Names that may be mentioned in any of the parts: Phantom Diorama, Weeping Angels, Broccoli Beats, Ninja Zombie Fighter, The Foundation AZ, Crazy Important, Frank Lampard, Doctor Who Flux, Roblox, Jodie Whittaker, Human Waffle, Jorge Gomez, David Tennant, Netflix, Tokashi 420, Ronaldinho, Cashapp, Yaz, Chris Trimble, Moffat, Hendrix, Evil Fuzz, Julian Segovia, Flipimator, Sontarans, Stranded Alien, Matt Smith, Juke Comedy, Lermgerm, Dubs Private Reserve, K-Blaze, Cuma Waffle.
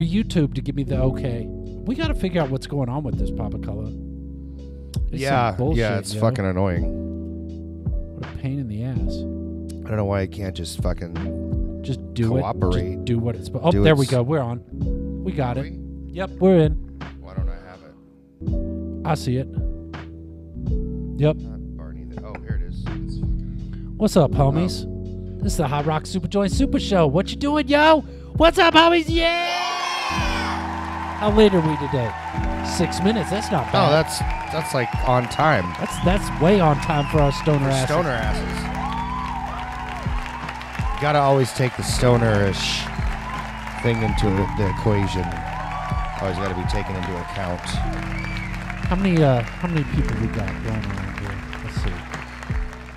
for YouTube to give me the okay. We got to figure out what's going on with this Poppa Color. Yeah, it's fucking annoying. What a pain in the ass. I don't know why I can't just fucking cooperate. Just do what it's supposed to. Oh, there we go. We're on. We got it. Yep, we're in. Why don't I have it? I see it. Yep. Not Barney. Oh, here it is. What's up, homies? This is the Hot Rock SupaJoint Super Show. What you doing, yo? What's up, homies? Yeah! How late are we today? 6 minutes. That's not bad. No, that's like on time. That's way on time for our stoner asses. Stoner asses. You gotta always take the stoner-ish thing into the equation. Always gotta be taken into account. How many people we got going around here? Let's see.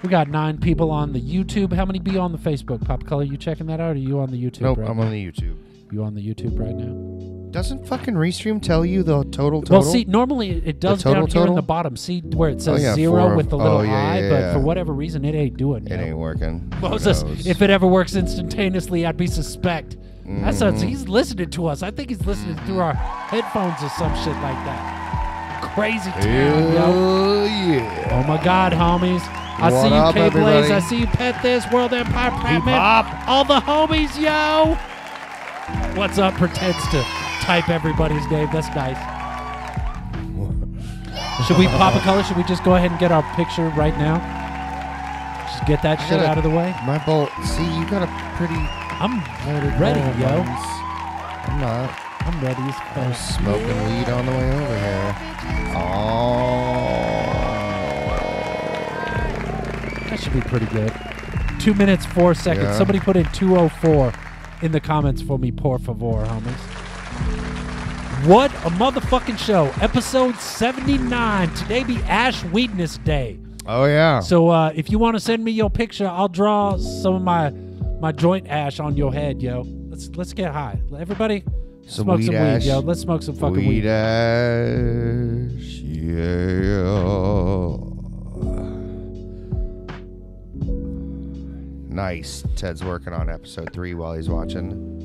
We got 9 people on the YouTube. How many be on the Facebook? Poppa Color, you checking that out, or are you on the YouTube? Nope, right I'm now? On the YouTube. You on the YouTube right now? Doesn't fucking Restream tell you the total? Well, see, normally it does down here in the bottom. See where it says zero with the little I, but for whatever reason, it ain't doing it. It ain't working. Moses, if it ever works instantaneously, I'd be suspect. That sounds, he's listening to us. I think he's listening through our headphones or some shit like that. Crazy town, yo. Yeah. Oh, my God, homies. I see you, K-Blaze. I see you, Pet This, World Empire, Pop, all the homies, yo. What's up pretends to type everybody's name. That's nice. Should we pop a color? Should we just go ahead and get our picture right now? Just get that shit out of the way. My bolt. See, you got a pretty... I'm ready, yo. I'm not. I'm ready as fuck. I'm smoking weed on the way over here. Oh. That should be pretty good. 2 minutes, 4 seconds. Yeah. Somebody put in 2:04 in the comments for me, por favor, homies. What a motherfucking show. Episode 79. Today be Ash Weedness Day. Oh, yeah. So if you want to send me your picture, I'll draw some of my joint ash on your head, yo. Let's get high. Everybody, smoke some weed, yo. Let's smoke some fucking weed. Weed ash, yeah. Nice. Ted's working on episode 3 while he's watching.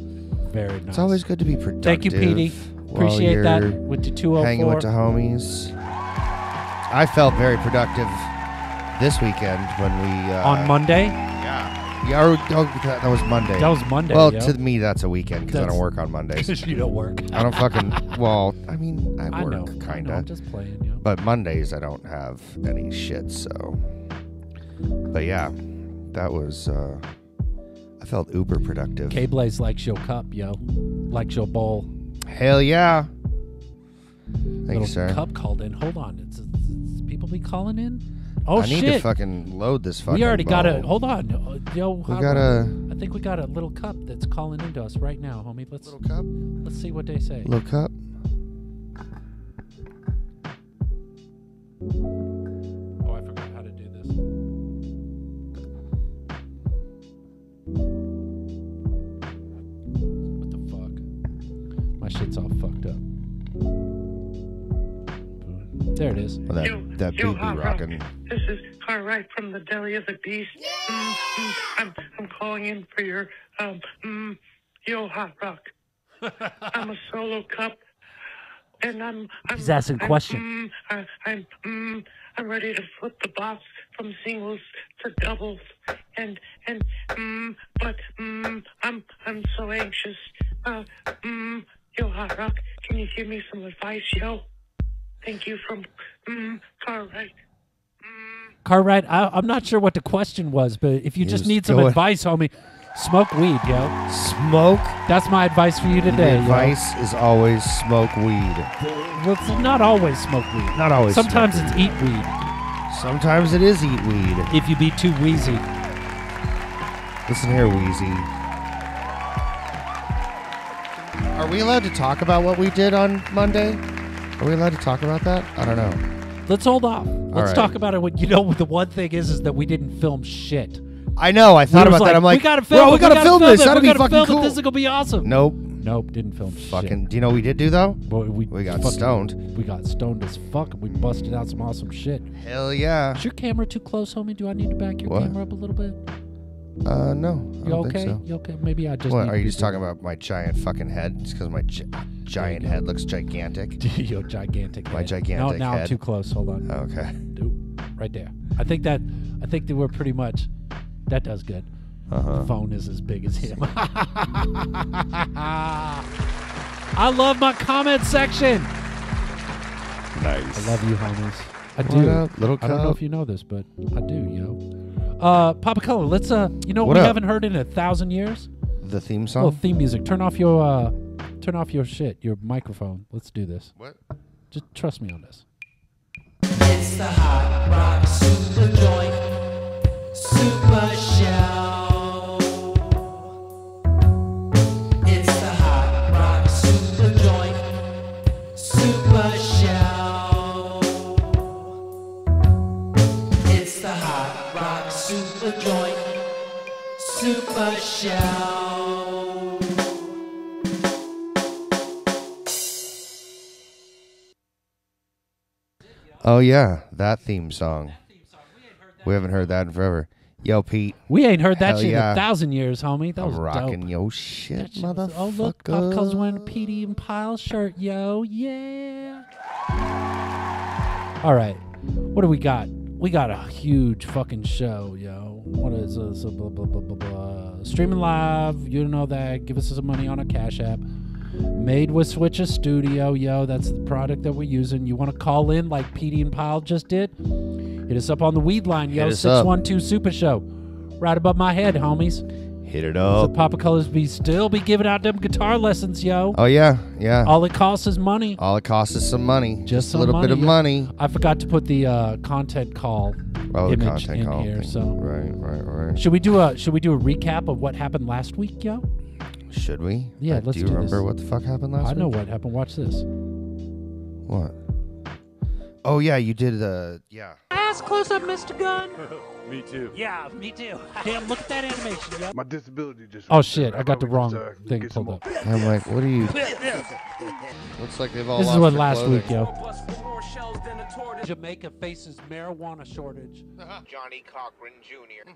Very nice. It's always good to be productive. Thank you, Petey. Appreciate that. With the 204. Hanging with the homies. I felt very productive this weekend when we... on Monday? Yeah. That was Monday. That was Monday, well, to me, that's a weekend because I don't work on Mondays. Because you don't work. I don't fucking... Well, I mean, I work, kind of. I'm just playing, yeah. But Mondays, I don't have any shit, so... But yeah... That was, I felt uber productive. K-Blaze likes your cup, yo. Likes your bowl. Hell yeah. Thanks, sir. Cup called in. Hold on. It's people be calling in? Oh, shit. I need to fucking load this fucking bowl. We already got a, hold on. Yo, I think we got a little cup that's calling into us right now, homie. Little cup? Let's see what they say. Little cup? Oh, I forgot how to do this. What the fuck? My shit's all fucked up. There it is. Well, that beat be rocking. This is Hot Rock from the Deli of the Beast. Yeah! I'm calling in for your Yo Hot Rock. I'm a solo cup, and he's asking a question. I'm ready to flip the box from singles to doubles, but I'm so anxious. Yo Hot Rock, can you give me some advice, yo? Thank you from Cartwright. Cartwright, I'm not sure what the question was, but if you just need some advice, homie, smoke weed, yo. Smoke. That's my advice for you today. The advice is always smoke weed. Well, it's not always smoke weed. Not always. Sometimes it's eat weed. Sometimes it is eat weed. If you be too wheezy. Listen here, Wheezy. Are we allowed to talk about what we did on Monday? Are we allowed to talk about that? I don't know. Let's hold off. Let's talk about it. You know, the one thing is that we didn't film shit. I know. I thought about that. I'm like, we gotta film. We gotta film this. That'll be fucking cool. This is gonna be awesome. Nope. Nope, didn't film fucking shit. Do you know what we did do, though? Well, we got stoned. We got stoned as fuck, and we busted out some awesome shit. Hell yeah. Is your camera too close, homie? Do I need to back your camera up a little bit? No. You okay? So. You okay? Maybe I just. What are you just talking about? My giant fucking head? Just because my giant head looks gigantic. Your gigantic. My head. Gigantic. No, I'm too close. Hold on. Okay. Right there. I think that we're pretty much. That does good. Uh-huh. The phone is as big as him. I love my comment section. Nice. I love you, homies. I do. What up, little cup? I don't know if you know this, but I do. Poppa Color. Let's what we up? Haven't heard in 1,000 years. The theme song. Well, theme music. Turn off your shit. Your microphone. Let's do this. What? Just trust me on this. It's the Hot Rock SupaJoint Super Show. It's the Hot Rock SupaJoint Super Show. Super Show. Oh yeah, that theme song. We haven't heard that in forever. Yo, Pete. We ain't heard that shit in 1,000 years, homie. That was rocking yo shit, motherfucker. Oh look, Pop Culture's wearing a Petey and Pyle shirt, yo. Yeah. All right, what do we got? We got a huge fucking show, yo. What is this? Blah, blah, blah, blah, blah. Streaming live, you know that. Give us some money on our Cash App. Made with Switcher Studio, yo. That's the product that we're using. You want to call in like Petey and Pyle just did? Hit us up on the weed line, yo. 612 Super Show. Right above my head, homies. Hit it up. So Poppa Colors still be giving out them guitar lessons, yo. Oh, yeah, yeah. All it costs is money. All it costs is some money. Just a little bit of money. I forgot to put the content call image in here. So. Right. Should we do a recap of what happened last week, yo? Should we? Yeah, let's do this. Do you remember what the fuck happened last week? I know what happened. Watch this. What? Oh, yeah, you did the... Yeah. Ass close up, Mr. Gunn. Me too. Yeah, me too. Damn, look at that animation, yo. My disability just... Oh, shit, I got the wrong thing pulled up. I'm like, what are you... Looks like they've all lost their clothing. This is what last week, yo. Jamaica faces marijuana shortage. Johnny Cochran Jr.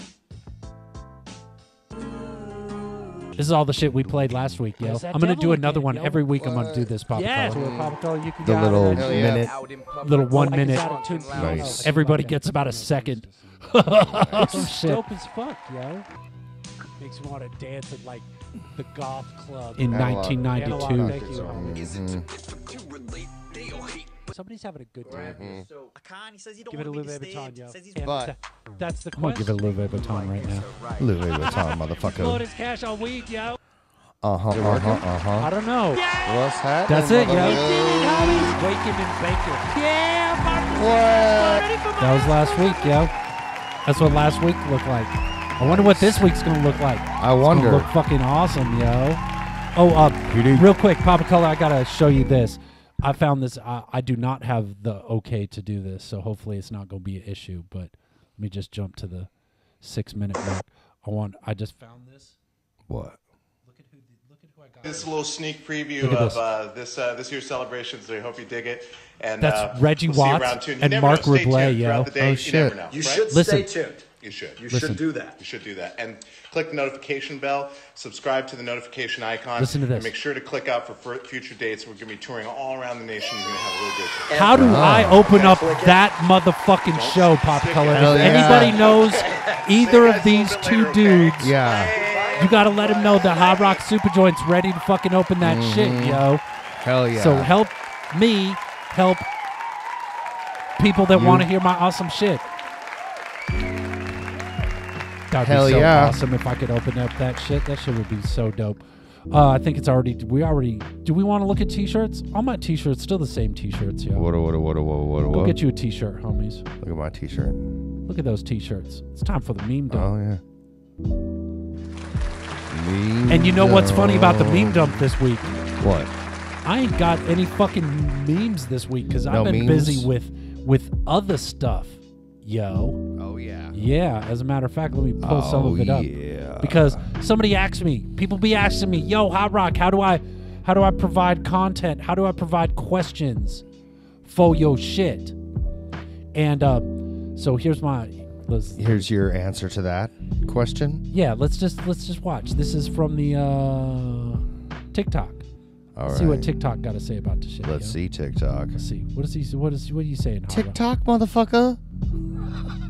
This is all the shit we played last week, yo. I'm going to do another one every week. I'm going to do this, Poppa Color. Yeah. The little minute. Little 1 minute. Nice. Everybody gets about a second. It's dope as fuck, yo. Makes me want to dance at like the golf club in 1992. Somebody's having a good time. Give it a Louis Vuitton, yo. But that's the question. I'm gonna give it a Louis Vuitton right now. Louis Vuitton, motherfucker. Load his cash all week, yo. I don't know. Yeah. What's happening? That's it, yo. Waking and Baker. Yeah, what? That was last week, yo. That's what last week looked like. I wonder what this week's going to look like. I wonder. It's going to look fucking awesome, yo. Oh, real quick, Poppa Color, I got to show you this. I found this. I do not have the okay to do this, so hopefully it's not going to be an issue, but let me just jump to the 6 minute mark. I just found this. What? Look at who I got. This little sneak preview of this year's celebrations. I hope you dig it. And that's Reggie Watts and Mark Reblay, yo. Oh, shit. You should stay tuned. You should do that. You should do that. And click the notification bell. Subscribe to the notification icon. Listen to this. And make sure to click out for future dates. We're going to be touring all around the nation. We're going to have a little good time. How do I open up that motherfucking show, Poppa Color? If anybody knows either of these two dudes, yeah, you got to let them know that Hot Rock SupaJoint's ready to fucking open that shit, yo. Hell yeah. So help me help people that want to hear my awesome shit. That'd Hell be so yeah. awesome if I could open up that shit. That shit would be so dope. I think it's already. Do we want to look at t-shirts? All my t-shirts, still the same t-shirts, yo. What? Go get you a t-shirt, homies. Look at my t-shirt. Look at those t-shirts. It's time for the meme dump. Oh yeah. Meme. And you know what's funny about the meme dump this week? What? I ain't got any fucking memes this week because I've been busy with other stuff, yo. Oh, yeah. Yeah. As a matter of fact, let me pull some of it up. Yeah. Because somebody asked me, people be asking me, yo, Hot Rock, how do I provide content? How do I provide questions for your shit? And so here's your answer to that. question? Yeah, let's just watch. This is from the TikTok. All right. See what TikTok got to say about this shit. Let's see TikTok. Let's see. What are you saying? TikTok, motherfucker.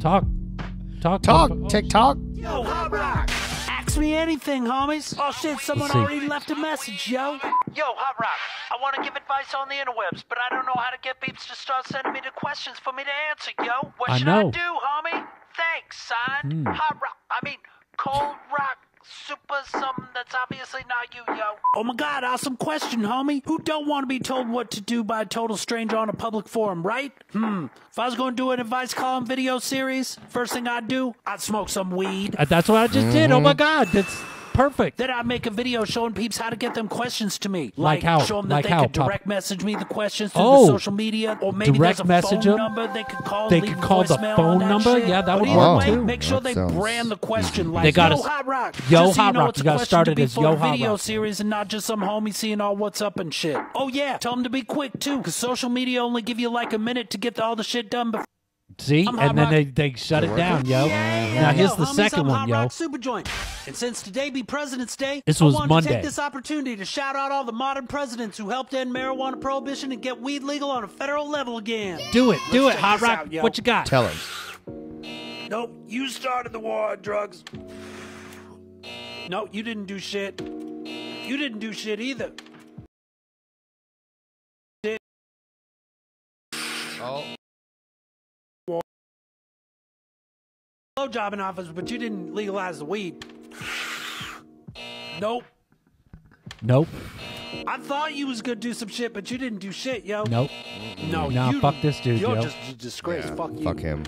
Talk. Oh, TikTok. Yo, Hot Rock. Ask me anything, homies. Oh shit, someone already left a message, yo. Yo, Hot Rock. I want to give advice on the interwebs, but I don't know how to get peeps to start sending me the questions for me to answer, yo. What should I do, homie? Thanks, son. Hot Rock. I mean, Cold Rock. Super something that's obviously not you, yo. Oh my god, awesome question, homie. Who don't want to be told what to do by a total stranger on a public forum, right? If I was going to do an advice column video series, first thing I'd do, I'd smoke some weed. That's what I just did. Oh my god, that's perfect. Then I'd make a video showing peeps how to get them questions to me. Like how? Show them that they can direct message me the questions through the social media, or maybe there's a phone number they could call. They could call the phone number? Yeah, that would work. Make sure they brand the question like, yo, Hot Rock. Yo, Hot Rock. You got to start it as yo, Hot Rock. Video series and not just some homie seeing all what's up and shit. Oh, yeah. Tell them to be quick, too, because social media only give you like a minute to get all the shit done before. See, and then they shut it down, yo. Now here's the second one, yo. And since today be President's Day, I want to take this opportunity to shout out all the modern presidents who helped end marijuana prohibition and get weed legal on a federal level again. Do it, Hot Rock. What you got? Tell us. Nope, you started the war on drugs. No, you didn't do shit. You didn't do shit either. Oh. Jobbing office, but you didn't legalize the weed. Nope. I thought you was gonna do some shit, but you didn't do shit, yo. Nope. No, nah, fuck this dude, yo. You're just a disgrace. Yeah, fuck you. Fuck him.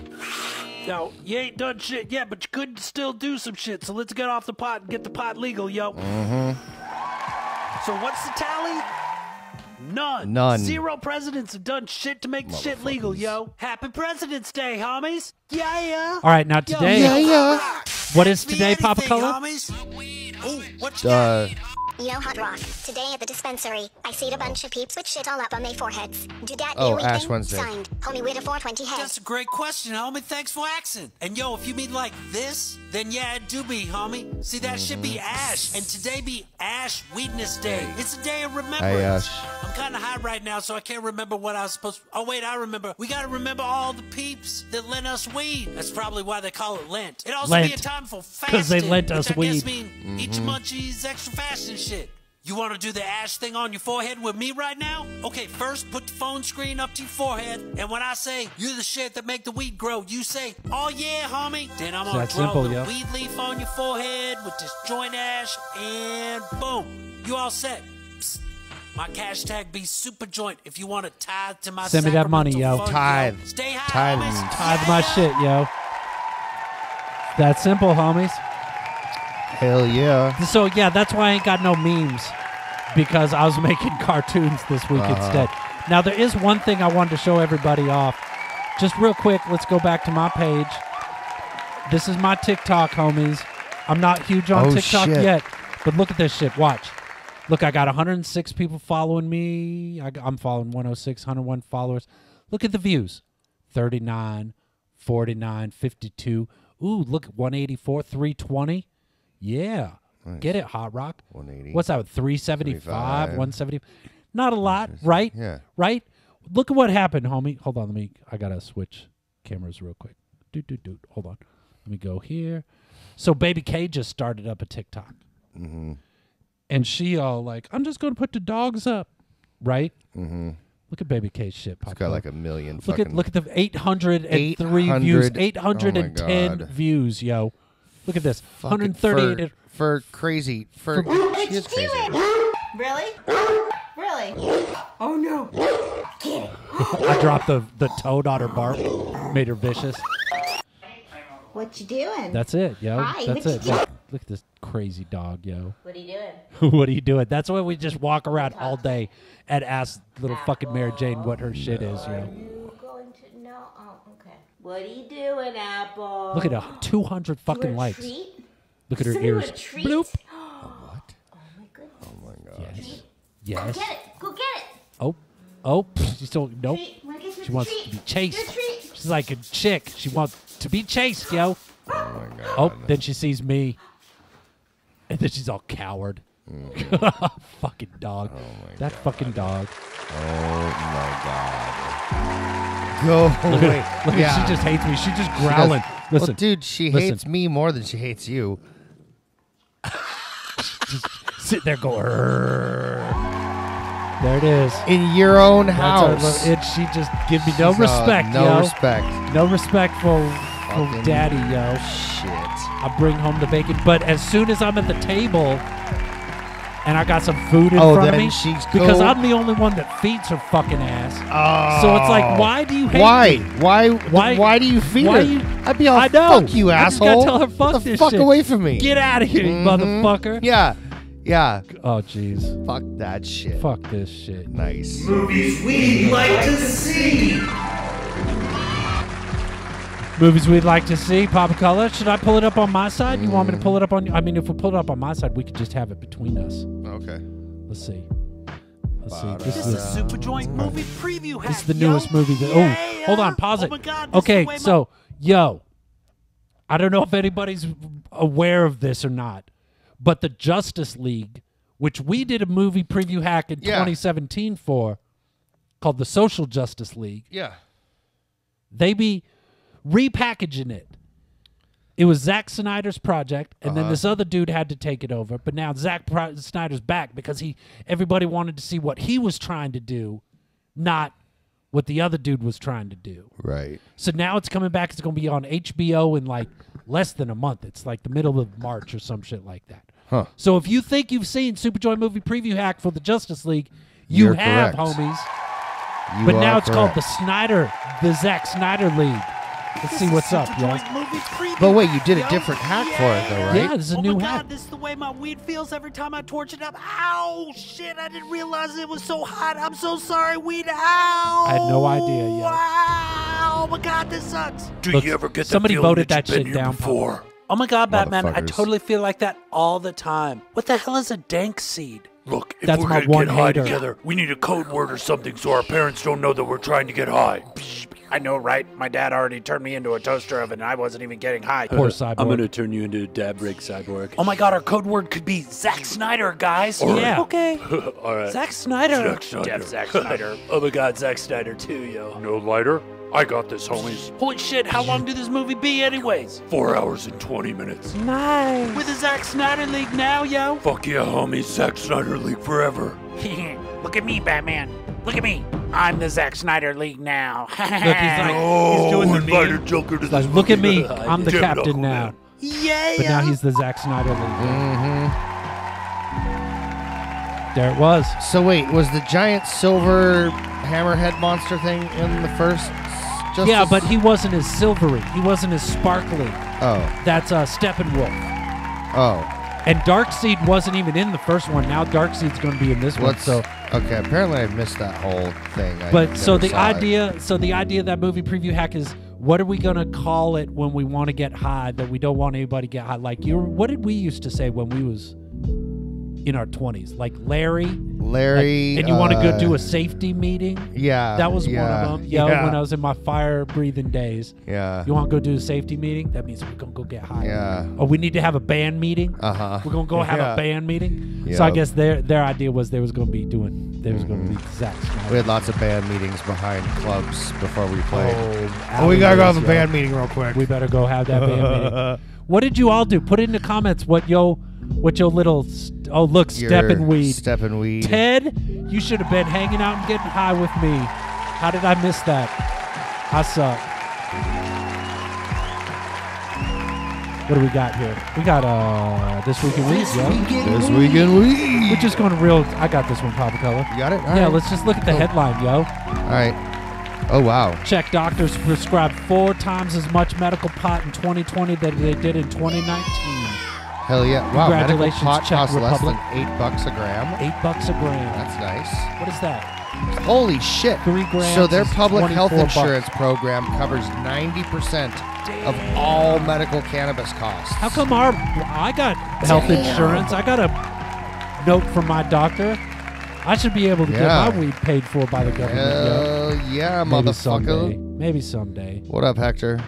No, you ain't done shit yet, but you could still do some shit. So let's get off the pot and get the pot legal, yo. So what's the tally? None. Zero presidents have done shit to make the shit legal, yo. Happy President's Day, homies. Yeah. All right, now today. Yeah. What is today, Poppa Color? Yo, Hot Rock. Today at the dispensary, I see a bunch of peeps with shit all up on their foreheads. Do that new Ash Wednesday. Signed, homie with a 420 head. That's a great question, homie. Thanks for asking. And yo, if you mean like this, then yeah, it do be, homie. See, that should be Ash. And today be Ash Weedness Day. It's a day of remembrance. I'm kind of high right now, so I can't remember what I was supposed to... Oh, wait, I remember. We got to remember all the peeps that lent us weed. That's probably why they call it Lent. It also be a time for fasting. Because they lent us weed. I guess mean eat your munchies, extra fasting shit. You want to do the ash thing on your forehead with me right now? Okay, first put the phone screen up to your forehead, and when I say you're the shit that make the weed grow, you say, oh yeah, homie. Then I'm gonna draw the weed leaf on your forehead with this joint ash, and boom, you all set. Psst. My cash tag be SupaJoint if you want to tithe to my. Send me that money, yo. Tithe. Stay high, homies. Tithe my shit, yo. That simple, homies. Hell yeah. So yeah, that's why I ain't got no memes, because I was making cartoons this week instead. Now there is one thing I wanted to show everybody off. Just real quick, let's go back to my page. This is my TikTok, homies. I'm not huge on TikTok yet, but look at this shit. Watch. Look, I got 106 people following me. I'm following 106, 101 followers. Look at the views. 39, 49, 52. Ooh, look at 184, 320. Yeah. Nice. Get it, Hot Rock. 180. What's that? 375, 170. Not a lot, right? Yeah. Right? Look at what happened, homie. Hold on, I gotta switch cameras real quick. Hold on. Let me go here. So Baby K just started up a TikTok. And she all like, I'm just gonna put the dogs up. Right? Look at Baby K's shit. It's got like a million look at the 803 views. 810 views, yo. Look at this, 138 for crazy. She is crazy. Really? Oh no! Get it. I dropped the toad on her bark, made her vicious. What you doing? That's it, yo. Hi, that's it. Look at this crazy dog, yo. What are you doing? What are you doing? That's why we just walk around all day and ask little fucking Mary Jane what her shit is, yo. What are you doing, Apple? Look at her, 200 fucking likes. Look at her ears. Bloop. What? Oh my goodness. Oh my gosh. Yes. Go get it. Oh. She still She wants to be chased. She's like a chick. She wants to be chased, yo. Oh my God. Oh, then she sees me. And then she's all coward. Mm. Fucking dog. Oh that God. Fucking dog. Oh, my God. Go away. Look yeah. She just hates me. She's just growling. Listen, well, dude, she hates me more than she hates you. Just sit there going. There it is. In your own house. And she just gives me no respect, no yo. Respect. No respect for daddy, yo. Shit. I bring home the bacon. But as soon as I'm at the table and I got some food in front of me, because I'm the only one that feeds her fucking ass. Oh. So it's like, why do you hate me? Why do you feed her? I'd be all, I know. Fuck you, asshole. I just gotta tell her, fuck this shit. Get the fuck away from me. Get out of here, you motherfucker. Yeah. Yeah. Oh, jeez. Fuck that shit. Fuck this shit. Nice. Movies we'd like to see. Movies we'd like to see. Poppa Color. Should I pull it up on my side? You want me to pull it up on... I mean, if we pull it up on my side, we could just have it between us. Okay. Let's see. Let's see. This is a SupaJoint movie preview. This is the newest movie. That, oh, hold on. Pause it. Oh my God, okay, so, yo. I don't know if anybody's aware of this or not. But the Justice League, which we did a movie preview hack in 2017 for, called the Social Justice League. Yeah. They be repackaging it. It was Zack Snyder's project, and then this other dude had to take it over. But now Zack Snyder's back because everybody wanted to see what he was trying to do, not what the other dude was trying to do. Right. So now it's coming back. It's going to be on HBO in like less than a month. It's like the middle of March or some shit like that. Huh. So if you think you've seen SupaJoint Movie Preview Hack for the Justice League, you're have, correct. Homies. You but now it's correct. Called the Zack Snyder League. Let's see what's up, y'all. But wait, you did a different hack for it, though, right? Yeah, this is a new hack. God, this is the way my weed feels every time I torch it up. Ow! Shit, I didn't realize it was so hot. I'm so sorry, weed. Ow! I had no idea, yo. Wow! Oh my God, this sucks. Do you ever get somebody voted that shit down before? Oh my God, Batman, I totally feel like that all the time. What the hell is a dank seed? Look, if we're going to get high together, we need a code word or something so our parents don't know that we're trying to get high. I know, right? My dad already turned me into a toaster oven, and I wasn't even getting high. Poor cyborg. I'm going to turn you into a dab rig cyborg. Oh, my God. Our code word could be Zack Snyder, guys. All yeah. Right. Okay. All right. Zack Snyder. Zack Snyder. Def Zack Snyder. Oh, my God. Zack Snyder, too, yo. No lighter? I got this, homies. Holy shit. How long did this movie be, anyways? 4 hours and 20 minutes. Nice. With the Zack Snyder League now, yo. Fuck yeah, homies. Zack Snyder League forever. Look at me, Batman. Look at me. I'm the Zack Snyder League now. Look, he's like, he's doing the meme. He's like, look at me. I'm the captain now. Yeah, but now he's the Zack Snyder League. Mm-hmm. There it was. So wait, was the giant silver hammerhead monster thing in the first Justice? Yeah, but he wasn't as silvery. He wasn't as sparkly. Oh. That's Steppenwolf. Oh. And Darkseid wasn't even in the first one. Now Darkseid's going to be in this one. So okay, apparently I missed that whole thing. But so the idea of that movie preview hack is, what are we going to call it when we want to get high that we don't want anybody to get high? Like, you, what did we used to say when we was in our 20s? Like Larry. Larry. Like, and you want to go do a safety meeting? Yeah. That was one of them. Yo, yeah. When I was in my fire breathing days. Yeah. You want to go do a safety meeting? That means we're going to go get high. Yeah. Or we need to have a band meeting. Uh-huh. We're going to go have a band meeting. Yep. So I guess their idea was there was going to be Zack Snyder. We had lots of band meetings behind clubs before we played. Oh, we got to go have a band meeting real quick. We better go have that band meeting. What did you all do? Put it in the comments what your little... Oh, look, Steppenweed. Steppenweed. Ted, you should have been hanging out and getting high with me. How did I miss that? I suck. What do we got here? We got This Week in Weed, yo. This Week in Weed. We're just going real... I got this one, Poppa Color. You got it? All yeah, right. Let's just look at the headline, yo. All right. Oh, wow. Czech doctors prescribed 4 times as much medical pot in 2020 that they did in 2019. Hell yeah. Wow, medical pot costs less than $8 a gram. $8 a gram. That's nice. What is that? Holy shit. 3 grams. So their public health insurance program covers 90% of all medical cannabis costs. How come I got health insurance. I got a note from my doctor. I should be able to get my weed paid for by the government. Hell yeah, motherfucker. Maybe someday. What up, Hector?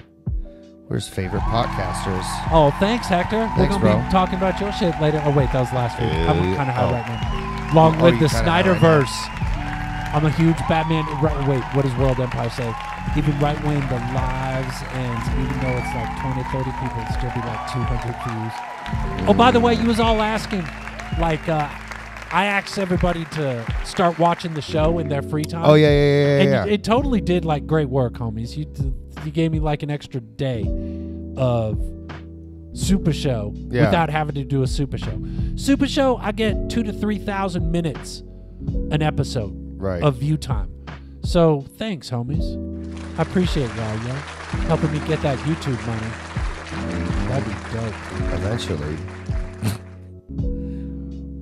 We're his favorite podcasters. Oh, thanks, Hector. Thanks, we're going to be talking about your shit later. Oh, wait, that was last week. I'm kind of high right now. Long live the Snyderverse. Right, I'm a huge Batman. Right, wait, what does World Empire say? Even right-wing, the lives ends. Even though it's like 20, 30 people, it'd still be like 200 views. Oh, by the way, you was all asking, like, I asked everybody to start watching the show in their free time. Oh, yeah. It totally did, like, great work, homies. You gave me, like, an extra day of Super Show without having to do a Super Show. Super Show, I get 2,000 to 3,000 minutes an episode of view time. So, thanks, homies. I appreciate y'all, yo. Helping me get that YouTube money. That'd be dope. Eventually.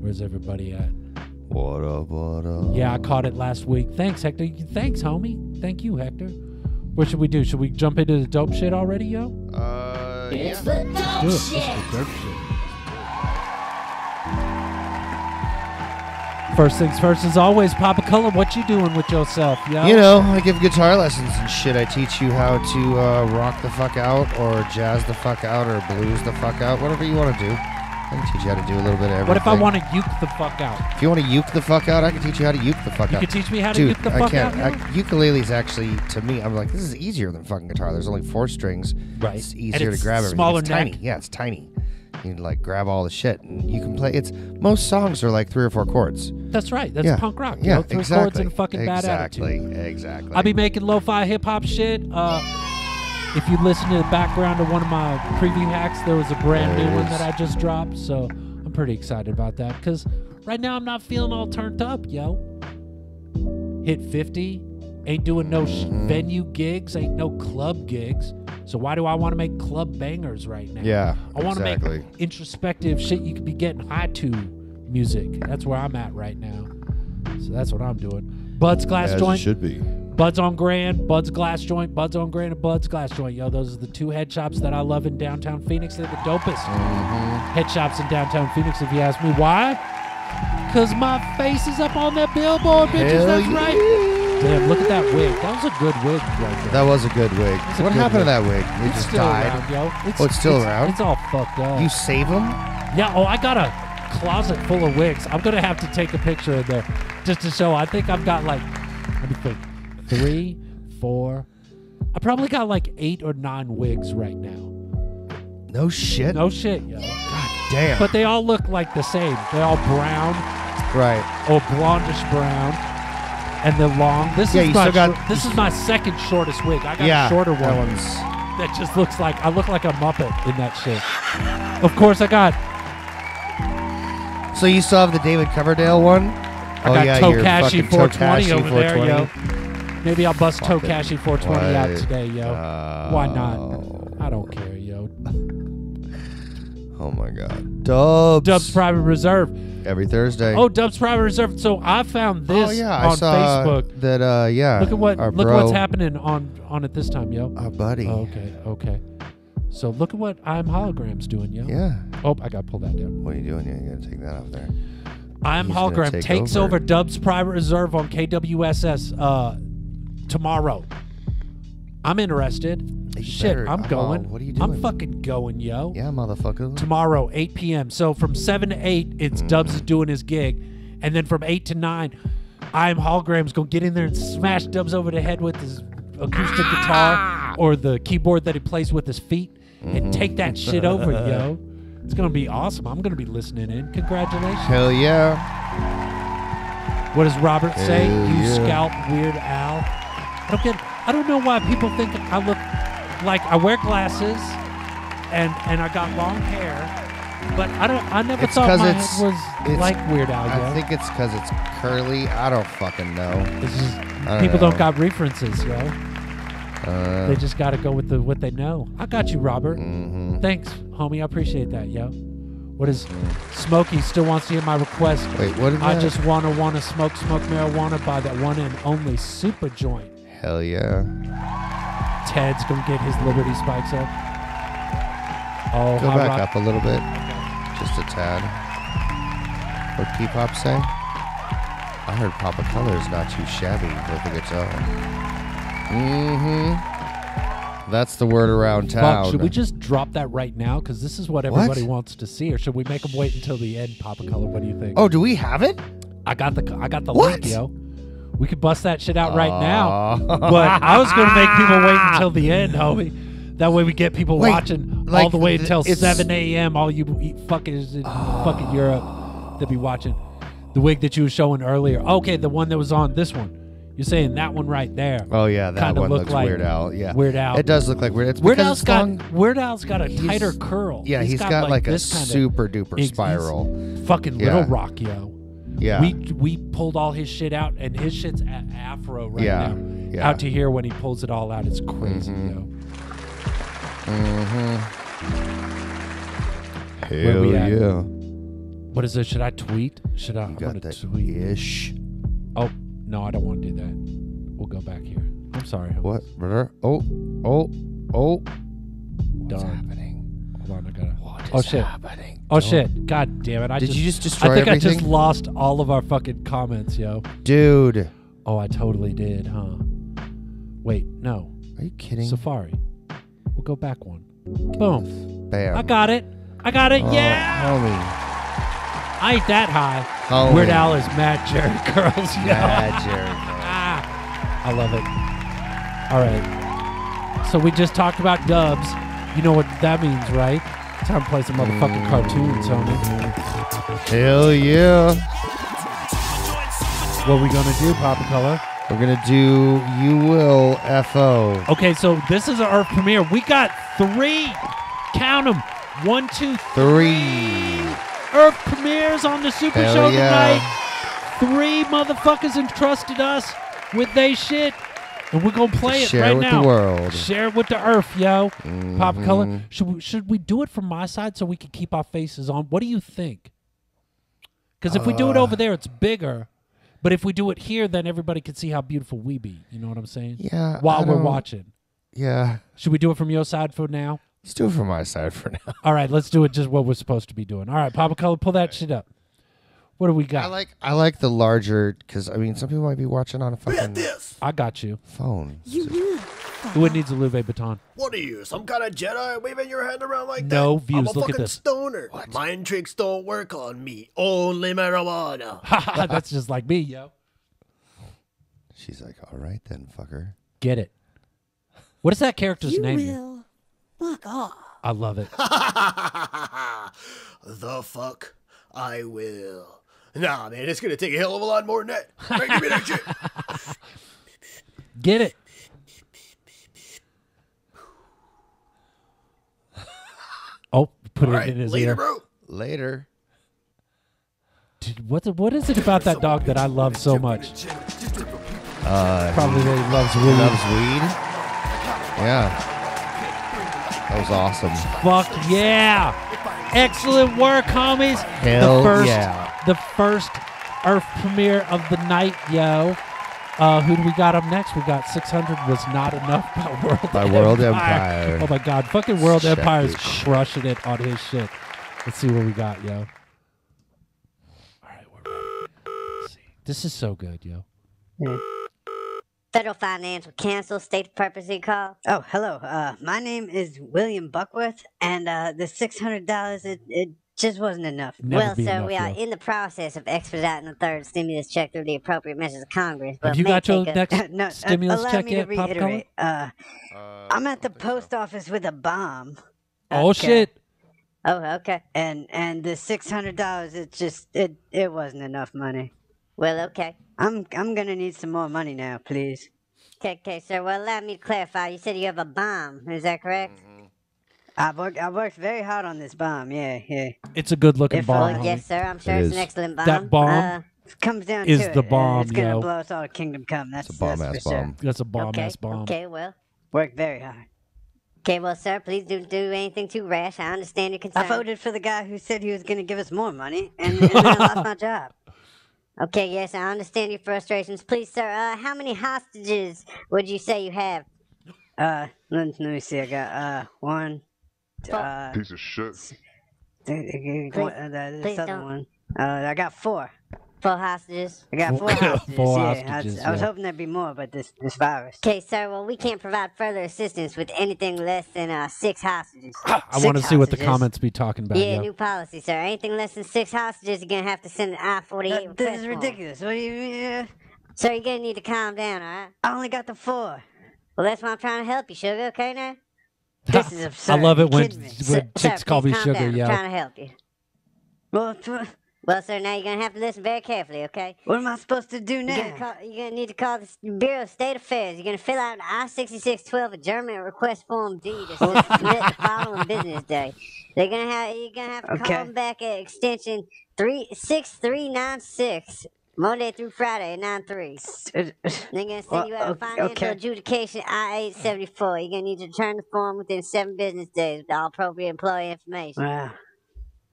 Where's everybody at? What up, what up? Yeah, I caught it last week. Thanks, Hector. Thanks, homie. Thank you, Hector. What should we do? Should we jump into the dope shit already, yo? It's the dope shit. It's the dope shit. First things first, as always, Poppa Color, what you doing with yourself, yo? You know, I give guitar lessons and shit. I teach you how to rock the fuck out, or jazz the fuck out, or blues the fuck out, whatever you want to do. I can teach you how to do a little bit of everything. What if I want to uke the fuck out? If you want to uke the fuck out, I can teach you how to uke the fuck out. You can teach me how to uke the fuck out? Dude, I can't. Ukulele's actually, to me, I'm like, this is easier than fucking guitar. There's only 4 strings. Right. It's easier to grab everything. Smaller neck. Tiny. Yeah, it's tiny. You can, like, grab all the shit. And you can play. It's most songs are like 3 or 4 chords. That's right. That's punk rock. Yeah, exactly. 3 chords and a fucking bad attitude. Exactly. I'll be making lo-fi hip-hop shit. If you listen to the background of one of my preview hacks, there was a brand new one that I just dropped, so I'm pretty excited about that because right now I'm not feeling all turned up, yo. Hit 50, ain't doing no venue gigs, ain't no club gigs, so why do I want to make club bangers right now? Yeah, I want to make introspective shit you could be getting high to music. That's where I'm at right now, so that's what I'm doing. Bud's Glass Joint. It should be. Bud's on Grand, Bud's Glass Joint, Bud's on Grand, and Bud's Glass Joint. Yo, those are the 2 head shops that I love in downtown Phoenix. They're the dopest head shops in downtown Phoenix, if you ask me. Why? Because my face is up on that billboard, bitches. Hell that's right. Damn, look at that wig. That was a good wig right there. That was a good wig. What happened to that wig? It just died. Around, yo. It's still around? It's all fucked up. You save them? Yeah, oh, I got a closet full of wigs. I'm going to have to take a picture of there just to show. I think I've got like, let me think. 3, 4. I probably got like 8 or 9 wigs right now. No shit. No shit, yo. God damn. But they all look like the same. They're all brown. Right. Or blondish brown. And they're long. This is my this is my second shortest wig. I got a shorter one that just looks like I look like a Muppet in that shit. Of course I got. So you still have the David Coverdale one? I got Tokashi 420 over there, yo. Maybe I'll bust Tokashi 420 out today, yo. Why not? I don't care, yo. Oh, my God. Dubs. Dubs Private Reserve. Every Thursday. Oh, Dubs Private Reserve. So I found this on Facebook. That, look at what's happening on it this time, yo. Our buddy. Oh, okay. So look at what I'm Hologram's doing, yo. Yeah. Oh, I got to pull that down. What are you doing? You got to take that off there. I'm Hologram. Takes over Dubs Private Reserve on KWSS. Tomorrow. I'm interested. I'm going. What are you doing? I'm fucking going, yo. Yeah, motherfucker. Tomorrow, 8 p.m. So from 7 to 8, it's Dubs is doing his gig. And then from 8 to 9, I'm Hologram's going to get in there and smash Dubs over the head with his acoustic guitar or the keyboard that he plays with his feet and take that shit over, yo. It's going to be awesome. I'm going to be listening in. Congratulations. Hell yeah. What does Robert say? You scalp Weird Al. I don't know why people think I look like I wear glasses and I got long hair, but I never thought my head was like Weird Al. I think it's because it's curly. I don't fucking know. It's just, people don't got references, yo. They just got to go with what they know. I got you, Robert. Thanks, homie. I appreciate that, yo. What is Smokey still wants to hear my request? Wait, what did I just wanna smoke marijuana by that one and only Super Joint. Hell yeah. Ted's gonna get his Liberty Spikes up. Oh, go back up a little bit, just a tad. What did P-Pop say? I heard Poppa Color is not too shabby with the guitar. That's the word around town. Buck, should we just drop that right now? Because this is what everybody wants to see. Or should we make them wait until the end, Poppa Color? What do you think? Oh, do we have it? I got the link, yo. We could bust that shit out right now. But I was going to make people wait until the end, homie. That way we get people watching like all the way until 7 a.m. All you fuckers in fucking Europe that be watching. The wig that you were showing earlier. Okay, the one that was on this one. You're saying that one right there. Oh, yeah, that one looks like Weird Al. Yeah. Weird Al. It does look like Weird Al's got a tighter curl. Yeah, he's got like a super-duper spiral. Fucking Little Rock, yo. Yeah. We pulled all his shit out, and his shit's afro right now. Yeah. Out to here when he pulls it all out. It's crazy, yo. Mm-hmm. Hell yeah. What is it? Should I tweet? Should I? I'm going to tweet. Ish. Oh, no, I don't want to do that. We'll go back here. I'm sorry. What? Oh. What's happening? Hold on, I got to. What is happening? Oh, shit. God damn it. Did you just destroy everything? I just lost all of our fucking comments, yo. Dude. Oh, I totally did, huh? Wait, no. Are you kidding? Safari. We'll go back one. Boom. Bam. I got it. Oh, yeah. Homie. I ain't that high. Oh, Weird Al is mad Jerry curls. Mad Jerry curls. I love it. All right. So we just talked about dubs. You know what that means, right? Time to play some motherfucking cartoons, homie. Hell yeah. What are we going to do, Poppa Color? We're going to do You Will F.O. Okay, so this is our premiere. We got three. Count them. 1, 2, 3. Earth premieres on the Super Show tonight. Three motherfuckers entrusted us with they shit, and we're gonna play it right now. Share it with the world. Share it with the Earth, yo. Poppa Color, should we do it from my side so we can keep our faces on? What do you think? Because if we do it over there, it's bigger. But if we do it here, then everybody can see how beautiful we be. You know what I'm saying? Yeah. While we're watching. Yeah. Should we do it from your side for now? Let's do it from my side for now. All right, let's do it just what we're supposed to be doing. All right, Poppa Color, pull that shit up. What do we got? I like the larger, because, I mean, some people might be watching on a fucking I got you. Phone. Who needs a Louis Vuitton? What are you, some kind of Jedi waving your hand around like that? No views, look at this. Stoner. What? Mind tricks don't work on me. Only marijuana. That's just like me, yo. She's like, all right then, fucker. Get it. What is that character's name? Fuck off. I love it. The fuck I will. Nah, man, it's going to take a hell of a lot more than that. Give me that shit. Get it. Oh, put it in his ear. Bro. Later. Dude, what is it about that dog that I love so much? Probably that he loves weed. Yeah. That was awesome. Fuck yeah. Excellent work, homies. The first Earth premiere of the night, yo. Who do we got up next? We got 600 Was Not Enough by World Empire. Oh, my God. Fucking World Empire is crushing it on his shit. Let's see what we got, yo. All right. We're back. Let's see. This is so good, yo. Federal finance will cancel state purpose e-call. Oh, hello. My name is William Buckworth, and the $600, it just wasn't enough. Well, sir, we are in the process of expediting the third stimulus check through the appropriate measures of Congress. Have you got your next stimulus check yet, Poppa Color? I'm at the post office with a bomb. Oh, shit. Oh, okay. And the $600, it wasn't enough money. Well, okay. I'm gonna need some more money now, please. Okay, sir. Well, allow me to clarify. You said you have a bomb. Is that correct? Mm-hmm. I've worked very hard on this bomb. Yeah. It's a good-looking bomb. Yes, sir. I'm sure it's an excellent bomb. That bomb comes down to the bomb. It's gonna blow us all to kingdom come. That's a bomb-ass bomb. That's a bomb-ass bomb. Okay. Well, worked very hard. Okay, well, sir, please don't do anything too rash. I understand your concern. I voted for the guy who said he was gonna give us more money, and then I lost my job. Okay, yes, I understand your frustrations. Please, sir, how many hostages would you say you have? Let me see. I got, one. Piece of shit. Please don't. I got 4. 4 hostages. I got 4 hostages. I was hoping there'd be more, but this virus. Okay, sir. Well, we can't provide further assistance with anything less than 6 hostages. I want to see what the comments be talking about. Yeah, new policy, sir. Anything less than 6 hostages, you're going to have to send an I-48. This is ridiculous. What do you mean? Sir, you're going to need to calm down, all right? I only got the 4. Well, that's why I'm trying to help you, sugar, okay now? This is absurd. I love it when chicks call me sugar, yeah. I'm trying to help you. Well, sir, now you're going to have to listen very carefully, okay? What am I supposed to do now? You're going to need to call the Bureau of State Affairs. You're going to fill out an I-6612 adjournment request form D that says submit the following business day. You're going to have to call them back at extension 6396. Monday through Friday, 9-3. They're going to send you out a financial adjudication I-874. You're going to need to return the form within 7 business days with all appropriate employee information. Wow.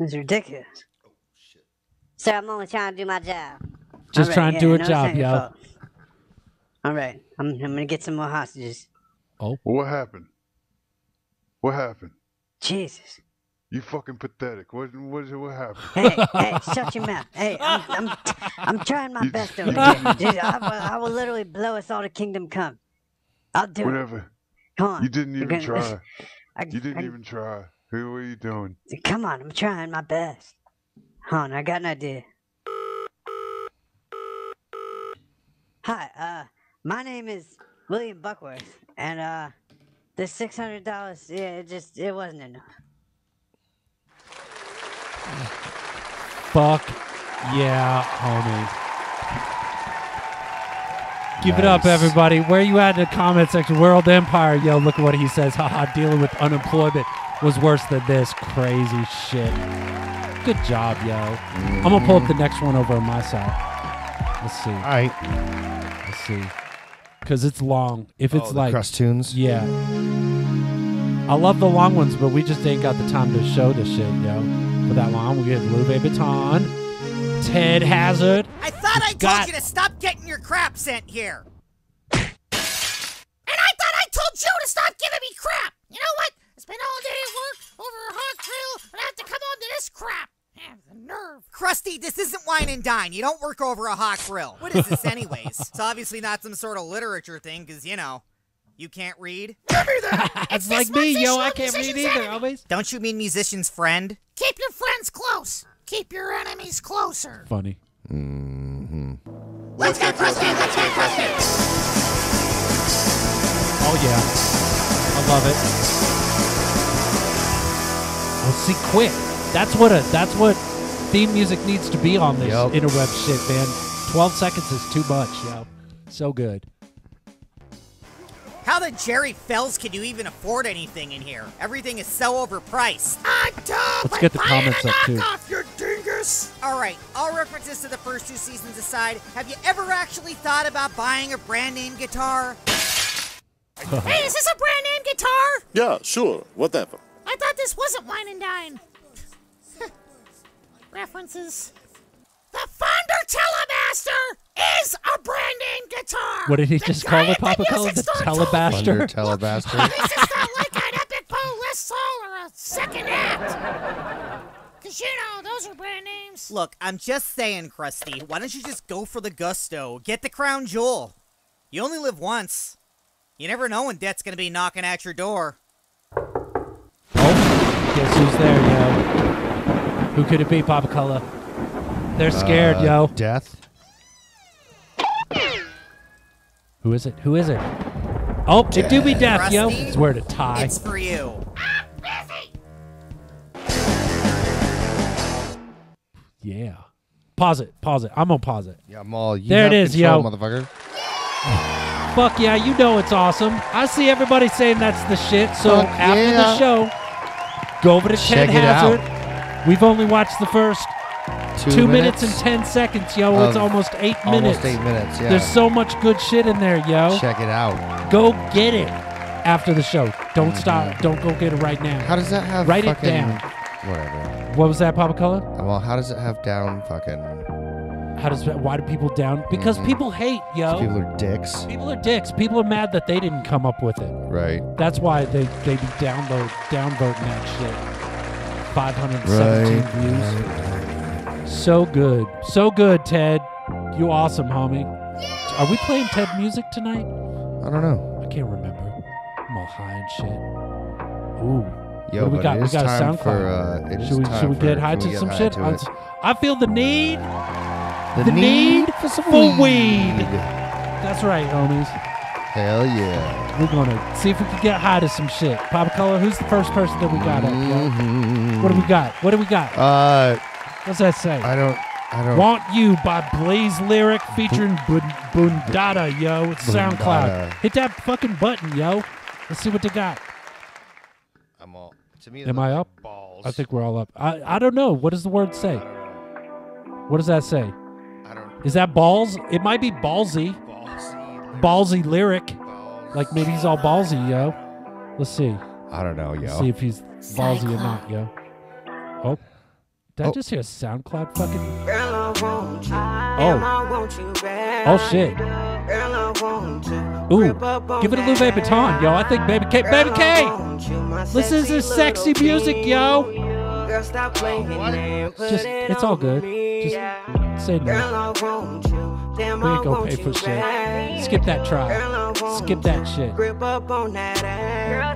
That's ridiculous. Oh, shit. Sir, I'm only trying to do my job. Just trying to do a job, yo. All right. I'm going to get some more hostages. Oh. What happened? What happened? Jesus. You fucking pathetic. What happened? Hey, shut your mouth. Hey, I'm trying my best over here. Dude, I will literally blow us all to Kingdom Come. I'll do whatever. Come on. You didn't even try. You didn't even try. What are you doing? Come on, I'm trying my best. Hold on, I got an idea. Hi, my name is William Buckworth, and the $600, yeah, it wasn't enough. Fuck yeah, homie. Give it up, everybody. Where you at in the comment section? World Empire. Yo, look at what he says. Haha, dealing with unemployment was worse than this. Crazy shit. Good job, yo. I'm going to pull up the next one over on my side. Let's see. All right. Let's see. Because it's long. If it's like crust tunes? Yeah. I love the long ones, but we just ain't got the time to show this shit, yo. For that long, we get Louis Vuitton, Ted Hazard. I thought I told you to stop getting your crap sent here. And I thought I told you to stop giving me crap. You know what? I spent all day at work over a hot grill, and I have to come on to this crap. Man, the nerve. Krusty, this isn't wine and dine. You don't work over a hot grill. What is this anyways? It's obviously not some sort of literature thing, because, you know, you can't read? Give me that! It's like me, yo, I can't read either, always. Don't you mean musician's friend? Keep your friends close. Keep your enemies closer. Funny. Mm-hmm. Let's get crusty! Let's get crusty! Oh, yeah. I love it. Let's see, quick. That's what theme music needs to be on this interweb shit, man. 12 seconds is too much, yo. So good. How the Jerry Fells can you even afford anything in here? Everything is so overpriced. Let's get the comments up, too. Off your dingus. All right, all references to the first 2 seasons aside, have you ever actually thought about buying a brand-name guitar? Hey, is this a brand-name guitar? Yeah, sure. Whatever. I thought this wasn't wine and dine. References. The Fonder Telemaster is a brand name guitar. What did he just call it, Poppa Color? The Telebaster? Telebaster. This is not like an epic burlesque song or a second act. Because, you know, those are brand names. Look, I'm just saying, Krusty, why don't you just go for the gusto? Get the crown jewel. You only live once. You never know when death's going to be knocking at your door. Oh, guess who's there, yo? Who could it be, Poppa Color? They're scared, yo. Death. Who is it? Who is it? Oh, death. It do be death, Krusty, yo. It's where to tie. It's for you. I'm busy. Yeah. Pause it. Pause it. I'm gonna pause it. Yeah, Maul. There it is, control, yo, motherfucker. Yeah. Fuck yeah, you know it's awesome. I see everybody saying that's the shit. So after the show, go over to Ted Hazard. Out. We've only watched the first 2 minutes and 10 seconds, yo. It's almost 8 minutes. Almost 8 minutes, yeah. There's so much good shit in there, yo. Check it out. Go get it after the show. Don't stop. Don't go get it right now. How does that have write fucking... it down. Whatever. What was that, Poppa Color? Well, how does it have down fucking... How does... Why do people down? Because people hate, yo. People are dicks. People are dicks. People are mad that they didn't come up with it. Right. That's why they be downvoting that shit. 517 views. So good. So good, Ted. You awesome, homie. Yeah! Are we playing Ted music tonight? I don't know. I can't remember. I'm all high and shit. Ooh. Yo, but it is time for... Should we get high to some shit? I feel the need. The need for some weed. That's right, homies. Hell yeah. We're going to see if we can get high to some shit. Poppa Color, who's the first person that we got up? What do we got? What do we got? What's that say? I don't. Want You by Blaze Lyric featuring Bundada, yo. It's SoundCloud. Hit that fucking button, yo. Let's see what they got. I'm all. To me, am I up? Balls. I think we're all up. I don't know. What does the word say? What does that say? I don't. Is that balls? It might be ballsy. Ballsy lyric. Like maybe he's all ballsy, yo. Let's see. I don't know, yo. Let's see if he's ballsy or not, yo. Oh. Did I just hear a SoundCloud fucking... Girl, I want you. Oh shit. Ooh. Give it a Louis Vuitton, yo. I think Baby K. Baby K! Listen to this sexy music, yo. Just, it's all good. Just say no. We ain't gonna pay for shit. Skip that trial. Skip that shit.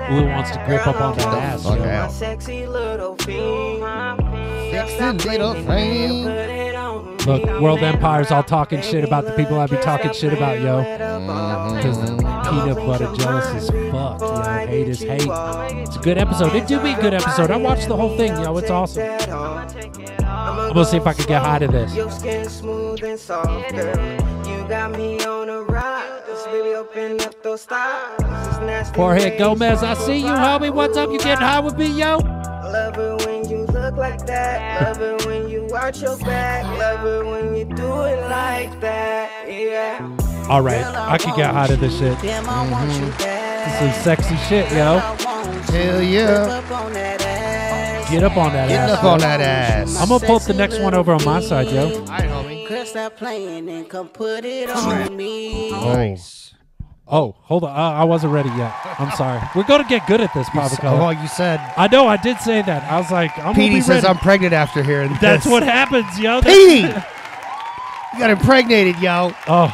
Who wants to grip up on that ass, yo? Look, World Empire's all talking shit about the people I be talking shit about, yo. Peanut butter jealous as fuck, yo. Hate is hate. It's a good episode. It do be a good episode. I watched the whole thing, yo. It's awesome. I'm gonna see if I can get high to this. Jorge Gomez, I see you, homie. What's up? You getting high with me, yo? Love it when you look like that. Love it when you watch your back. Love it when you do it like that. Yeah. All right, I can get high to this shit. This is sexy shit, yo. Hell yeah. Get up on that ass. Get up on that ass. I'm gonna pull up the next one over on my side, yo. All right, homie. Chris, stop playing and come put it on me. Nice. Oh, hold on. I wasn't ready yet. I'm sorry. We're gonna get good at this, Poppa Color. Oh, you said. I know. I did say that. I was like, I'm Petey gonna be says ready. I'm pregnant after hearing this. That's what happens, yo. Petey, you got impregnated, yo. Oh.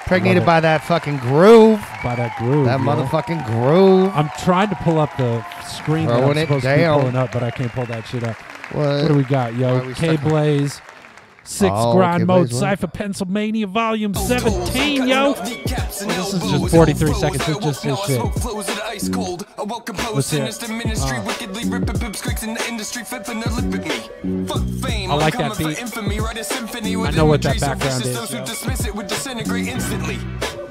Impregnated by that fucking groove. By that groove. That motherfucking groove. I'm trying to pull up the screen that I'm supposed to be pulling up, but I can't pull that shit up. What do we got, yo? K-Blaze, 6 Grind Mode, Cypher, Pennsylvania, Volume 17, yo. This is just 43 seconds. It's just this shit. Let's see. I like that beat. I know what that background is.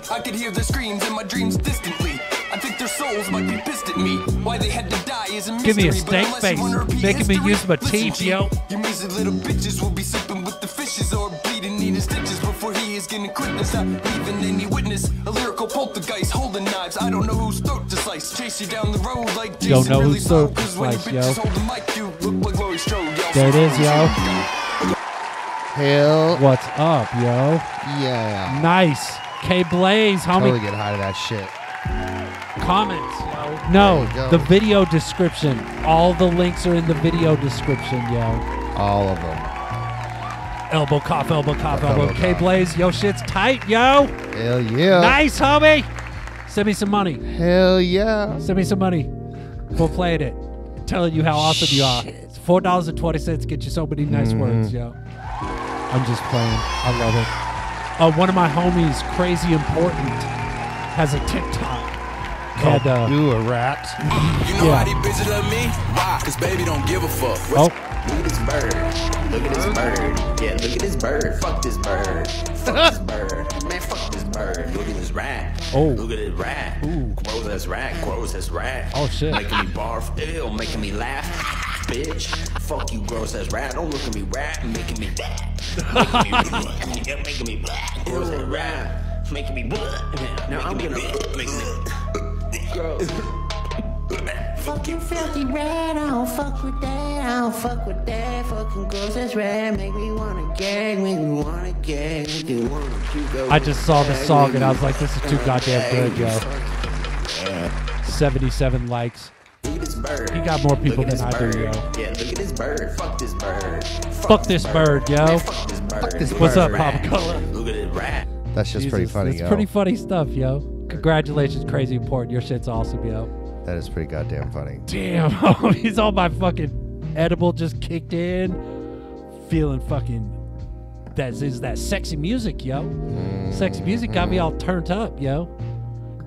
I could hear the screams in my dreams distantly. I think their souls might be pissed at me. Why they had to die is a mystery. Give me a stank face, making me use my teeth, yo. You measly little bitches will be sipping with the fishes or bleeding needing stitches before he is getting quickness. Not leaving any witness. A lyrical poltergeist holding knives. I don't know whose throat to slice. Chase you down the road like Jason. Don't know whose throat to slice, yo. There it is, yo. Hell. What's up, yo? Yeah. Nice. K-Blaze, homie. Totally get high to that shit. Comments, yo. No, the video description. All the links are in the video description, yo. All of them. Elbow cough, elbow cough, elbow. K-Blaze, yo, shit's tight, yo. Hell yeah. Nice, homie. Send me some money. Hell yeah. Send me some money. We'll play it. I'm telling you how awesome you are. It's $4.20 gets you so many nice words, yo. I'm just playing. I love it. One of my homies, Crazy Important, has a TikTok. You a rat. You know how these bitches love me? Why? Because baby don't give a fuck. Look at this bird. Look at this bird. Yeah, look at this bird. Fuck this bird. Fuck this bird. Man, fuck this bird. Look at this rat. Oh. Look at this rat. Ooh. Gross as rat. Gross as rat. Oh, shit. Making me barf. Ew. Making me laugh. Bitch, fuck you, gross ass rat. Don't look at me, rat. Making me bad. Making me black. Gross ass rat. Making me black. Now I'm gonna make me gross. Fucking filthy rat. I don't fuck with that. I don't fuck with that. Fucking gross ass rat. Make me wanna gag. Make me wanna gag. I just saw the song and I was like, this is too goddamn good, yo. 77 likes. bird. He got more people than I do, yo. Yeah, look at this bird. Fuck this bird. Fuck this bird, yo. Man, fuck this bird. Fuck this bird. What's up, Poppa Color? Look at this rat. That's just pretty funny, yo. It's pretty funny stuff, yo. Congratulations, Crazy Important. Your shit's awesome, yo. That is pretty goddamn funny. Damn, he's all my fucking edible just kicked in. Feeling fucking... That is that sexy music, yo. Sexy music got me all turned up, yo.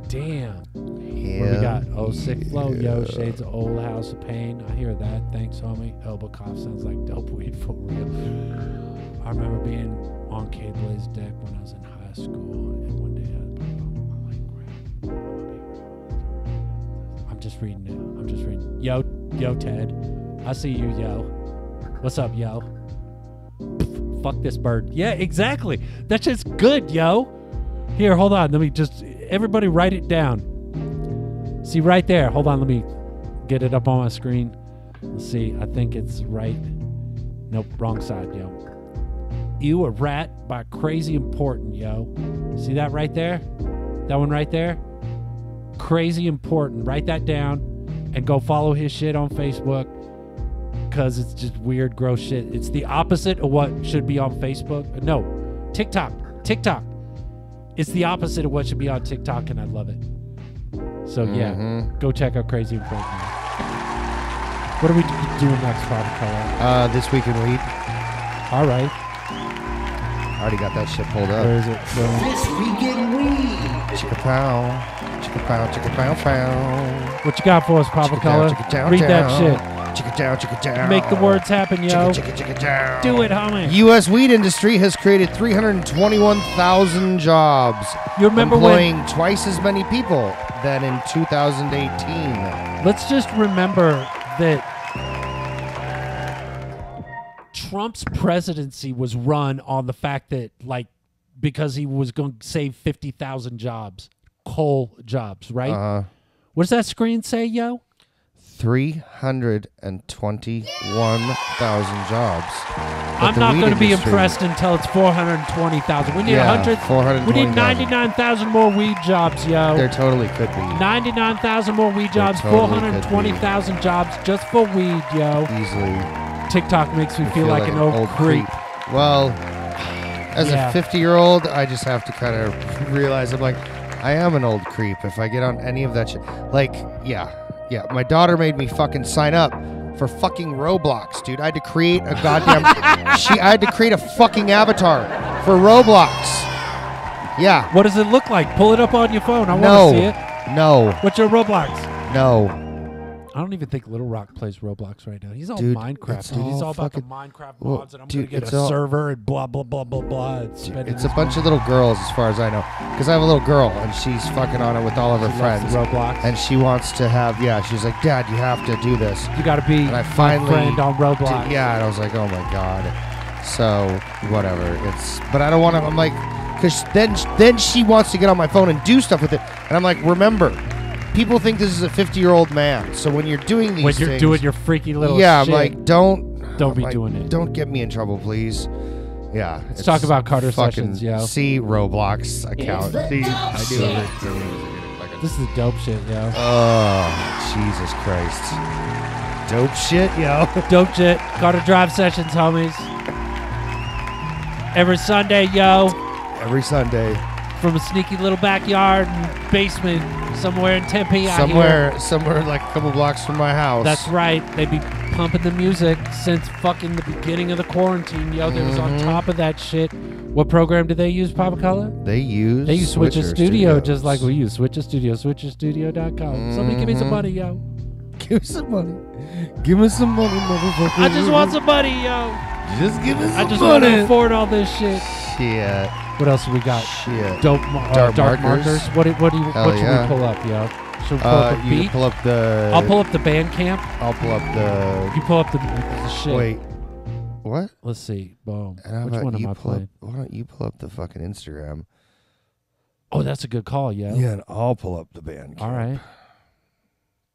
Damn. Yeah. What we got? Oh, sick flow, yo. Shades of Old House of Pain. I hear that. Thanks, homie. Elbow cough sounds like dope weed for real. I remember being on K-Blaze deck when I was in high school, and one day I'm just reading it. I'm just reading. Yo, yo, Ted. I see you, yo. What's up, yo? Fuck this bird. Yeah, exactly. That shit's good, yo. Here, hold on. Let me just... Everybody write it down. See, right there. Hold on. Let me get it up on my screen. Let's see. I think it's right. Nope. Wrong side, yo. You a Rat by Crazy Important, yo. See that right there? That one right there? Crazy Important. Write that down and go follow his shit on Facebook, because it's just weird, gross shit. It's the opposite of what should be on Facebook. No, TikTok. TikTok. It's the opposite of what should be on TikTok, and I love it. So, yeah, go check out Crazy Important. What are we doing next, Poppa Color? This Week in Weed. All right. I already got that shit pulled up. Where is it? This Week in Weed. Chicka-pow. Chicka-pow, chicka-pow-pow. What you got for us, Poppa Color? Read that shit. Chicka-dow. Make the words happen, yo. Chicka-chicka-dow. Do it, homie. U.S. weed industry has created 321,000 jobs, employing twice as many people than in 2018. Let's just remember that Trump's presidency was run on the fact that, like, because he was going to save 50,000 jobs, coal jobs, right? What does that screen say, yo? 321,000 jobs. I'm not going to be impressed until it's 420,000. We need 100. We need 99,000 more weed jobs, yo. There totally could be 99,000 more weed jobs. 420,000 jobs just for weed, yo. Easily. TikTok makes me feel like an old creep. Well, as a 50-year-old, I just have to kind of realize I'm like, I am an old creep if I get on any of that shit. Like, yeah. Yeah, my daughter made me fucking sign up for fucking Roblox, dude. I had to create a goddamn... I had to create a fucking avatar for Roblox. Yeah. What does it look like? Pull it up on your phone. I want to see it. No. What's your Roblox? No. I don't even think Little Rock plays Roblox right now. He's all Minecraft, dude. He's all fucking about the Minecraft mods, and I'm going to get a server and blah, blah, blah, blah, blah. Dude, it's a bunch of little girls as far as I know. Because I have a little girl, and she's fucking on it with all of her friends. Roblox. And she wants to have, she's like, Dad, you have to do this. You got to be my friend on Roblox. And I was like, oh, my God. So, whatever. But I don't want to, I'm like, because then she wants to get on my phone and do stuff with it. And I'm like, remember, people think this is a 50-year-old man. So when you're doing these things... When you're doing your freaky little shit. Yeah, I'm like, don't be doing it. Don't get me in trouble, please. Yeah. Let's talk about Carter Sessions, yo. See Roblox account. I do have it. This is dope shit, yo. Oh, Jesus Christ. Dope shit, yo. Dope shit. Carter Drive Sessions, homies. Every Sunday, yo. Every Sunday. From a sneaky little backyard and basement somewhere in Tempe. Somewhere like a couple blocks from my house. That's right. They be pumping the music since fucking the beginning of the quarantine, yo. They was on top of that shit. What program did they use, Poppa Color? They use Switcher Studio, just like we use Switcher Studio. SwitcherStudio.com. Somebody give me some money, yo. Give me some money. Give me some money, motherfucker. I just want some money, yo. Just give me some money. I just want to afford all this shit. Shit. What else have we got? Shit. Dope, Dark Markers. What should we pull up, yo? Should we pull up the beat? Pull up the... I'll pull up the Bandcamp. I'll pull up the... You pull up the shit. Wait. What? Let's see. Boom. Which one am I playing? Why don't you pull up the fucking Instagram? Oh, that's a good call, yo. Yeah, and I'll pull up the Bandcamp. All right.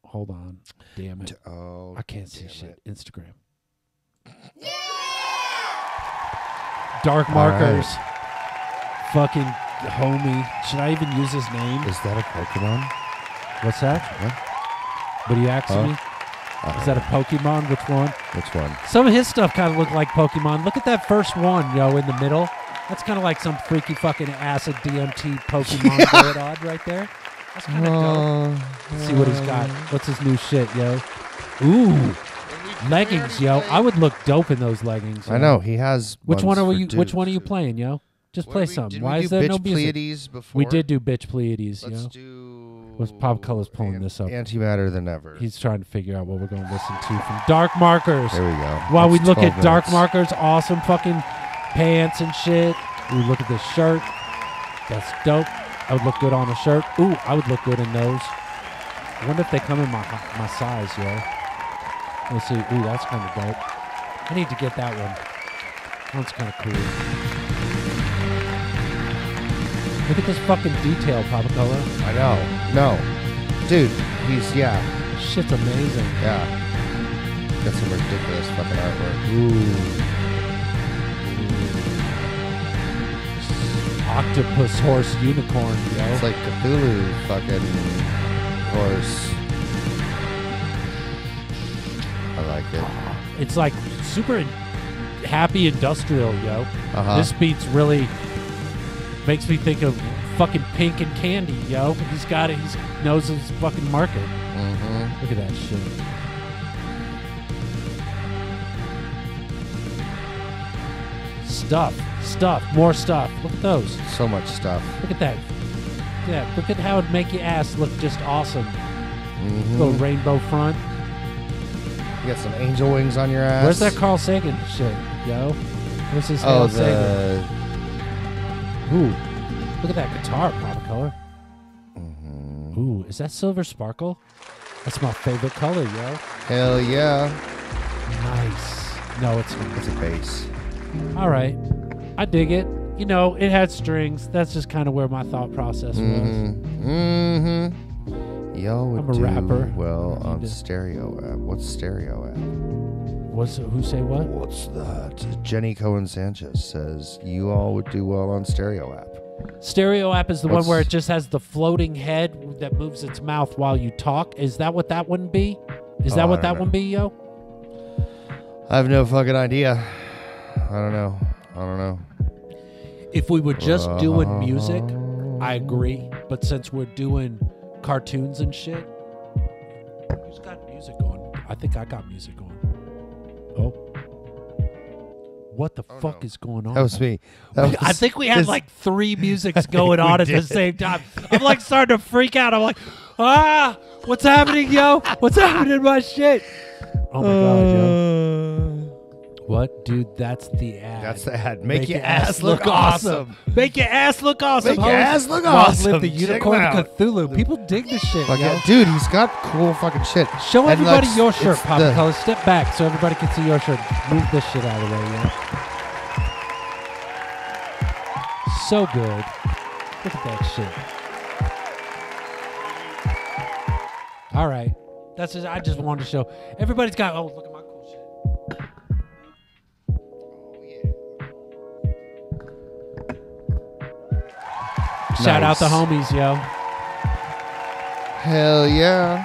Hold on. Damn it. Oh, I can't see shit. Instagram. Yeah! Dark Markers. Fucking homie. Should I even use his name? Is that a Pokemon? What's that? What? But he asked me. Is that a Pokemon? Which one? Which one? Some of his stuff kind of looked like Pokemon. Look at that first one, yo, in the middle. That's kind of like some freaky fucking acid DMT Pokemon going on right there. That's kind of dope. Let's see what he's got. What's his new shit, yo? Ooh. Leggings, yo. I would look dope in those leggings. Yo. I know. He has. Which one are you playing, yo? Just play some. Why is there no music? Before? We did do Bitch Pleiades, yo. Let's do... Was Pop Color's pulling this up. Antimatter Than Ever. He's trying to figure out what we're going to listen to from Dark Markers. There we go. While we look at Dark Markers, awesome fucking pants and shit. We look at this shirt. That's dope. I would look good on a shirt. Ooh, I would look good in those. I wonder if they come in my size, yo. Let's see. Ooh, that's kind of dope. I need to get that one. That one's kind of cool. Look at this fucking detail, Poppa Color. I know. No. Dude, he's, yeah. This shit's amazing. Yeah. Got some ridiculous fucking artwork. Ooh. Octopus, horse, unicorn, yo. It's like Cthulhu fucking horse. I like it. It's like super happy industrial, yo. This beat's really makes me think of fucking Pink and Candy, yo. He's got it. He knows his fucking market. Mm-hmm. Look at that shit. Stuff, more stuff. Look at those. So much stuff. Look at that. Yeah, look at how it'd make your ass look just awesome. Mm-hmm. Little rainbow front. You got some angel wings on your ass. Where's that Carl Sagan shit, yo? Where's his Carl Sagan? Ooh, look at that guitar, Poppa Color. Mm-hmm. Ooh, is that Silver Sparkle? That's my favorite color, yo. Hell yeah. Nice. No, it's a bass. All right, I dig it. You know, it had strings. That's just kind of where my thought process was. Mm-hmm. Yo, I'm a rapper. Well, on stereo app. What's stereo app? What's who say what? What's that? Jenny Cohen Sanchez says you all would do well on stereo app. Stereo app is the one where it just has the floating head that moves its mouth while you talk. Is that what that one be? Is that what that one be, yo? I have no fucking idea. I don't know. I don't know. If we were just doing music, I agree. But since we're doing cartoons and shit, who's got music on? I think I got music on. Oh. What the fuck is going on? That was me. I think we had like three musics going on at the same time. I'm like starting to freak out. I'm like, ah, what's happening, yo? What's happening to my shit? Oh my God, yo. What? Dude, that's the ad. That's the ad. Make your ass look awesome. Make your ass look awesome. Make your ass look awesome. Live the unicorn Cthulhu. People dig this shit, yo. Dude, he's got cool fucking shit. Show everybody your shirt, Poppa Color. Step back so everybody can see your shirt. Move this shit out of the way, yo. So good. Look at that shit. All right. That's just, I just wanted to show. Everybody's got, oh, look at my cool shit. Shout out the homies, yo. Hell yeah.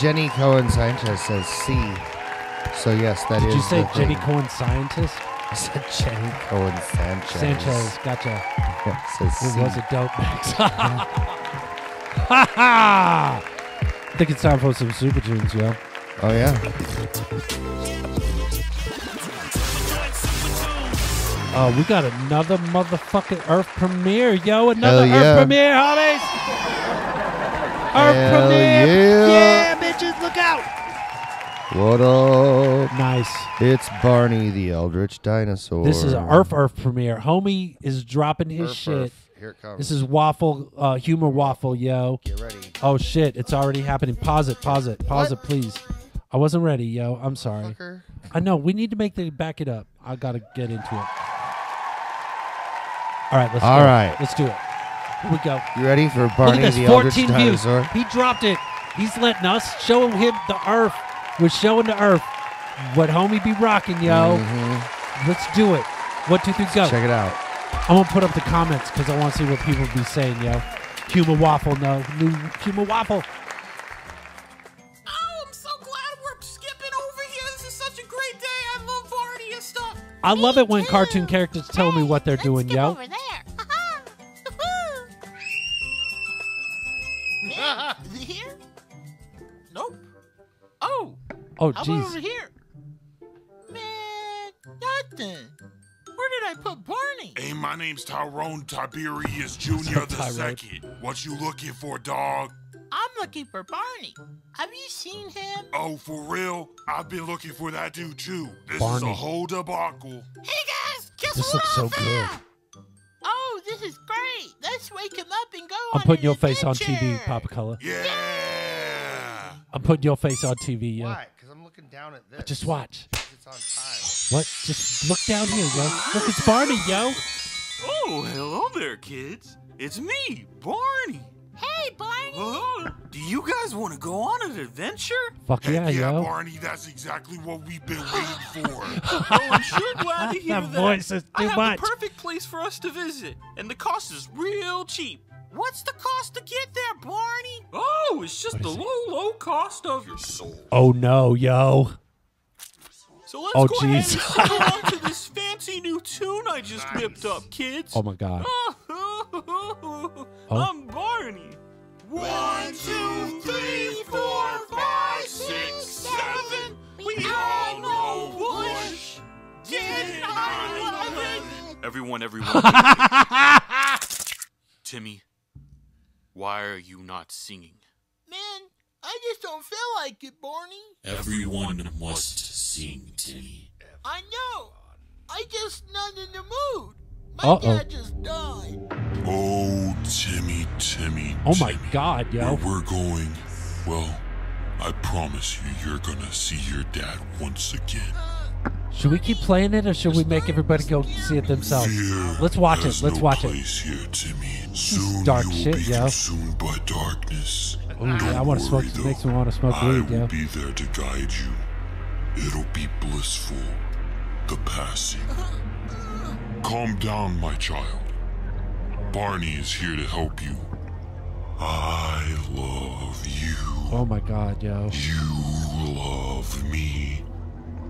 Jenny Cohen Scientist says C. So, yes, that is. Did you say Jenny Cohen Scientist? I said Jenny Cohen Sanchez. Sanchez, gotcha. Yeah, says C. It was a dope mix. Ha ha! I think it's time for some Super Tunes, yo. Oh, yeah. Oh, we got another motherfucking Earth premiere, yo. Another Earth premiere, homies. Earth premiere. Yeah, bitches, look out. What up? Nice. It's Barney the Eldritch Dinosaur. This is an Earth premiere. Homie is dropping his shit. Here it comes. This is Waffle, Human Waffle, yo. Get ready. Oh, shit. It's already happening. Pause it, pause it. Pause it, please. I wasn't ready, yo. I'm sorry. Fucker. I know. We need to make the back it up. I got to get into it. All right, let's go. Right. Let's do it. Here we go. You ready for Barney the Eldritch Dinosaur? Look at this, 14 views. He dropped it. He's letting us show him the Earth. We're showing the Earth what homie be rocking, yo. Mm-hmm. Let's do it. 1, 2, 3, go. Check it out. I'm going to put up the comments because I want to see what people be saying, yo. Cuma Waffle, no. New Cuma Waffle. Oh, I'm so glad. I love it when cartoon characters tell me what they're doing, yo. Over there. Here? Nope. Oh. Oh, jeez. How about over here? Man, nothing. Where did I put Barney? Hey, my name's Tyrone Tiberius Jr. the Second. What you looking for, dog? I'm looking for Barney. Have you seen him? Oh, for real? I've been looking for that dude, too. This is a whole debacle. Hey, guys, guess what? This looks so good. Oh, this is great. Let's wake him up and go I'm putting your face on TV, Poppa Color. Yeah! I'm putting your face on TV, yo. Why? Because I'm looking down at this. But just watch. It's on time. What? Just look down here, yo. Look, it's Barney, yo. Oh, hello there, kids. It's me, Barney. Hey, Barney! Do you guys want to go on an adventure? Fuck yeah, yo. Barney, that's exactly what we've been waiting for. Oh, I'm sure glad to hear that. That voice is too much. The perfect place for us to visit, and the cost is real cheap. What's the cost to get there, Barney? Oh, it's just the low cost of your soul. Oh, no, yo. So let's go ahead and sing along to this fancy new tune I just whipped up, kids. Oh, my God. I'm Barney. 1, 2, 3, 4, 5, 6, 7. We all know Bush. 10, 9, 11. Everyone. Timmy, why are you not singing? Man, I just don't feel like it, Barney. Everyone must sing, Timmy. I know. I just not in the mood. My dad just died. Oh, Timmy. Oh, my God, yo. Where we're going, well, I promise you, you're going to see your dad once again. Should we keep playing it, or should we make everybody go see it themselves? Let's watch it. Let's watch it. Here, Timmy. Soon dark you will shit, yo. Consumed by darkness. Ooh, I want to smoke. This makes me want to smoke weed, yo. I will be there to guide you. It'll be blissful. The passing. Calm down, my child. Barney is here to help you. I love you. Oh my God, yo. You love me.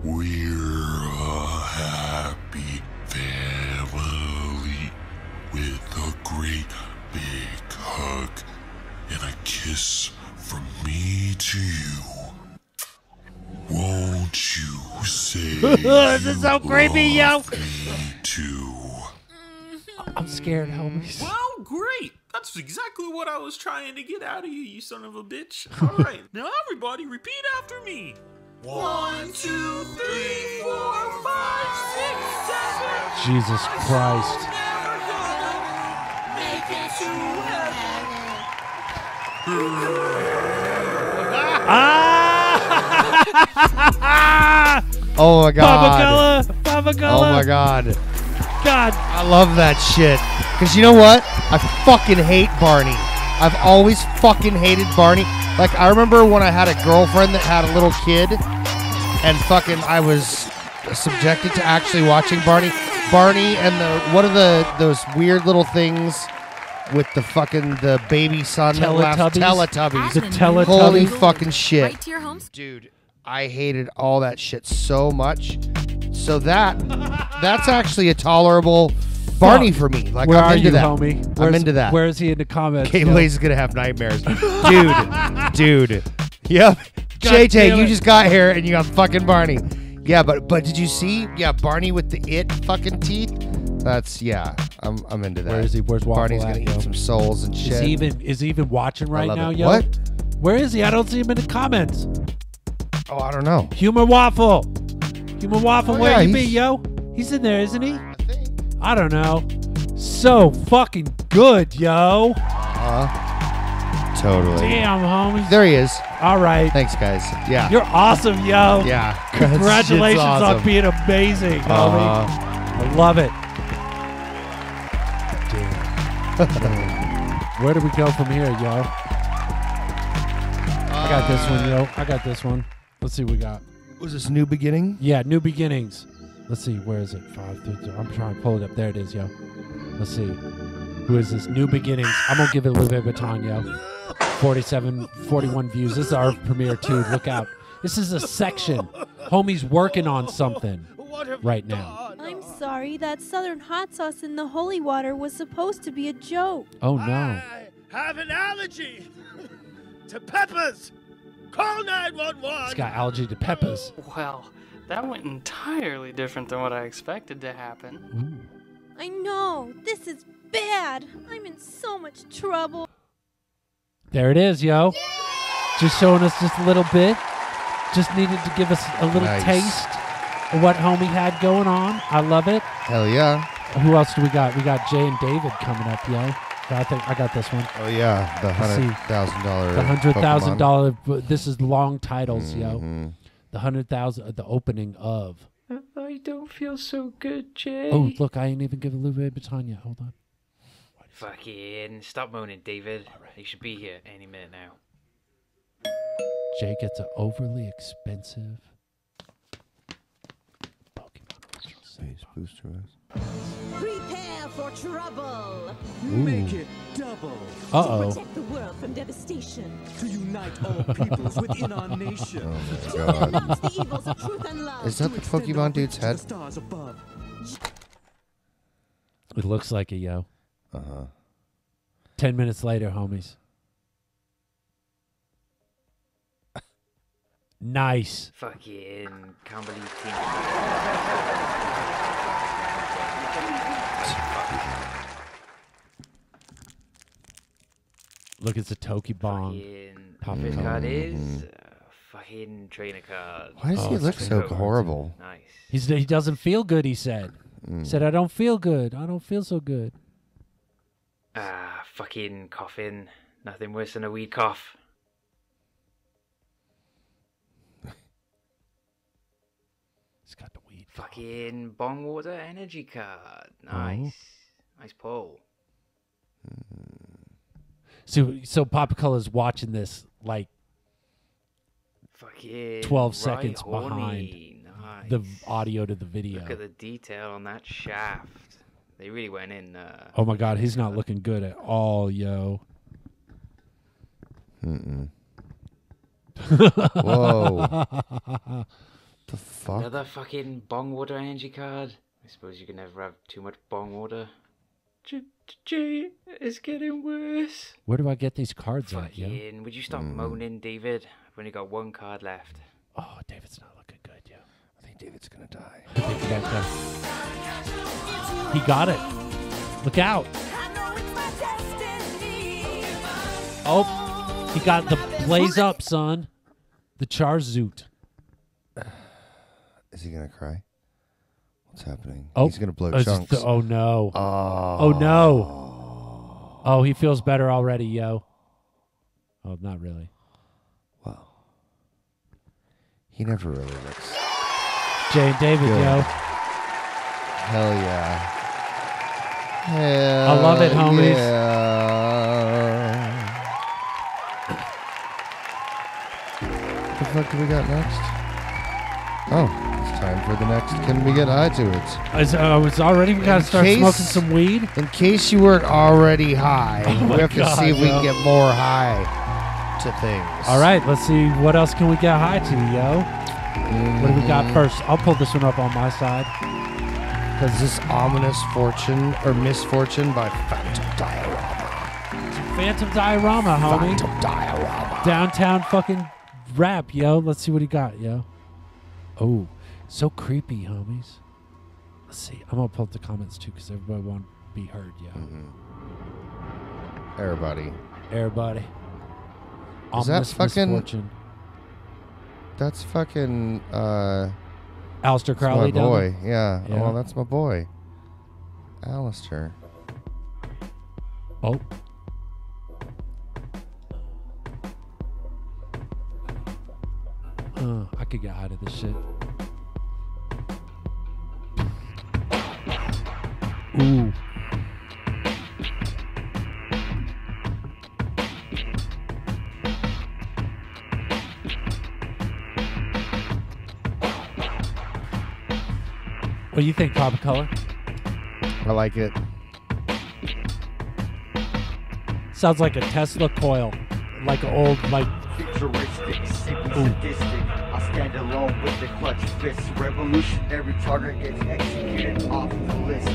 We're a happy family with a great big hug and a kiss from me to you. Won't you say this is so creepy, yo. I'm scared, homies. Well, great. That's exactly what I was trying to get out of you, you son of a bitch. All right, now everybody repeat after me. 1, 2, 3, 4, 5, 6, 7. Jesus Christ. Never gonna make it to heaven. Ah! Oh my God. Papagala. Oh my God. God. I love that shit. Because you know what? I fucking hate Barney. I've always fucking hated Barney. Like, I remember when I had a girlfriend that had a little kid, and fucking I was subjected to actually watching Barney. Barney and those weird little things with the fucking baby son that laughs. Teletubbies. The Teletubbies. Holy fucking shit. Right to your home. Dude, I hated all that shit so much. So that's actually a tolerable Barney for me. Like, where I'm into that. Homie? I'm into that. Where is he in the comments? K-Blaze is going to have nightmares. Dude. Yep. JJ, you just got here and you got fucking Barney. Yeah, but did you see? Yeah, Barney with the fucking teeth. That's, yeah, I'm into that. Where is he? Where's Waffle? Barney's going to eat some souls and shit. Is he even watching right now, yo? What? Where is he? I don't see him in the comments. Oh, I don't know. Human Waffle. Cuma Waffle, where you be, yo? He's in there, isn't he? I think. I don't know. So fucking good, yo. Totally. Damn, homies. There he is. All right. Thanks, guys. Yeah. You're awesome, yo. Yeah. Congratulations on being amazing, homie. I love it. Damn. Where do we go from here, yo? I got this one, yo. I got this one. Let's see what we got. Was this New Beginning? Yeah, New Beginnings. Let's see, where is it? 5, 3, 2. I'm trying to pull it up. There it is, yo. Let's see. Who is this? New Beginnings. I'm going to give it a little bit of a time, yo. 41 views. This is our premiere, too. Look out. This is a section. Homie's working on something right now. sorry that Southern hot sauce in the holy water was supposed to be a joke. Oh, no. I have an allergy to peppers. Call 911. He's got allergy to peppers. Well, that went entirely different than what I expected to happen. Ooh. I know. This is bad. I'm in so much trouble. There it is, yo. Yeah! Just showing us just a little bit. Just needed to give us a little taste of what homie had going on. I love it. Hell yeah. Who else do we got? We got Jay and David coming up, yo. I think I got this one. Oh, yeah. The $100,000. The $100,000. This is long titles, yo. The 100,000, the opening of. I don't feel so good, Jay. Oh, look, I ain't even giving Louis Vuitton yet. Hold on. Fucking stop moaning, David. All right. You should be here any minute now. Jay gets an overly expensive Pokemon. Space booster us. Prepare for trouble. Ooh. Make it double. To protect the world from devastation. To unite all peoples within our nation. Oh my God. To announce the evils of truth and love. Is that the Pokemon dude's head? The stars above. It looks like a yo. 10 minutes later, homies. Nice. Fucking can't believe it. Look, it's a Tokibon. Fucking card is fucking trainer card. Why does he look so horrible? Nice. He doesn't feel good, he said. He said, I don't feel good. I don't feel so good. Ah, fucking coughing. Nothing worse than a wee cough. Got the weed. Fucking bong water energy card. Nice. Oh. Nice pull. So Poppa Color's watching this like fucking 12 seconds behind the audio to the video. Look at the detail on that shaft. They really went in. Oh my God, he's not looking good at all, yo. Whoa. The fuck? Another fucking bong water energy card. I suppose you can never have too much bong water. Jay, it's getting worse. Where do I get these cards at, yo? Would you stop moaning, David? I've only got one card left. Oh, David's not looking good, yo. I think David's gonna die. I think that guy. He got it. Look out. Oh, he got the blaze up, son. The Charzoot. Is he gonna cry? What's happening? Oh, he's gonna blow chunks. Oh no! Oh. Oh no! Oh, he feels better already, yo. Oh, not really. Wow. He never really looks. Jay and David, good. Yo. Hell yeah! Hell I love it, homies. Yeah. What the fuck do we got next? Oh, it's time for the next. Can we get high to it? It's already. We gotta start smoking some weed. In case you weren't already high, we have to see if we can get more high to things. All right, let's see what else can we get high to, yo. What do we got first? I'll pull this one up on my side. Because this ominous fortune or misfortune by Phantom Diorama. Phantom Diorama, homie. Phantom Diorama. Downtown fucking rap, yo. Let's see what he got, yo. Oh, so creepy, homies. Let's see. I'm going to pull up the comments, too, because everybody won't be heard, yo. Everybody. Everybody. Is that fucking... Misfortune. That's fucking... Aleister Crowley, that's my boy. Yeah. Oh, well, that's my boy. Aleister. Oh. I could get out of this shit. Ooh. What do you think, Poppa Color? I like it. Sounds like a Tesla coil. Like an old, like... Futuristic, sadistic, stand alone with the clutch fist. Revolutionary target gets executed off the list.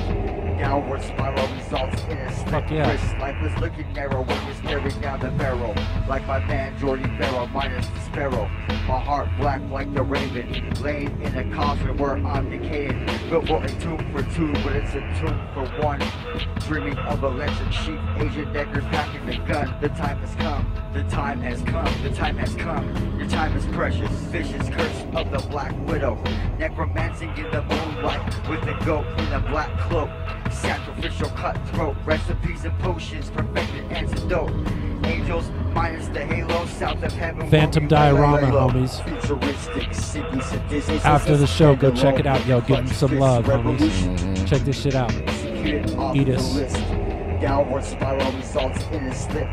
Downward spiral results in a split twist. Life was looking narrow when you're staring down the barrel. Like my man Jordy Farrell minus the sparrow. My heart black like the raven, laying in a coffin where I'm decaying. Built for a tomb for two, but it's a tomb for one. Dreaming of a legend, chief Asian Decker packing the gun. The time has come, the time has come, the time has come. Your time is precious, vicious curse of the Black Widow. Necromancing in the moonlight with a goat in a black cloak. Sacrificial cutthroat, recipes and potions, perfected antidote. Angels minus the halo, south of heaven. Phantom Diorama, homies. After the show, go check it out, yo. Give them some love, homies. Check this shit out. Eat us. Downward spiral results in a slip.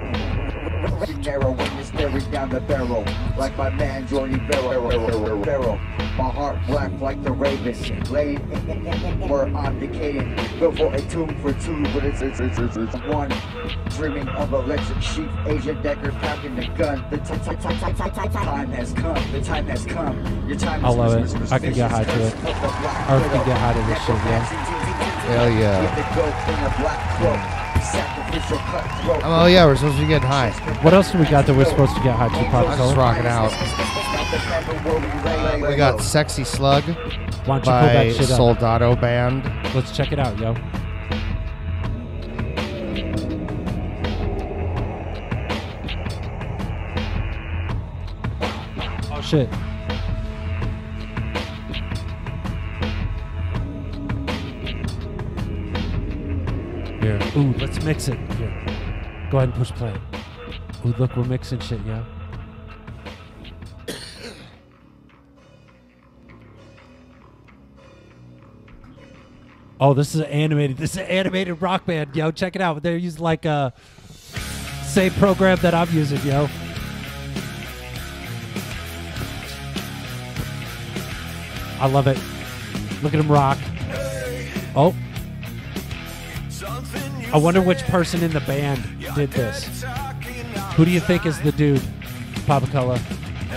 Narrow when you're staring down the barrel. Like my man Jordy Farrell. My heart black like the raven. Laying where I'm decaying. Built for a tomb for two, but it's one. Dreaming of electric sheep, Asian Decker packing the gun. The time has come. The time has come. Your time is Christmas. I could get high to it. Earth could get high to this shit, yeah. Hell yeah. Oh yeah, we're supposed to be getting high. What else do we got that we're supposed to get high to, Poppa Color? Let's rock it out. We got Sexy Slug by Soldado Band. Let's check it out, yo. Oh shit. Here. Ooh, let's mix it. Here. Go ahead and push play. Ooh, look, we're mixing shit, yo. Oh, this is an animated. This is an animated rock band, yo. Check it out. They're using like a same program that I'm using, yo. I love it. Look at them rock. Oh. I wonder which person in the band did this. Who do you think is the dude, Poppa Color?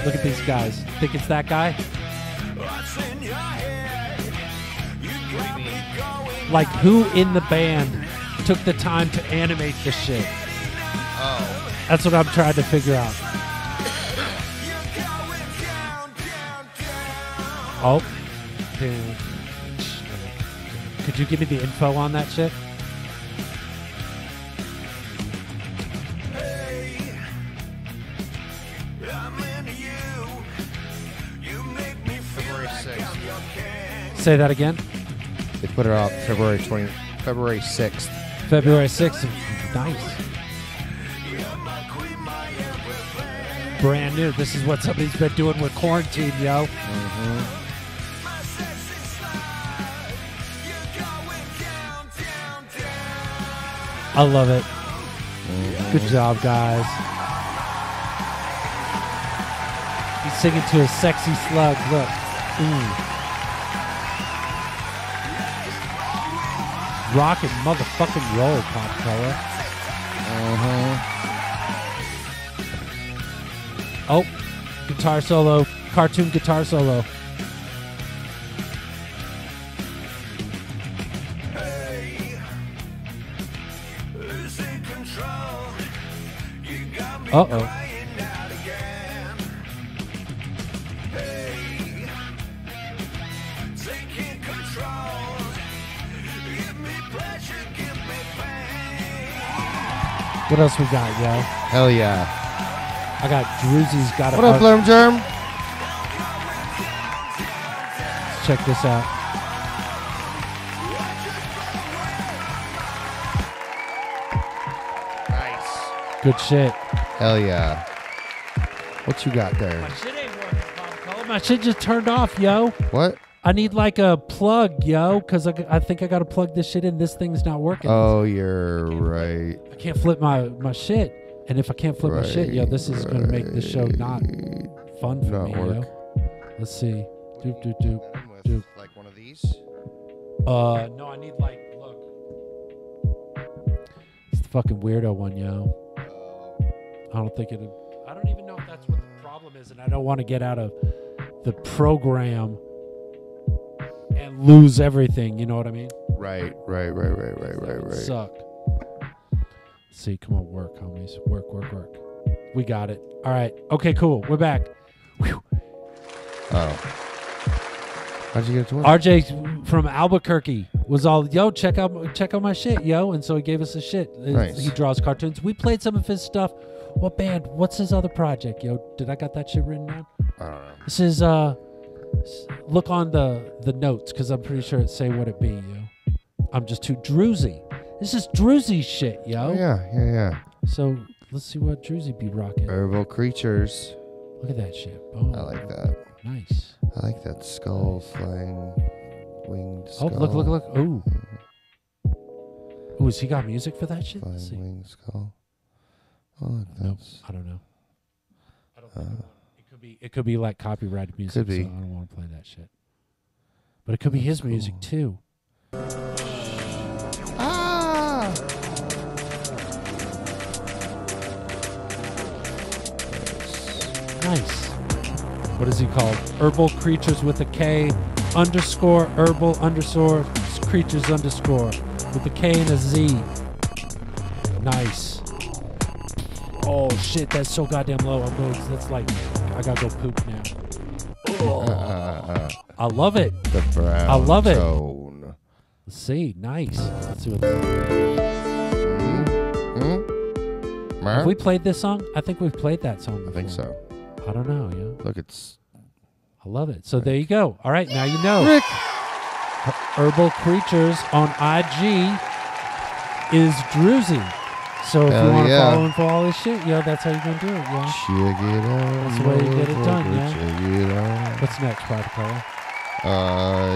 Look at these guys. Think it's that guy? Like, who in the band took the time to animate this shit? Oh. That's what I'm trying to figure out. Oh. Could you give me the info on that shit? Say that again. They put it out February 6th. February 6th. Nice. Brand new. This is what somebody's been doing with quarantine, yo. Mm-hmm. I love it. Mm-hmm. Good job, guys. He's singing to a sexy slug. Look. Mm. Rock and motherfucking roll, Poppa Color. Uh-huh. Oh, guitar solo. Cartoon guitar solo. Uh-oh. What else we got, yo? Hell yeah. I got Druzy's got a... What up, Lermgerm? Let's check this out. Nice. Good shit. Hell yeah. What you got there? My shit ain't working, Poppa Color. My shit just turned off, yo. What? I need like a plug, yo, because I think I got to plug this shit in. This thing's not working. Oh, you're right. I can't flip my shit. And if I can't flip my shit, yo, this is going to make the show not fun for me, yo. Let's see. Doop, doop, doop, doop. Like one of these? No, I need like, look. It's the fucking weirdo one, yo. I don't even know if that's what the problem is, and I don't want to get out of the program and lose everything. You know what I mean? Right. Suck. Let's see, come on, work, homies. Work. We got it. All right. Okay, cool. We're back. Whew. Oh. How'd you get it to work? RJ from Albuquerque was all, yo, check out my shit, yo. And so he gave us his shit. Nice. He draws cartoons. We played some of his stuff. What band? What's his other project, yo? Did I got that shit written down? I don't know. This is, look on the notes, because I'm pretty sure it say what it be, yo. I'm just too Druzy. This is Druzy shit, yo. Oh, yeah. So let's see what Druzy be rocking. Herbal Creatures. Look at that shit. Boom. I like that. Nice. I like that skull flying, winged skull. Oh, look. Ooh. Ooh, has he got music for that shit? Flying winged skull. Oh, look, nope. I don't know. I don't think it could be like copyrighted music, could be. So I don't want to play that shit. But it could be his music, too. Ah! Nice. What is he called? Herbal Creatures with a K _ herbal _ creatures _ with a K and a Z. Nice. Oh shit, that's so goddamn low. I'm going. That's like I gotta go poop now. Oh. I love it. The brown. I love it. Tone. Let's see. Nice. Let's see what this is. Have we played this song? I think we've played that song before. I think so. I don't know, yeah. Look, it's... I love it. So Rick. There you go. All right, now you know. Rick! Herbal Creatures on IG is Druzy. So if you want to follow him for all this shit, yo, that's how you're going to do it, yo. Check it out. That's the way you get it done, yo. Check it out. What's next, Poppa Color?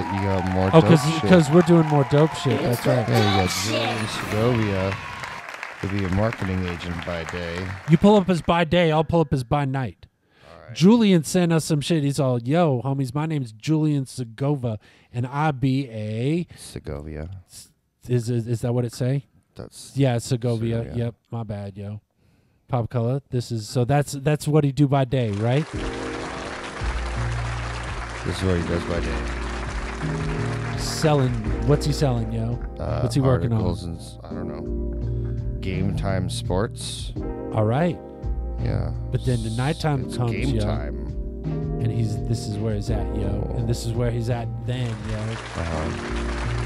You got more dope shit. Because we're doing more dope shit. That's right. Yeah, you got Julian Segovia. He'll be a marketing agent by day. You pull up his by day, I'll pull up his by night. Julian sent us some shit. He's all, yo, homies, my name's Julian Segovia, and I be a... Segovia. Is that what it say? That's... Yeah, Segovia. Yep, my bad, yo. Poppa Color, this is... So that's what he do by day, right? This is what he does by day. Selling. What's he selling, yo? What's he working on? And, I don't know. Game Time Sports. All right. Yeah. But then the nighttime comes, game time. And this is where he's at, yo. Oh. And this is where he's at then, yo.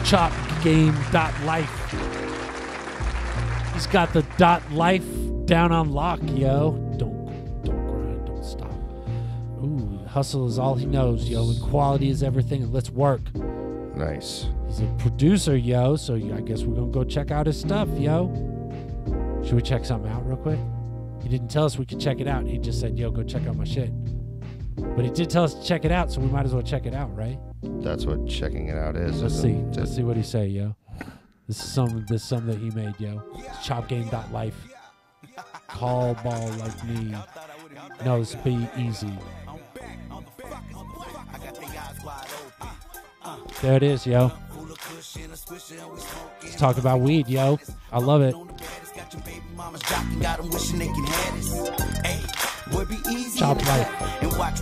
ChopGame.life. He's got the .life down on lock, yo. Don't grind, don't stop. Ooh, hustle is all he knows, yo. And quality is everything. And let's work. Nice. He's a producer, yo. So I guess we're gonna go check out his stuff, yo. Should we check something out real quick? He didn't tell us we could check it out. He just said, yo, go check out my shit. But he did tell us to check it out, so we might as well check it out, right? That's what checking it out is. Let's see. Let's see what he say, yo. This is something that he made, yo. It's ChopGame.life. Call ball like me. No, it's be easy. There it is, yo. Let's talk about weed, yo. I love it. Chop life. Back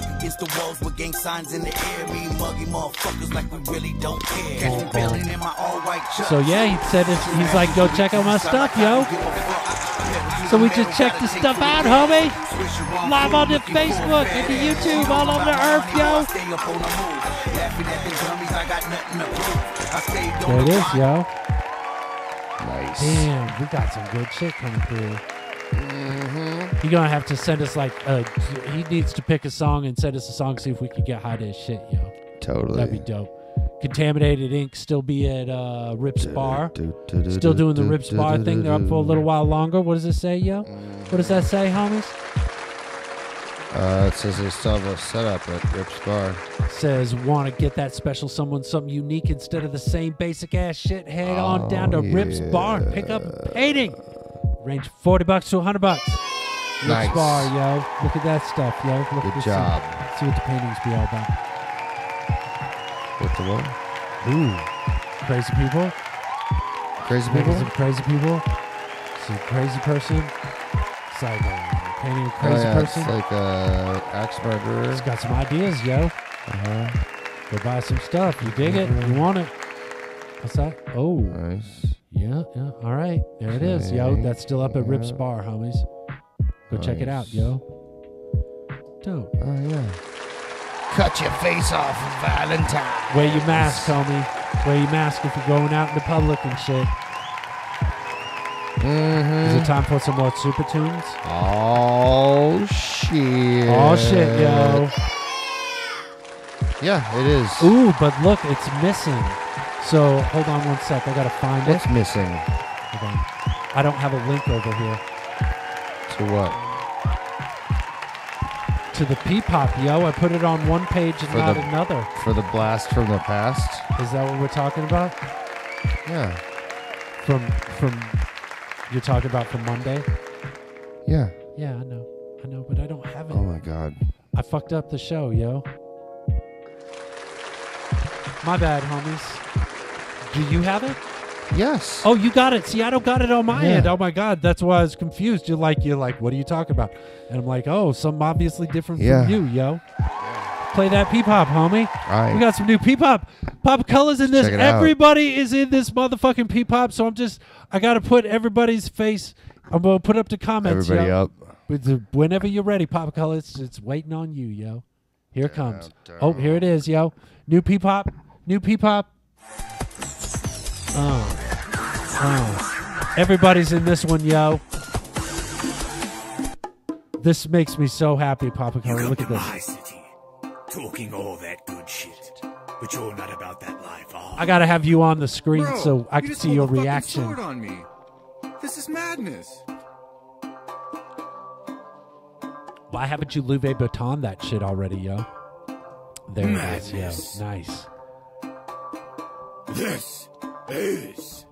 against the walls with gang signs in the air. Me muggy motherfuckers like we really don't care. So yeah, he said he's like, yo, check out my stuff, yo. So we just checked the stuff out, homie. Live on the Facebook and the YouTube, all over the earth, yo. There it is, yo. Nice. Damn, we got some good shit coming through. You're gonna have to send us like he needs to pick a song and send us a song, see if we can get high to his shit, yo. Totally. That'd be dope. Contaminated Ink still be at Rips Bar. Still doing the Rips Bar thing. They're up for a little while longer. What does it say, yo? What does that say, homies? It says they still have a setup at Rips Bar. It says, want to get that special someone something unique instead of the same basic ass shit? Head on down to Rips Bar and pick up a painting. Range $40 to $100. Rips Bar, yo. Look at that stuff, yo. Look Good at this job. See what the paintings be all about. What's the one? Ooh. Crazy people. Crazy people. Some crazy people. Some crazy person. It's like a painting crazy person. It's like a axe murderer. He's got some ideas, yo. Go buy some stuff. You dig it? You want it? What's that? Oh, nice. Yeah. All right, there it is, yo. That's still up at Rip's Bar, homies. Go check it out, yo. Dope. Oh yeah. Cut your face off on Valentine's. Wear your mask, homie. Wear your mask if you're going out in the public and shit. Is it time for some more super tunes? Oh shit! Oh shit, yo. Yeah, it is. Ooh, but look, it's missing. So hold on one sec. I gotta find it. What's missing? Okay. I don't have a link over here. To what? To the Peepop, yo. I put it on one page and not another. For the blast from the past? Is that what we're talking about? Yeah. You're talking about from Monday? Yeah. Yeah, I know, but I don't have it. Oh my god. I fucked up the show, yo. My bad, homies. Do you have it? Yes. Oh, you got it. See, I don't got it on my end. Oh my god, that's why I was confused. You're like, what are you talking about? And I'm like, oh, something obviously different from you, yo. Play that Peepop, homie. All right. We got some new Peepop. Poppa Color's in this. Everybody is in this motherfucking Peepop. So I gotta put everybody's face. I'm gonna put up the comments. Everybody yo. Up. Whenever you're ready, Poppa Color, it's waiting on you, yo. Here it comes. Oh, here it is, yo. New Peepop. New Peepop. Oh. Everybody's in this one, yo. This makes me so happy, Poppa Color. Look at this. My city, talking all that good shit, but you're not about that life. I gotta have you on the screen so I can see your reaction. Sword on me. This is madness. Why haven't you Louis Vuitton that shit already, yo? There it is, yo. Nice. This is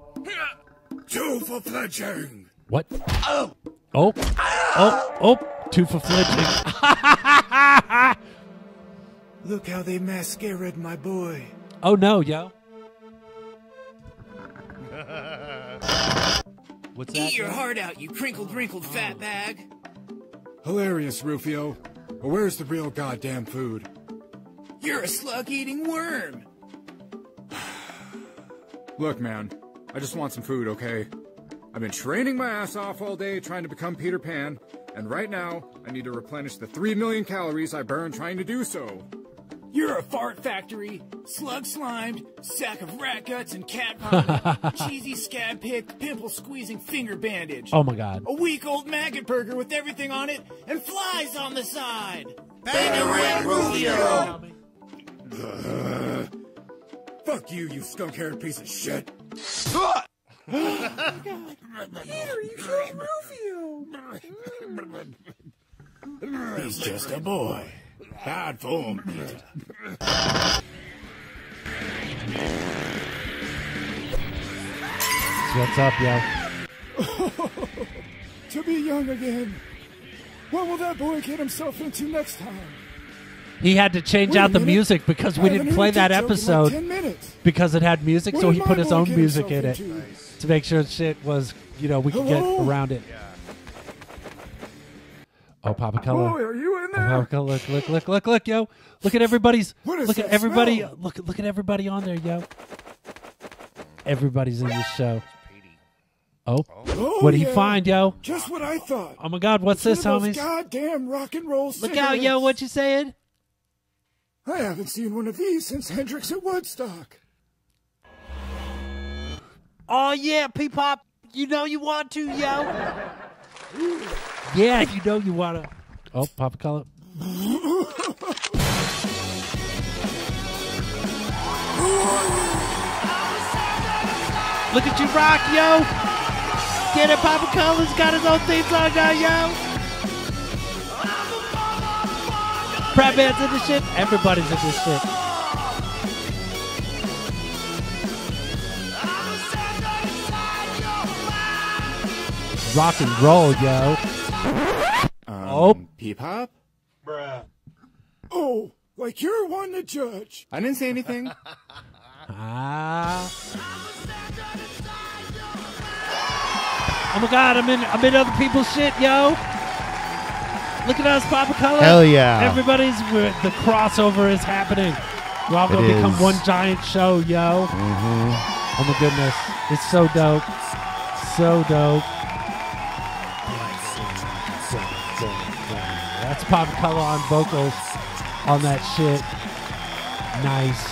two for fledging. What? Oh, two for fledging. Look how they masquerade my boy. Oh no, yo. What's that? Eat your heart out, you crinkled fat bag. Hilarious, Rufio. But where's the real goddamn food? You're a slug-eating worm. Look, man, I just want some food, okay? I've been training my ass off all day trying to become Peter Pan, and right now, I need to replenish the 3 million calories I burned trying to do so. You're a fart factory, slug-slimed, sack of rat guts and cat vomit, cheesy scab pick, pimple-squeezing finger bandage. Oh my god. A week-old maggot burger with everything on it and flies on the side. Bang-a-rat Rufio! Fuck you, you skunk-haired piece of shit! Oh my god! Peter, you killed Rufio! He's just a boy. Bad form, Peter. What's up, yo? Oh, to be young again. What will that boy get himself into next time? He had to change out the music because we didn't play that episode because it had music, so he put his own music in it to make sure shit was, you know, we could get around it. Oh, Poppa Color! Boy, are you in there? Poppa Color, look, yo! Look at everybody's. Look at everybody. Look at everybody on there, yo. Everybody's in this show. Oh, what'd he find, yo? Just what I thought. Oh my God, what's this, homies? Goddamn rock and roll! Look out, yo! What you saying? I haven't seen one of these since Hendrix at Woodstock. Oh, yeah, Peepop. You know you want to, yo. Yeah, you know you want to. Oh, Poppa Color. Look at you rock, yo. Get it, Poppa Color's got his own theme song now, yo. Crap bands in this shit. Everybody's in this shit. Rock and roll, yo. Peepop? Bruh. Oh, like you're one to judge. I didn't say anything. Oh my god, I'm in other people's shit, yo. Look at us, Poppa Color. Hell yeah. Everybody's with the crossover is happening. We're all going to become one giant show, yo. Oh, my goodness. It's so dope. So dope. That's Poppa Color on vocals on that shit. Nice.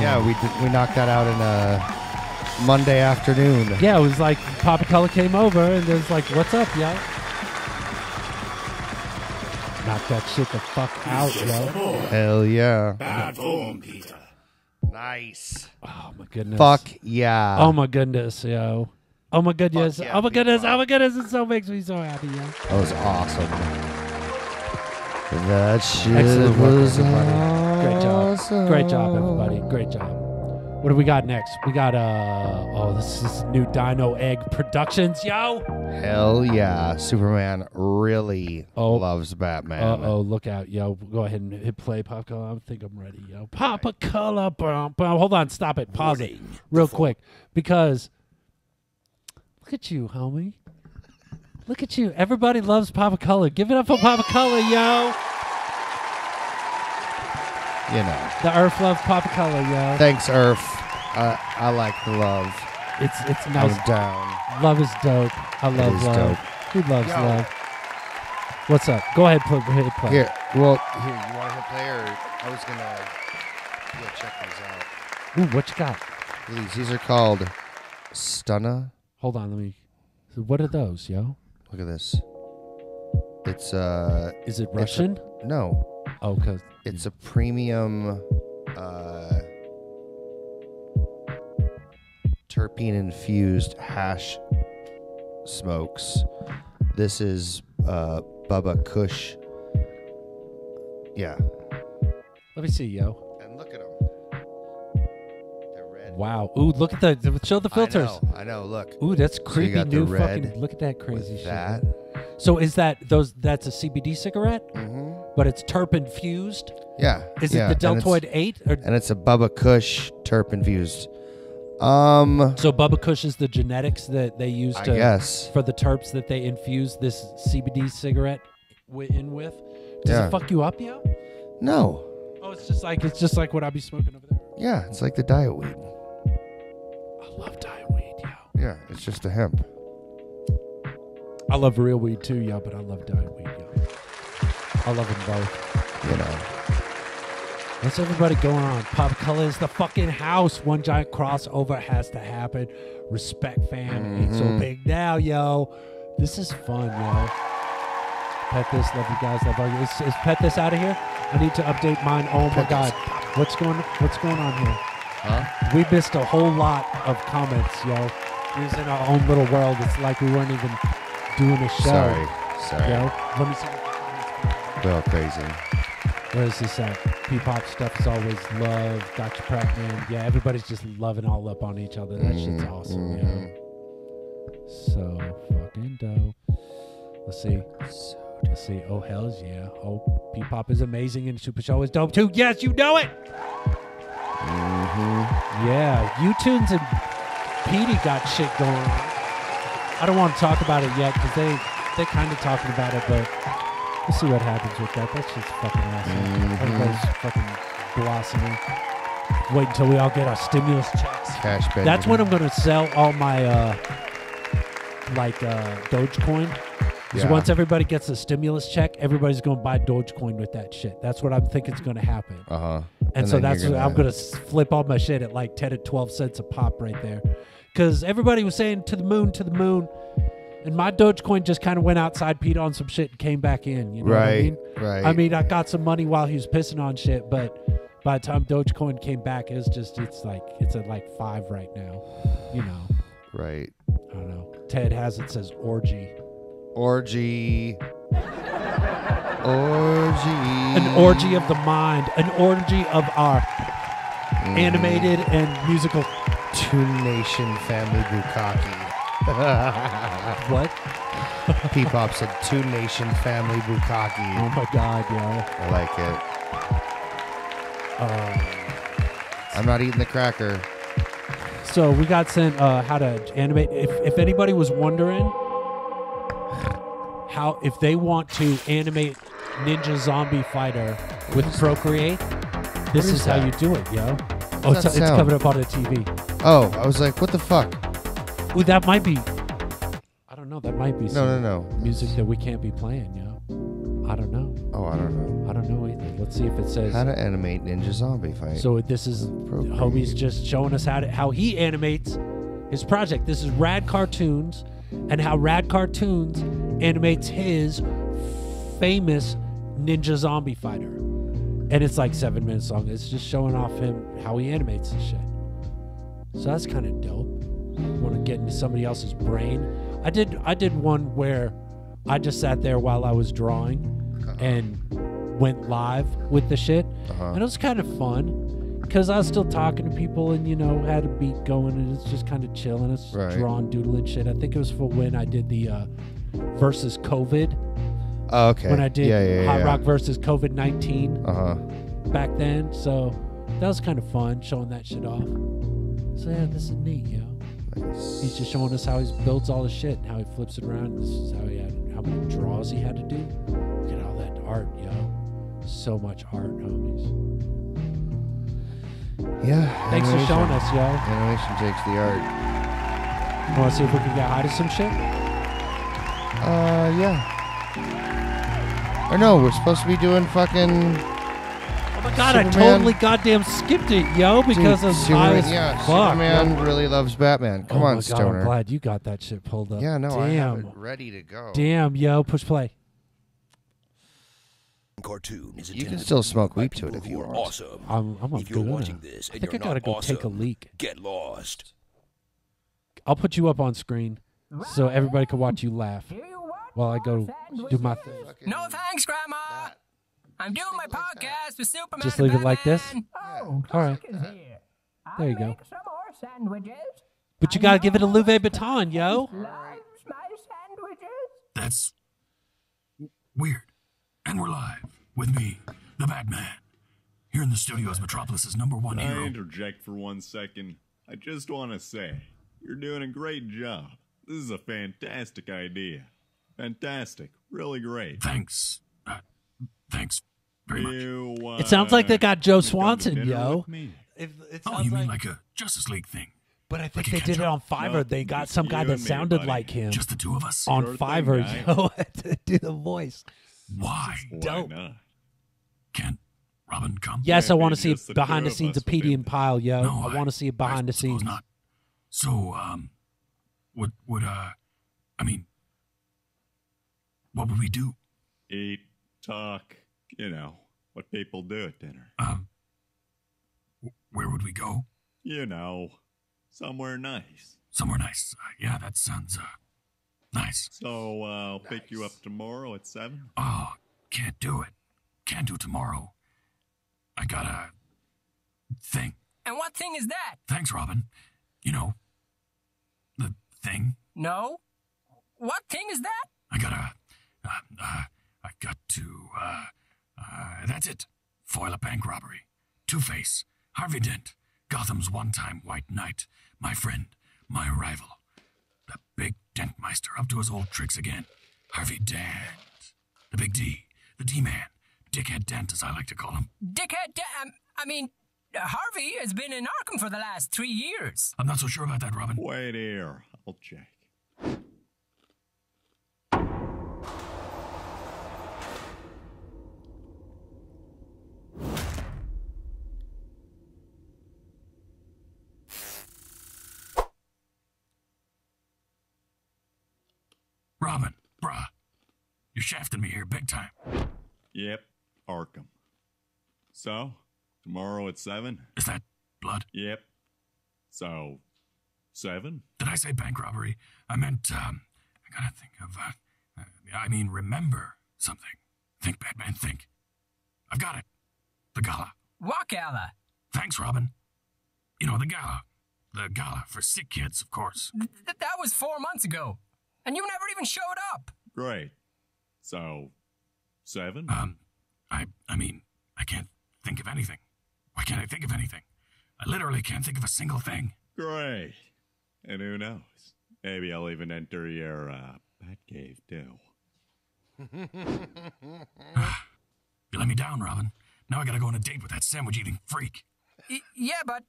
Yeah, we knocked that out in a Monday afternoon. Yeah, it was like Poppa Color came over and it was like, what's up, yo? Knock that shit the fuck out, yo. Hell yeah. Bad form, Peter. Nice. Oh my goodness. Fuck yeah. Oh my goodness, yo. Oh my goodness. Yeah, oh my goodness. Oh my goodness. It so makes me so happy, yo. That was awesome. That shit was awesome. Great job. Great job, everybody. Great job. What do we got next? We got oh, this is new Dino Egg Productions, yo. Hell yeah. Superman really loves Batman. Uh-oh, look out, yo. Go ahead and hit play, Poppa Color. I think I'm ready, yo. Poppa Color. Hold on, stop it. Pause it real quick because look at you, homie. Look at you. Everybody loves Poppa Color. Give it up for Poppa Color, yo. You know. The Earth loves Poppa Color, yo. Thanks, Earth. I like the love. It's nice. I'm down. Love is dope. I love love. Who loves love? What's up? Go ahead, hit play. Here, well, here, you want to hit play or I was gonna check these out. Ooh, what you got? These are called Stunna. Hold on, let me. What are those, yo? Look at this. It's is it Russian? No. Oh, because it's a premium terpene-infused hash smokes. This is Bubba Kush. Yeah. Let me see, yo. And look at them. They're red. Wow. Ooh, look at the show the filters. I know. Look. Ooh, that's creepy. So you got new the red fucking. Look at that crazy shit. That. So is that those? That's a CBD cigarette. Mm-hmm. But it's terp-infused? Yeah. Is it the Deltoid 8? Or? And it's a Bubba Kush terp-infused. So Bubba Kush is the genetics that they use to, I guess, for the terps that they infuse this CBD cigarate in with? Does it fuck you up, yo? No. Oh, it's just like what I be smoking over there? Yeah, it's like the diet weed. I love diet weed, yo. Yeah, it's just the hemp. I love real weed too, yo, but I love diet weed, yo. I love them both. You know. What's everybody going on? Poppa Color is the fucking house. One giant crossover has to happen. Respect, fam. Ain't so big now, yo. This is fun, yo. Pet this. Love you guys. Love all you. Is Pet this out of here? I need to update mine. Oh, my God. What's going on here? Huh? We missed a whole lot of comments, yo. We was in our own little world. It's like we weren't even doing a show. Sorry. Yo. Let me see. Well, crazy. Where is this at? P-pop stuff is always love. Dr. Prattman. Yeah, everybody's just loving all up on each other. That shit's awesome, yeah. So fucking dope. Let's see. Oh, hells yeah. Oh, P-pop is amazing and Super Show is dope too. Yes, you know it. Yeah, U-Tunes and Petey got shit going on. I don't want to talk about it yet because they're kind of talking about it, but we'll see what happens with that. That shit's fucking awesome. Everybody's fucking blossoming. Wait until we all get our stimulus checks. Cash baby. That's when I'm gonna sell all my Dogecoin. Because once everybody gets a stimulus check, everybody's gonna buy Dogecoin with that shit. That's what I'm thinking is gonna happen. And so that's what I'm gonna flip all my shit at like 10 to 12 cents a pop right there. Because everybody was saying to the moon, to the moon. And my Dogecoin just kind of went outside, peed on some shit, and came back in. You know what I mean? Right. I mean, I got some money while he was pissing on shit, but by the time Dogecoin came back, it's at like 5 right now. You know. Right. I don't know. Ted Hazard says orgy. Orgy. An orgy of the mind. An orgy of our animated and musical Toon Nation family bukkake. What? P-Pop said Toon Nation family bukkake. Oh my God, yeah. I like it. I'm not eating the cracker. So we got sent how to animate. If anybody was wondering how if they want to animate Ninja Zombie Fighter with Procreate, this is how you do it, yo. Oh, it's covered up on the TV. Oh, I was like, what the fuck? Ooh, that might be. I don't know. That might be. No. Music that we can't be playing, yo. I don't know. Oh, I don't know. I don't know either. Let's see if it says how to animate Ninja Zombie Fight. So this is homie's just showing us how he animates his project. This is Rad Cartoons, and how Rad Cartoons animates his famous Ninja Zombie Fighter. And it's like 7 minutes long. It's just showing off him how he animates and shit. So that's kind of dope. Want to get into somebody else's brain? I did one where I just sat there while I was drawing and went live with the shit, and it was kind of fun because I was still talking to people and, you know, had a beat going and it's just kind of chilling. It's drawing, doodling shit. I think it was for when I did the versus COVID. Oh, okay. When I did Hot Rock versus COVID-19 back then. So that was kind of fun, showing that shit off. So yeah, this is neat, yo. Nice. He's just showing us how he builds all his shit and how he flips it around. This is how he had, how many draws he had to do. Look at all that art, yo. So much art, homies. Yeah. Thanks for showing us, yo. Animation takes the art. You want to see if we can get high to some shit? Yeah. Or no, we're supposed to be doing fucking. Oh my god, Superman. I totally goddamn skipped it, yo, because of fuck. Superman really loves Batman. Come on, Stoner. God, I'm glad you got that shit pulled up. Yeah, no, damn. I have it ready to go. Damn, yo, push play. Cartoon is you can still smoke weed to it if you want. Awesome. I'm if you're watching this and I think I gotta go take a leak. Get lost. I'll put you up on screen so everybody can watch you laugh. While I go do my thing. No thanks, Grandma. I'm doing my podcast with Superman. Just leave it like this. Oh, all right. There you go. Some more sandwiches. But you gotta give it a Louis Vuitton, yo. Loves my sandwiches. That's weird. And we're live with me, the Batman, here in the studio as Metropolis's #1 hero. Can I interject for 1 second? I just want to say you're doing a great job. This is a fantastic idea. Fantastic. Really great. Thanks. Thanks very much. You, it sounds like they got Joe Swanson, yo. It oh, you mean like a Justice League thing? But I think like they did it on Fiverr. No, they got some guy that sounded like him. Just the two of us? On Fiverr, yo. To do the voice. Why? Dope. Can Robin come? Yes, I want to see behind the scenes of Petey and Pyle, yo. No, I want to see it behind the scenes. Not. So, I mean, what would we do? Eat, talk, you know, what people do at dinner. Where would we go? You know, somewhere nice. Somewhere nice. Yeah, that sounds nice. So I'll pick you up tomorrow at 7? Oh, can't do it. Can't do tomorrow. I got a thing. And what thing is that? Thanks, Robin. You know, the thing. No? What thing is that? I got a... I got to, that's it. Foil a bank robbery. Two-Face, Harvey Dent, Gotham's one-time white knight, my friend, my rival. The big Dentmeister up to his old tricks again. Harvey Dent. The big D, the D-man, Dickhead Dent as I like to call him. Dickhead Dent, I mean, Harvey has been in Arkham for the last 3 years. I'm not so sure about that, Robin. Wait here, I'll check. Robin, bruh, you're shafting me here big time. Yep, Arkham. So, tomorrow at 7? Is that blood? Yep. So, 7? Did I say bank robbery? I meant, I gotta think of, I mean, remember something. Think, Batman, think. I've got it. The gala. What gala? Thanks, Robin. You know, the gala. The gala for sick kids, of course. That was 4 months ago. And you never even showed up. Great. So, 7? I mean, I can't think of anything. Why can't I think of anything? I literally can't think of a single thing. Great. And who knows? Maybe I'll even enter your, Batcave, too. You let me down, Robin. Now I gotta go on a date with that sandwich-eating freak. Yeah, but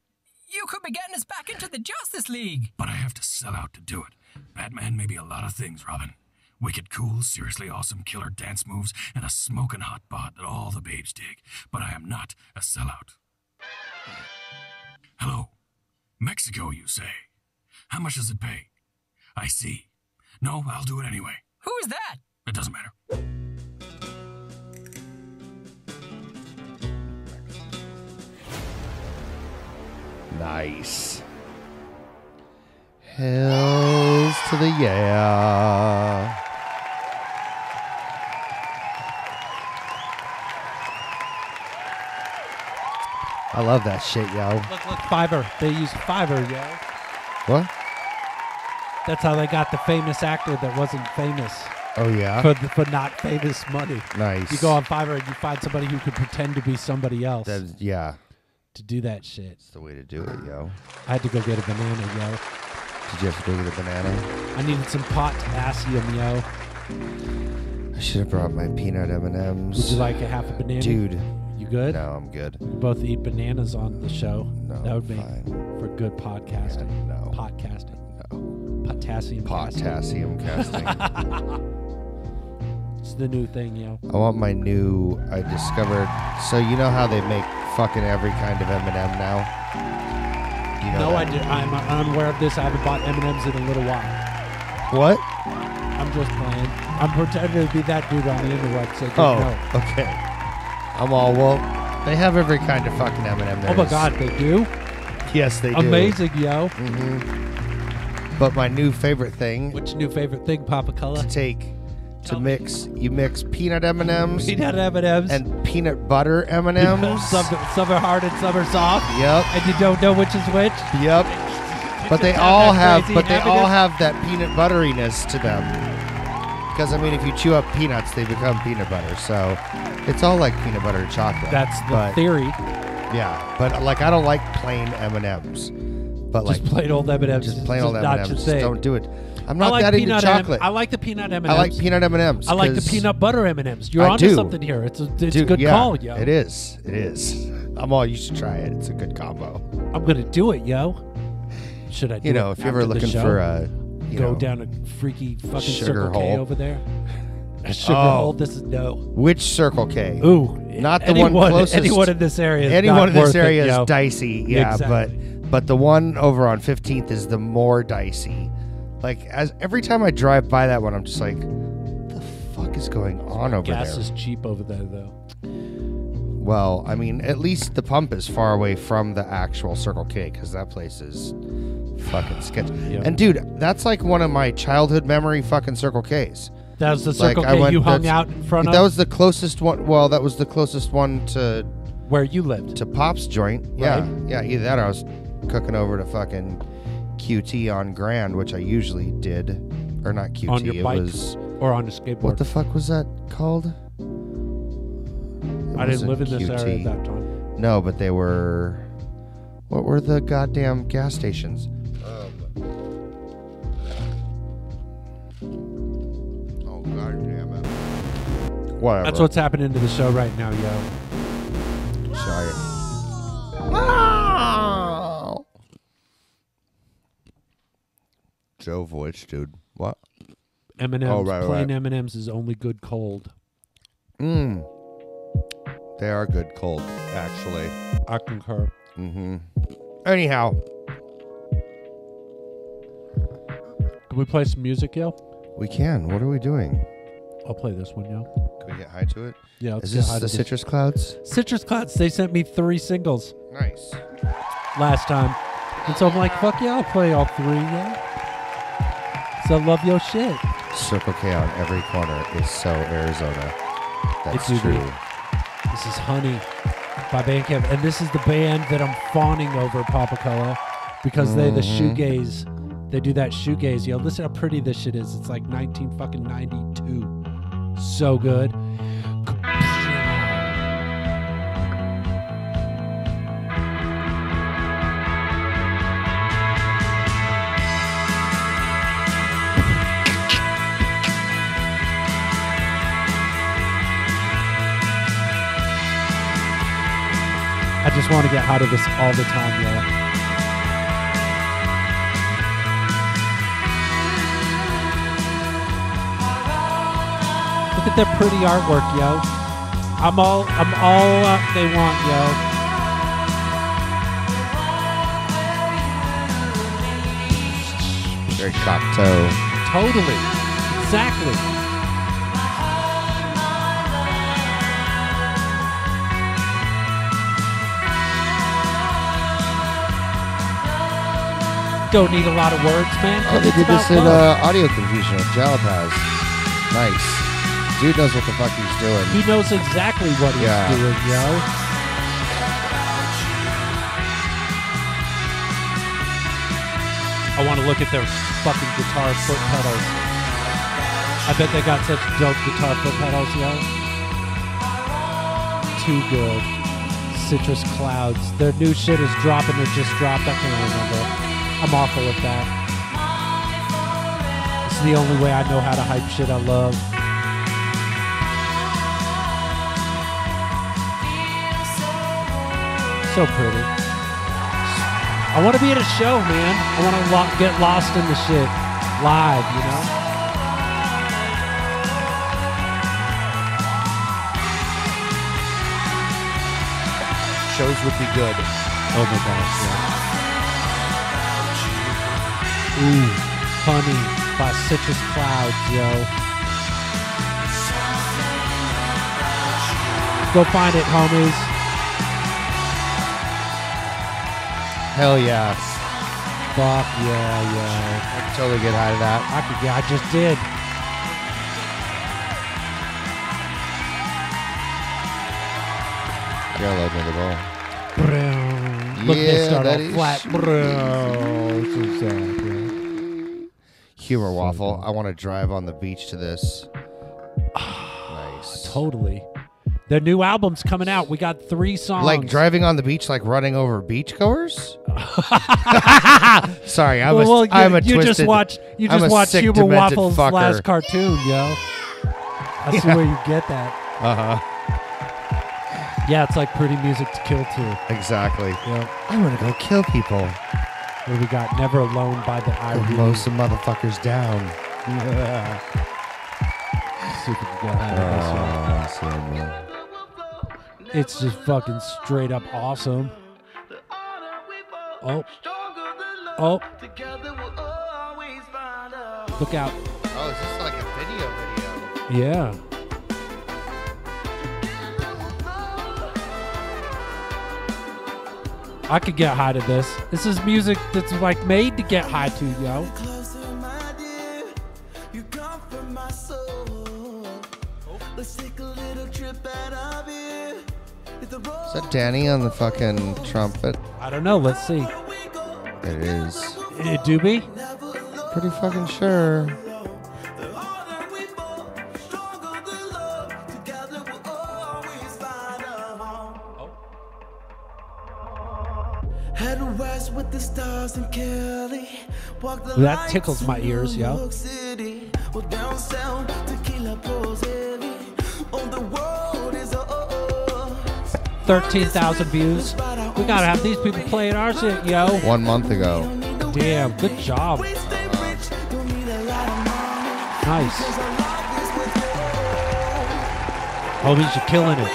you could be getting us back into the Justice League. But I have to sell out to do it. Batman may be a lot of things, Robin. Wicked cool, seriously awesome killer dance moves, and a smoking hot bod that all the babes dig. But I am not a sellout. Hello. Mexico, you say? How much does it pay? I see. No, I'll do it anyway. Who is that? It doesn't matter. Nice. Hells to the yeah. I love that shit, yo. Look, look, Fiverr. They use Fiverr, yo. What? That's how they got the famous actor that wasn't famous. Oh, yeah? For not famous money. Nice. You go on Fiverr and you find somebody who could pretend to be somebody else. That's, yeah. To do that shit. That's the way to do it, yo. I had to go get a banana, yo. Did you have to go get a banana? I needed some potassium, yo. I should have brought my peanut M&Ms. Would you like a half a banana? Dude. You good? No, I'm good. We both eat bananas on the show. No, that would be fine. For good podcasting. Yeah, no. Podcasting. No. Potassium. Potassium casting. It's the new thing, yo. I want my new, I discovered, so you know how they make fucking every kind of M&M now? You know I'm unaware of this. I haven't bought M&Ms in a little while. What? I'm just playing. I'm pretending to be that dude on the internet. So oh, know. Okay. I'm all, well, they have every kind of fucking M&M there. Oh my God, they do? Yes, they do. Amazing, yo. Mm-hmm. But my new favorite thing. What's your new favorite thing, Poppa Color? To take... To mix, you mix peanut M&Ms, and peanut butter M&Ms. Some are hard and some are soft. Yep. And you don't know which is which. Yep. But they all have, that peanut butteriness to them. Because I mean, if you chew up peanuts, they become peanut butter. So it's all like peanut butter and chocolate. That's the theory. Yeah, but like I don't like plain M&Ms. But just like plain old M&Ms. Just plain old M&Ms. Don't do it. I'm not like that into chocolate. I like the peanut M&Ms. I like peanut M&Ms. I like the peanut butter M&Ms. You're onto something here. It's a good call, yo. It is. It is. I'm all, you should try it. It's a good combo. I'm going to do it, yo. Should I do it? You know, if you're ever looking for a... Go down a freaky fucking Circle K over there. A Sugar Hole? This is no. Which Circle K? Ooh. Not the one closest. Anyone in this area is not worth it, yo. Anyone in this area is dicey. Yeah, but the one over on 15th is the more dicey. Like, as every time I drive by that one, I'm just like, what the fuck is going on over there? Gas is cheap over there, though. Well, I mean, at least the pump is far away from the actual Circle K, because that place is fucking sketchy. Yep. And, dude, that's like one of my childhood memory fucking Circle Ks. That was the Circle K you hung out in front of? That was the closest one. Well, that was the closest one to... Where you lived. To Pop's Joint. Right? Yeah, either that or I was cooking over to fucking... QT on Grand, which I usually did, or not QT. On your bike it was, or on a skateboard. What the fuck was that called? I didn't live in QT. This area at that time. No, but they were. What were the goddamn gas stations? Oh goddamn it! Whatever. That's what's happening to the show right now, yo. Sorry. Ah! Joe voice, dude. What? M&M's. Oh, right, plain right. M&M's is only good cold. Mmm. They are good cold, actually. I concur. Mm-hmm. Anyhow. Can we play some music, yo? We can. What are we doing? I'll play this one, yo. Can we get high to it? Yeah. Is this the Citrus Clouds? Citrus Clouds. They sent me 3 singles. Nice. Last time. And so I'm like, fuck yeah, I'll play all 3, yeah. I love your shit. Circle K on every corner is so Arizona. That's true. This is Honey by Bandcamp. And this is the band that I'm fawning over, Poppa Color, because they're the shoegaze. They do that shoegaze. Yo, listen how pretty this shit is. It's like 1992. So good. I just want to get out of this all the time, y'all. Look at that pretty artwork, yo. I'm all up they want, yo. Very top toe. Totally. Exactly. Don't need a lot of words, man. Oh, they did this in Audio Confusion at Jalap House. Nice. Dude knows what the fuck he's doing. He knows exactly what he's doing, yo. I want to look at their fucking guitar foot pedals. I bet they got such dope guitar foot pedals, yo. Too good. Citrus Clouds. Their new shit is dropping or just dropped. I can't remember. I'm awful at that. It's the only way I know how to hype shit I love. So pretty. I want to be at a show, man. I want to get lost in the shit live, you know? Shows would be good. Oh my gosh, yeah. Ooh, Funny by Citrus Clouds, yo. Go find it, homies. Hell yeah. Fuck yeah, yeah. I could totally get out of that. Yeah, I just did. You're all over the ball. Bro. Look at this start off flat. Bro. So sad, bro. Humor Waffle. I want to drive on the beach to this. Nice. Totally. Their new album's coming out. We got 3 songs. Like driving on the beach, like running over beachgoers? Sorry, I was you just watched Cuma Waffle's last cartoon, yo. I see where you get that. Uh-huh. Yeah, it's like pretty music to kill to. Exactly. Yep. I want to go kill people. What do we got? Never Alone by the Irie. Blow some motherfuckers down. Yeah. See if we can get out of this one. Awesome, man. It's just fucking straight up awesome. Oh. Oh. Look out. Oh, is this like a video? Yeah. I could get high to this. This is music that's like made to get high to, yo. Is that Danny on the fucking trumpet? I don't know. Let's see. It is. It do be? Pretty fucking sure. Oh. That tickles my ears, yo. On the world is 13,000 views. We gotta have these people playing our shit, yo. 1 month ago. Damn, good job. Nice. Homies, you're killing it.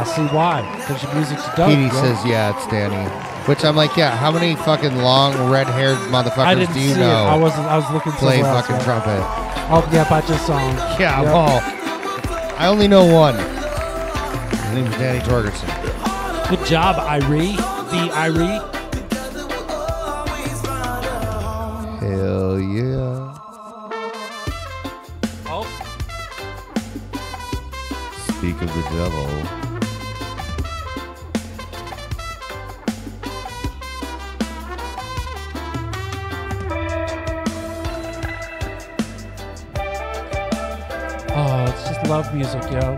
I see why. Because your music's dope. Petey says, yeah, it's Danny. Which I'm like, yeah, how many fucking long red-haired motherfuckers do you know? I was looking play fucking trumpet. Oh, yeah, I just saw him. Yeah, I'm all. I only know one. His name is Danny Torgerson. Good job, Irie. The Irie. Hell yeah. Oh. Speak of the devil. Oh, it's just love music, yo.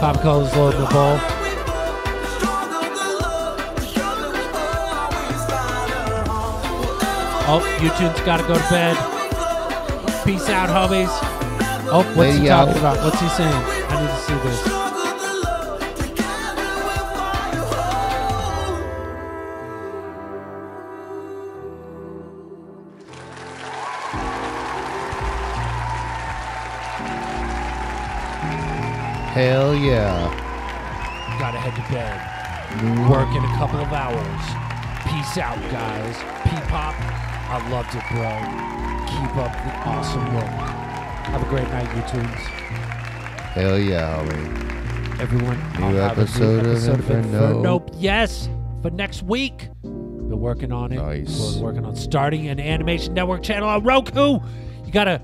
Poppa Color's Load in the Bowl. Oh, YouTube's got to go to bed. Peace out, homies. Oh, what's he talking about? What's he saying? I need to see this. Hell yeah. Gotta head to bed. Ooh. Work in a couple of hours. Peace out, guys. P-Pop, I loved it, bro. Keep up the awesome work. Have a great night, YouTubes. Hell yeah, homie. Everyone, new episode of Inferno. Nope. Yes, for next week. Been working on it. Nice. We're working on starting an animation network channel on Roku. You gotta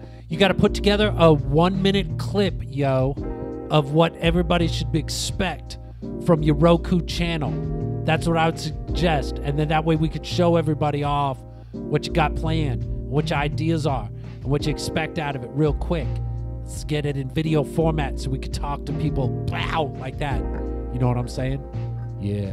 put together a 1-minute clip, yo, of what everybody should expect from your Roku channel. That's what I would suggest. And then that way we could show everybody off what you got planned, what your ideas are, and what you expect out of it real quick. Let's get it in video format so we could talk to people like that. You know what I'm saying? Yeah.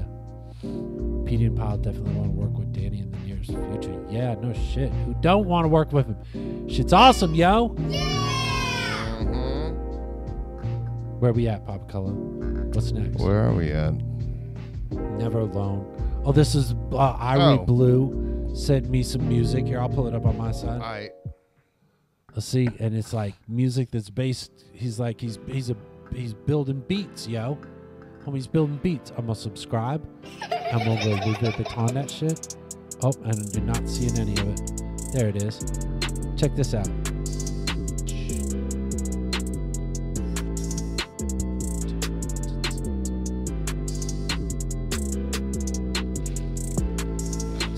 Petey and Pyle definitely want to work with Danny in the nearest future. Yeah, no shit. Who don't want to work with him? Shit's awesome, yo. Yeah! Where we at, Poppa Color? What's next? Where are we at? Never Alone. Oh, this is Irie Blue sent me some music. Here, I'll pull it up on my side. All right. Let's see. And it's like music that's based. He's like, he's building beats, yo. Homie's building beats. I'm going to subscribe. I'm going to leave it on that shit. Oh, and I did not see any of it. There it is. Check this out.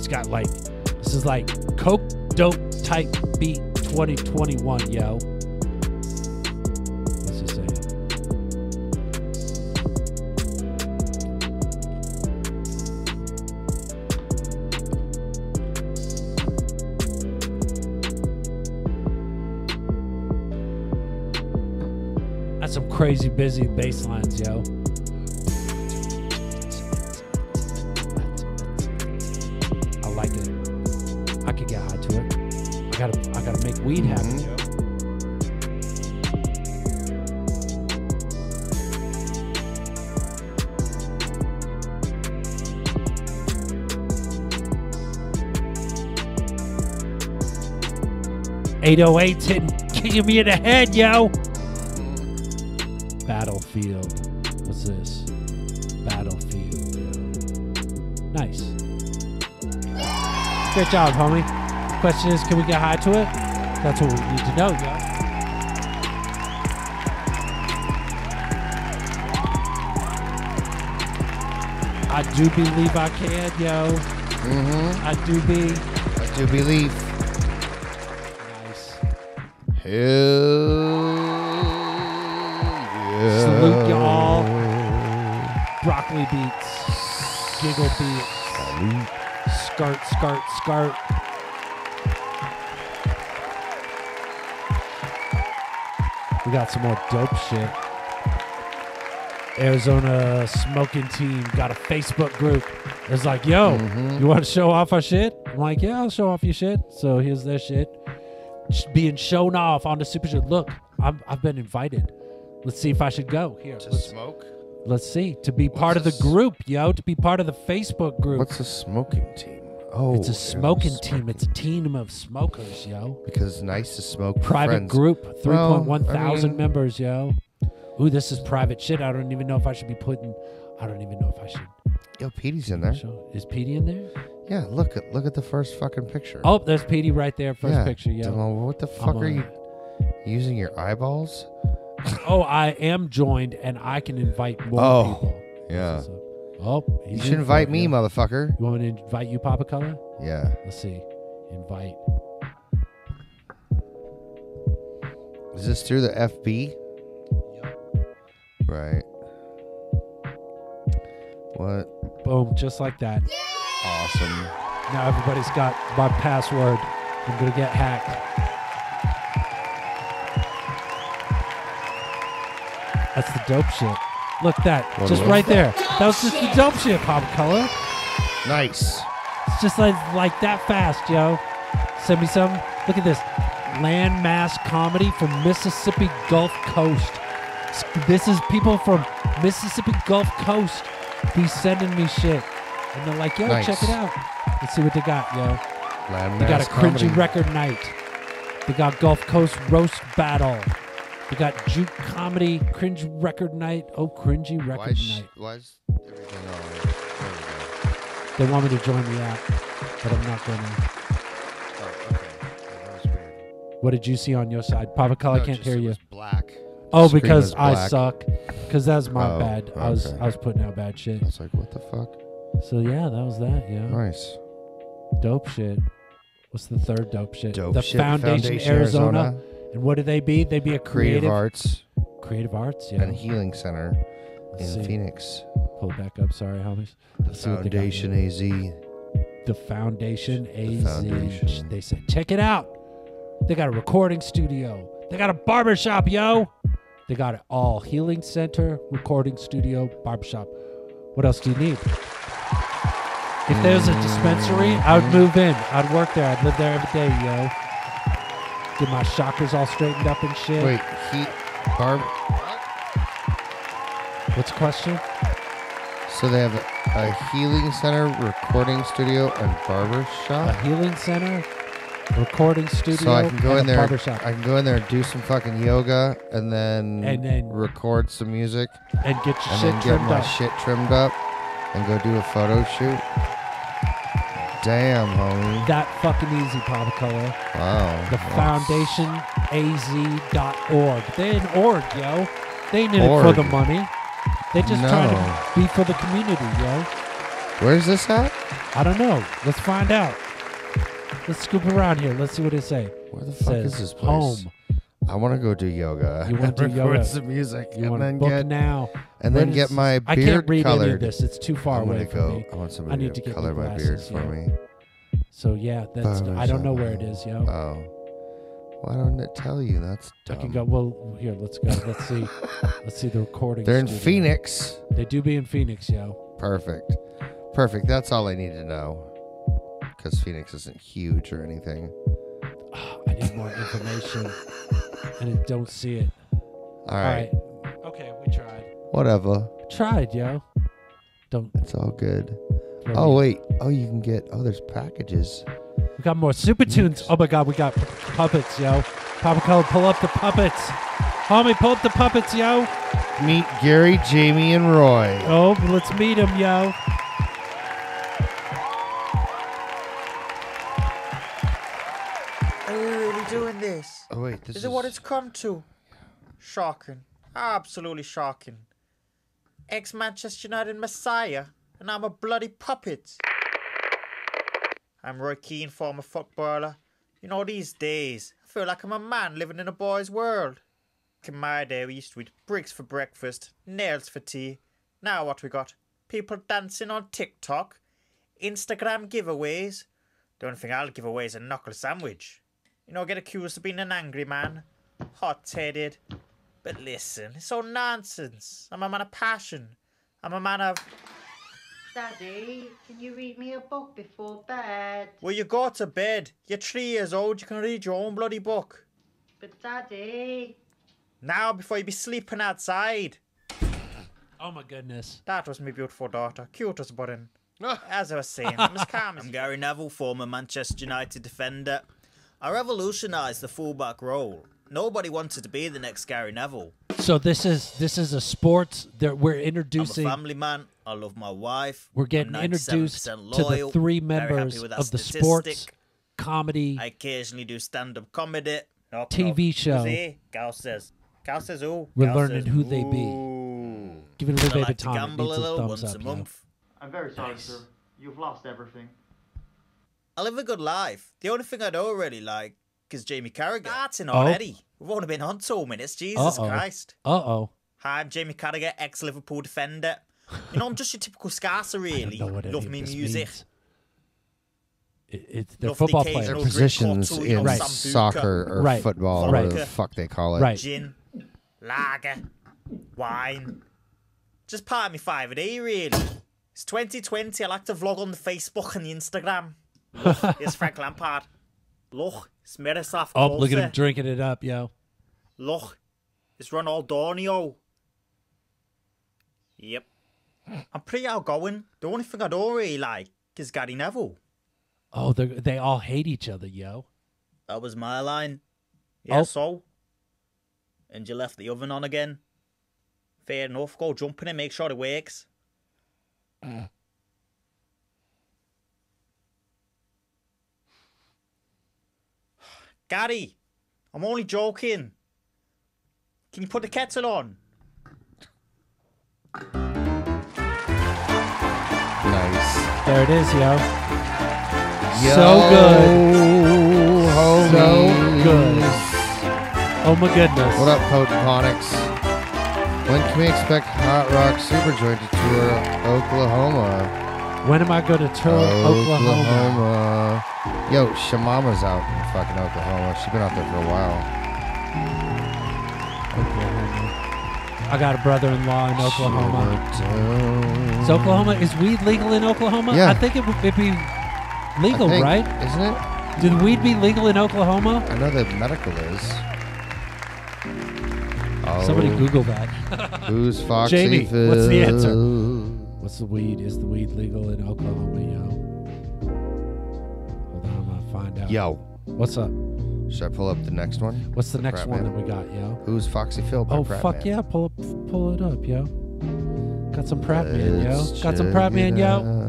Got like, this is like coke dope type beat 2021, yo. Let's just say it. That's some crazy busy bass lines, yo. I gotta make weed happen. Mm-hmm. 808's hitting, kicking me in the head, yo. Battlefield. What's this? Battlefield. Yo. Nice. Good job, homie. Question is, can we get high to it? That's what we need to know, yo. I do believe I can, yo. Mm-hmm. I do believe. Nice. Hell yeah. Salute y'all. Broccoli beats. Giggle beats. Skirt, skirt, skirt. We got some more dope shit. Arizona Smoking Team got a Facebook group. It's like, yo, you want to show off our shit? I'm like, yeah, I'll show off your shit. So here's their shit. Just being shown off on the Super Show. Look, I've been invited. Let's see if I should go. Here, to smoke? Let's see. To be part of the group, yo. To be part of the Facebook group. What's a smoking team? Oh, it's a smoking team. It's a team of smokers, yo. Because nice to smoke. Private group, 3,100 members, yo. Ooh, this is private shit. I don't even know if I should be putting. I don't even know if I should. Yo, Petey's in there. Is Petey in there? Yeah, look at the first fucking picture. Oh, there's Petey right there, first picture, yo. What the fuck are you using your eyeballs? Oh, I am joined, and I can invite more people. Yeah. Oh, you should invite me, motherfucker. You want me to invite you, Poppa Color? Yeah. Let's see. Invite. Is this through the FB? Yep. Right. What? Boom, just like that. Yeah! Awesome. Now everybody's got my password. I'm going to get hacked. That's the dope shit. Look at that. What just right there. That was just the dope shit, Poppa Color. Nice. It's just like that fast, yo. 77. Look at this. Landmass comedy from Mississippi Gulf Coast. This is people from Mississippi Gulf Coast. Be sending me shit. And they're like, yo, nice. Check it out. Let's see what they got, yo. Landmass they got a cringy comedy. Record night. They got Gulf Coast Roast Battle. They got Juke Comedy, Cringe Record Night. Oh, Cringy Record Night. Why is everything all right? There we go. They want me to join the app, but I'm not going to. Oh, okay. That was weird. What did you see on your side? Papa Color, no, I can't hear you. Black. Oh, because I suck. Because that's my bad. Okay. I was putting out bad shit. I was like, what the fuck? So, yeah, that was that, yeah. Nice. Dope shit. What's the third dope shit? Dope shit. Foundation Arizona. And what do they be? They be a creative arts. Creative arts, yeah. And a healing center in Phoenix. Pull it back up. Sorry, homies. The Foundation AZ. The Foundation AZ. They said, check it out. They got a recording studio. They got a barbershop, yo. They got it all. Healing center, recording studio, barbershop. What else do you need? If there was a dispensary, I would move in. I'd work there. I'd live there every day, yo. Get my chakras all straightened up and shit. Wait, what's the question? So they have a healing center, recording studio, and barbershop? A healing center, recording studio, so I can go in there, barbershop. I can go in there and do some fucking yoga and then record some music. And get your shit trimmed up. And get my shit trimmed up and go do a photo shoot. Damn, homie. That fucking easy, Poppa Color. Wow. The foundationaz.org. They're an org, yo. They ain't in it for the money. They just trying to be for the community, yo. Where's this at? I don't know. Let's find out. Let's scoop around here. Let's see what they say. Where the fuck is this place? Home. I want to go do yoga. You want to do yoga? Some music. You want to book now? And then get my beard colored. I can't read any of this. It's too far away from me. I want somebody to color my beard for me. So yeah, that's. I don't know where it is, yo. Oh, why don't it tell you? That's dumb. I can go. Well, here, let's go. Let's see. Let's see the recording. They're in Phoenix. They do be in Phoenix, yo. Perfect, perfect. That's all I need to know. Because Phoenix isn't huge or anything. I need more information, and I don't see it. All right. Okay, we tried. Whatever. Tried, yo. Don't. It's all good. Oh wait. Oh, you can get. Oh, there's packages. We got more super tunes. Oh my God, we got puppets, yo. Poppa Color, pull up the puppets. Homie, pull up the puppets, yo. Meet Gary, Jamie, and Roy. Oh, let's meet them, yo. Doing this. Oh wait, this is what it's come to. Shocking, absolutely shocking. Ex-Manchester United messiah, and I'm a bloody puppet. I'm Roy Keane, former footballer. You know, these days I feel like I'm a man living in a boy's world. In my day, we used to eat bricks for breakfast, nails for tea. Now what we got? People dancing on TikTok, Instagram giveaways. The only thing I'll give away is a knuckle sandwich. You know, get accused of being an angry man, hot-headed. But listen, it's all nonsense. I'm a man of passion. I'm a man of... Daddy, can you read me a book before bed? Well, you go to bed. You're 3 years old. You can read your own bloody book. But, Daddy... Now, before you be sleeping outside. Oh, my goodness. That was my beautiful daughter. Cute as a button. As I was saying, I'm as calm as... I'm Gary Neville, former Manchester United defender. I revolutionised the fullback role. Nobody wanted to be the next Gary Neville. So this is a sports that we're introducing. I'm a family man. I love my wife. We're getting introduced loyal. To the three members of the sports comedy. I occasionally do stand-up comedy. Knock, TV knock. Show. See? Gal says. Gal says who? We're Gal learning says, who they be. Give it a little bit of time. Gamble a little once a month. I'm very sorry, sir. You've lost everything. I live a good life. The only thing I don't really like is Jamie Carragher. Starting already. We've only been on 2 minutes. Jesus Christ. Uh-oh. Hi, I'm Jamie Carragher, ex-Liverpool defender. You know, I'm just your typical Scarcer, really. Love me music. It's the football player. Positions in soccer or football or whatever the fuck they call it. Right. Gin, lager, wine. Just part of me 5 a day, really. It's 2020. I like to vlog on the Facebook and the Instagram. It's Frank Lampard. Loch is Meresoft. Oh, look at him drinking it up, yo. Loch is Ronaldinho. Yep. I'm pretty outgoing. The only thing I don't really like is Gary Neville. Oh, they all hate each other, yo. That was my line. Yeah, oh. So? And you left the oven on again. Fair enough. Go jump in it. Make sure it works. Gary, I'm only joking. Can you put the kettle on? Nice. There it is, yo. Yo. So good. Homies. So good. Oh my goodness. What up, Potentonics? When can we expect Hot Rock SupaJoint to tour Oklahoma? When am I going to tour Oklahoma? Yo, Shamama's out in fucking Oklahoma. She's been out there for a while. Oklahoma. I got a brother-in-law in Oklahoma. Is Oklahoma, is weed legal in Oklahoma? Yeah. I think it would be legal, right? Isn't it? Did weed be legal in Oklahoma? I know that medical is. Oh. Somebody Google that. Who's Foxy? Jamie, what's the answer? What's the weed? Is the weed legal in Oklahoma, yo? Hold on, I'm going to find out. Yo. What's up? Should I pull up the next one? What's the next one that we got, yo? Who's Foxy Phil? Oh, fuck yeah. Pull it up, yo. Got some Prat Man, yo. Got some Prat Man, yo.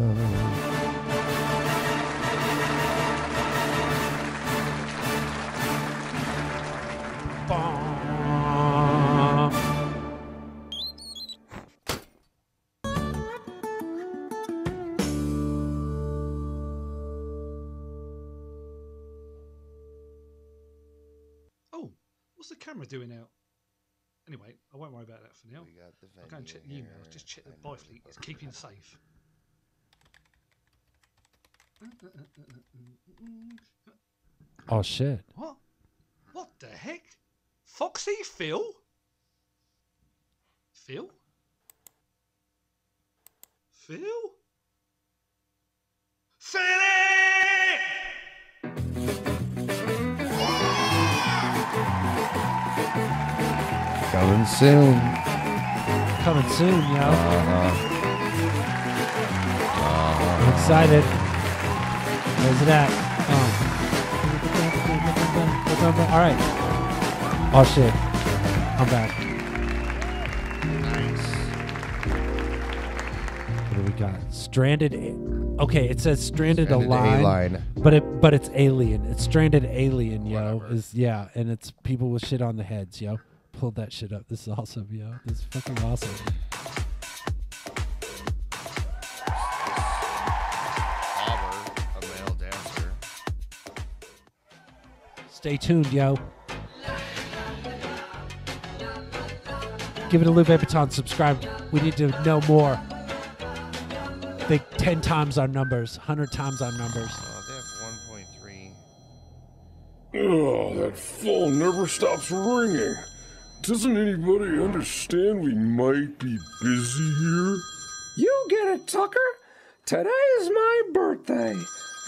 Doing out. Anyway, I won't worry about that for now. I'll go and check the emails. Just check that Bifleet is keeping safe. Oh shit! What? What the heck? Foxy Phil? Phil? Phil? Philly! Coming soon. Coming soon, yo. I'm excited. Where's it at? Oh. All right. Oh, shit. I'm back. Nice. What do we got? Stranded. Okay, it says stranded A-line. But it's alien. It's stranded alien, yo. Is, yeah, and it's people with shit on the heads, yo. Pulled that shit up. This is awesome, yo. This is fucking awesome. Auburn, a male dancer. Stay tuned, yo. Give it a Lou Vuitton. Subscribe. We need to know more. Think 10 times our numbers, 100 times our numbers. They have 1.3. Oh, that phone never stops ringing. Doesn't anybody understand we might be busy here? You get it, Tucker. Today is my birthday,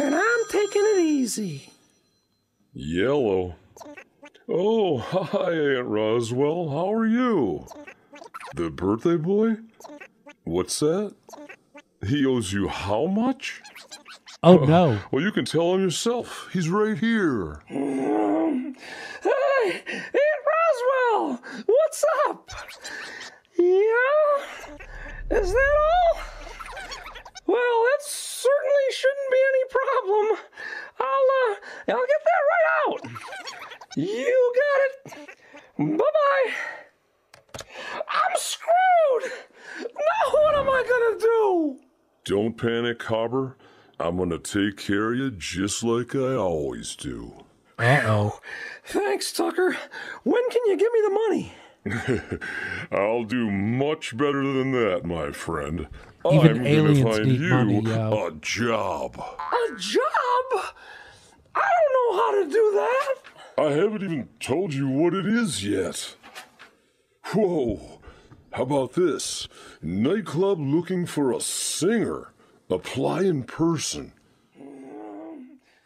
and I'm taking it easy. Yellow. Oh, hi, Aunt Roswell. How are you? The birthday boy? What's that? He owes you how much? Oh, no. Well, you can tell him yourself. He's right here. Hey, Aunt Roswell, what's up? Yeah, is that all? Well, that certainly shouldn't be any problem. I'll get that right out. You got it. Bye-bye. I'm screwed. Now what am I gonna do? Don't panic, Harbor. I'm gonna take care of you just like I always do. Uh-oh. Thanks, Tucker. When can you give me the money? I'll do much better than that, my friend. Even I'm going to find you a job. A job? I don't know how to do that. I haven't even told you what it is yet. Whoa. How about this? Nightclub looking for a singer. Apply in person.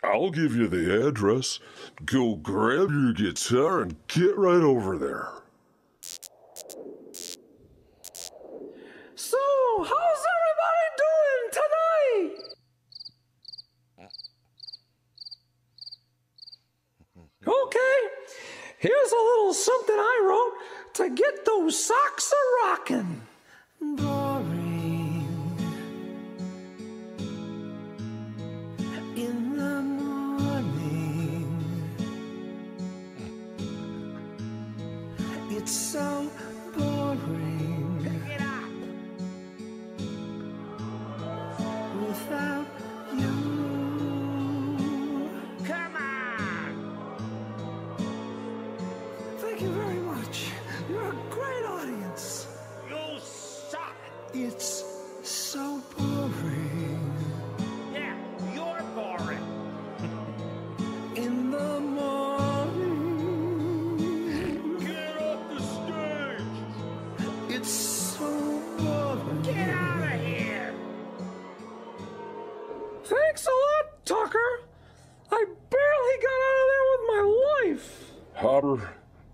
I'll give you the address. Go grab your guitar and get right over there. So, how's everybody doing tonight? Okay, here's a little something I wrote to get those socks a-rockin'.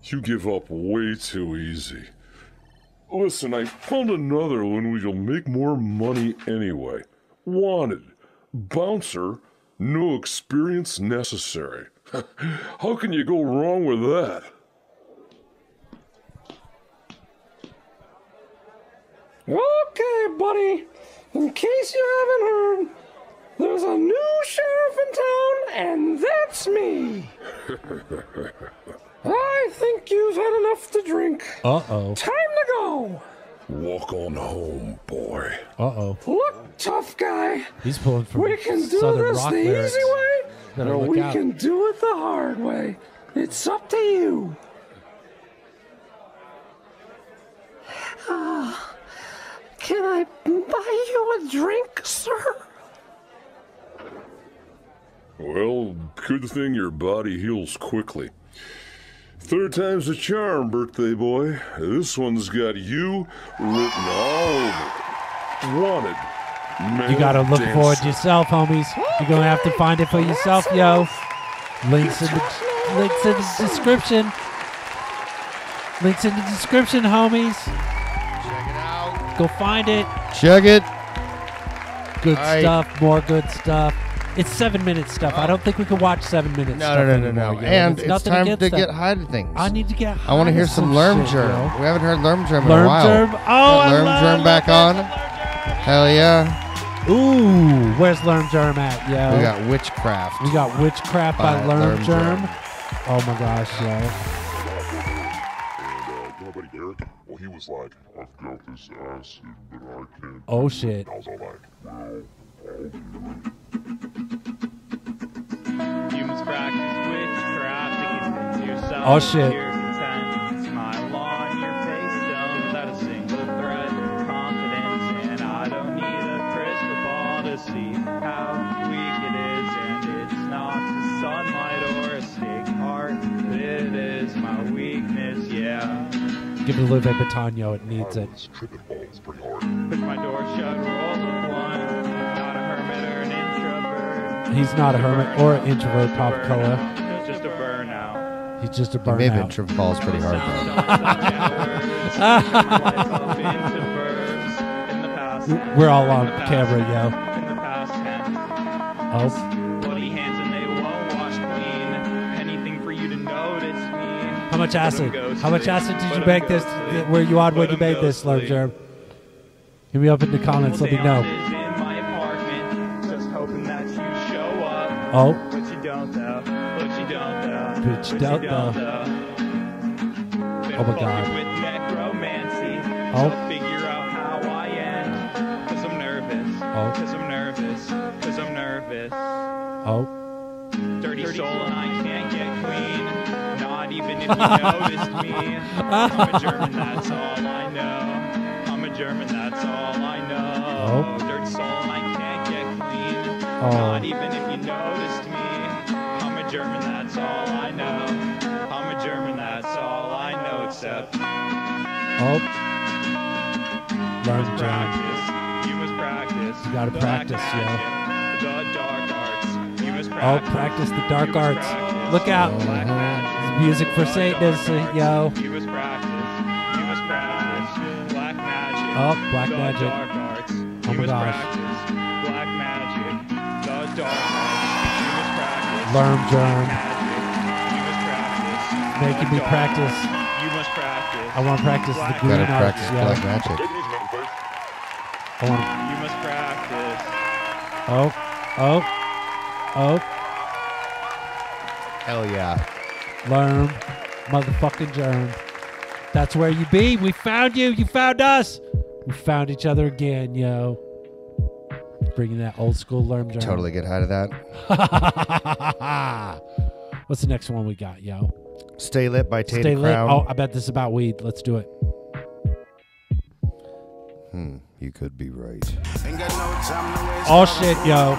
You give up way too easy. Listen, I found another one where you'll make more money anyway. Wanted. Bouncer. No experience necessary. How can you go wrong with that? Okay, buddy. In case you haven't heard, there's a new sheriff in town, and that's me. I think you've had enough to drink. Uh-oh. Time to go. Walk on home, boy. Uh-oh. Look, tough guy. He's pulling from Southern rock lyrics. We can do this the easy way, or we can do it the hard way. It's up to you. Can I buy you a drink, sir? Well, good thing your body heals quickly. Third time's a charm, birthday boy. This one's got you written all over it. Wanted. Man, you gotta look for it yourself, homies. You're gonna have to find it for yourself, yo. Links in the description. Links in the description, homies. Check it out. Go find it. Check it. Good stuff. More good stuff. It's 7-minute stuff. I don't think we can watch 7 minutes. No. And it's time to get high to things. I need to get high. I want to hear some Lermgerm. We haven't heard Lermgerm in a while. Lermgerm. Oh, I love Lermgerm back on. Hell yeah. Ooh, where's Lermgerm at, yo? We got Witchcraft. We got Witchcraft by Lermgerm. Oh my gosh, yo. And my buddy Derek, well, he was like, I've got this acid, but I can't. Oh shit. I was all like, well, humans practice witchcraft against yourself. Oh shit. Smile on your face, don't without a single threat of confidence. And I don't need a crystal ball to see how weak it is. And it's not the sunlight or a sick heart, it is my weakness, yeah. Give it a little bit of baton, yo, it needs it. Put my door shut, rolls with one. He's not a hermit or an introvert, Poppa Color. He's just a burnout. He's just a burnout. Maybe introvert falls pretty hard, though. We're all on camera, yo. Oh. Bloody hands and they won't wash clean. Anything for you to notice me. How much acid? How much acid did you bake this? Were you on when you made this, Lermgerm? Hit me up in the comments. Let me know. Oh. But you don't though. But you don't though. But you don't though. Oh my god. With necromancy. Oh. So figure out how I end. Cause I'm nervous. Oh. Cause I'm nervous. Cause I'm nervous. Oh. Dirty soul and I can't get clean. Not even if you noticed me. I'm a German, that's all I know. I'm a German, that's all I know. Oh. Dirty soul and I can't get clean. Oh. Not even if you noticed me. I'm a German, that's all I know. I'm a German, that's all I know except. Oh. Learn practice. You must practice. You gotta practice, yo. The dark arts. You must All practice the dark arts. Look out. It's music for Satanists, yo. Oh, black magic. Oh my gosh. Lermgerm. Making me practice. I want to practice the green arts. Gotta practice black magic. You must practice. Oh, oh, oh. Hell yeah. Learn, motherfucking germ. That's where you be. We found you. You found us. We found each other again, yo. Bringing that old school learn germ. Totally get high to that. What's the next one we got, yo? Stay Lit by Tatum Crown. Stay Lit. Oh, I bet this is about weed. Let's do it. You could be right. Oh, shit, yo.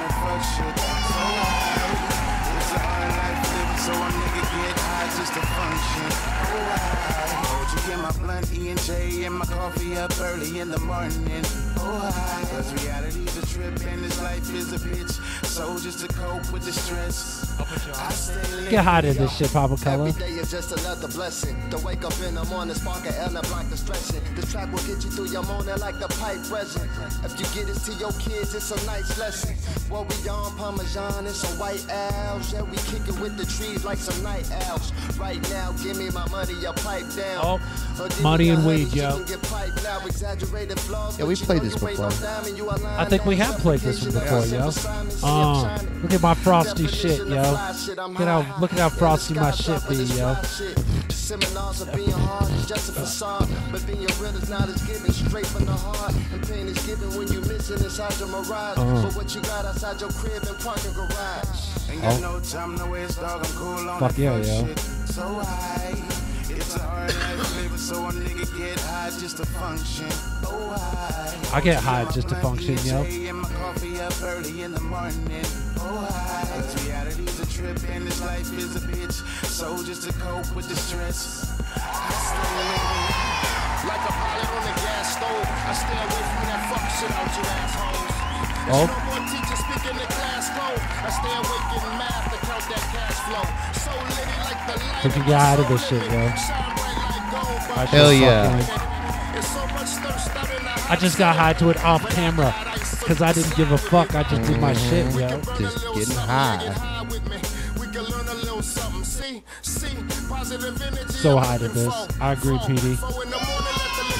Get hot in this shit, Poppa Color. Every day is just another blessing. To wake up in the morning, spark an L and block the stressing. This track will get you through your morning like the pipe resin. If you get it to your kids, it's a nice lesson. What we on, Parmesan and some white owls. Yeah, we kick it with the trees like some night owls. Right now, give me my money, your pipe down. Oh, money and weed, yo. Yeah, we played this before. I think we have played this one before, yo. Look at my frosty shit, yo. Look at how frosty my shit be, yo. Seminars of being hard is just a facade, but being real is not as given straight from the heart. And pain is given when you miss it inside your mirage. But what you got outside your crib and parking garage. And got no time to waste, dog. I'm cool on that. So I. It's a hard life living, so a nigga get high just to function. Oh, I get high just to function, yo. So just to cope with the stress. Like a pilot on the gas stove. I stay away from that fuck shit out you assholes. Oh. No more teacher speaking to class flow. I stay awake in math to count that cash flow. So litty like the light. Look, you get out of this shit, yo. Hell yeah. There's so much thirst out in the house. I just got high to it off camera. Cause I didn't give a fuck. I just did my shit, yo. Just getting high. So high to this. I agree, Petey.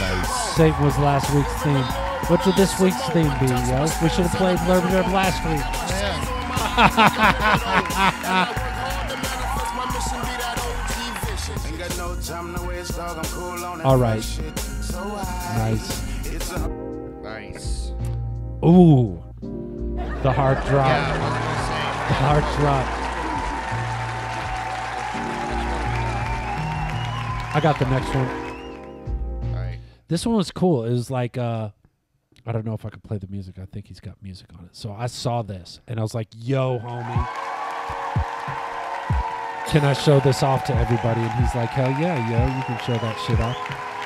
Nice. Save was last week's theme. What would this week's theme be, yo? We should have played Lermgerm last week. Yeah. All right. Nice. Nice. Ooh. The heart drop. Yeah, the heart drop. I got the next one. This one was cool. It was like, I don't know if I could play the music. I think he's got music on it. So I saw this, and I was like, yo, homie, can I show this off to everybody? And he's like, hell yeah, yo, you can show that shit off.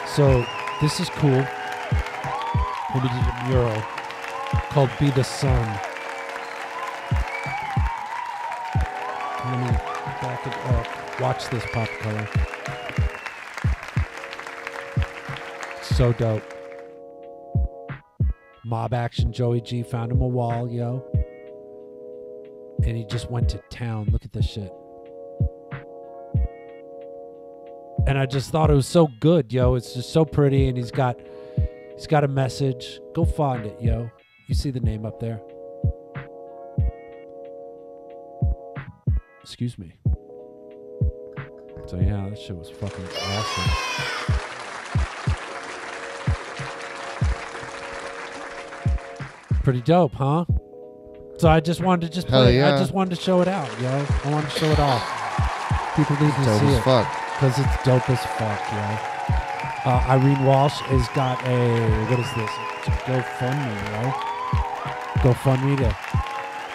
So this is cool. And we did a mural called Be the Sun. Let me back it up. Watch this, Poppa Color. So dope. Mob action. Joey G found him a wall, yo. And he just went to town. Look at this shit. And I just thought it was so good, yo. It's just so pretty, and he's got a message. Go find it, yo. You see the name up there. Excuse me. So yeah, that shit was fucking awesome. Pretty dope, huh? So I just wanted to just play. Yeah. I just wanted to show it out, yo. I wanted to show it off. People need to see it because it's dope as fuck, yo. Irene Walsh has got a what is this? GoFundMe, yo. GoFundMe to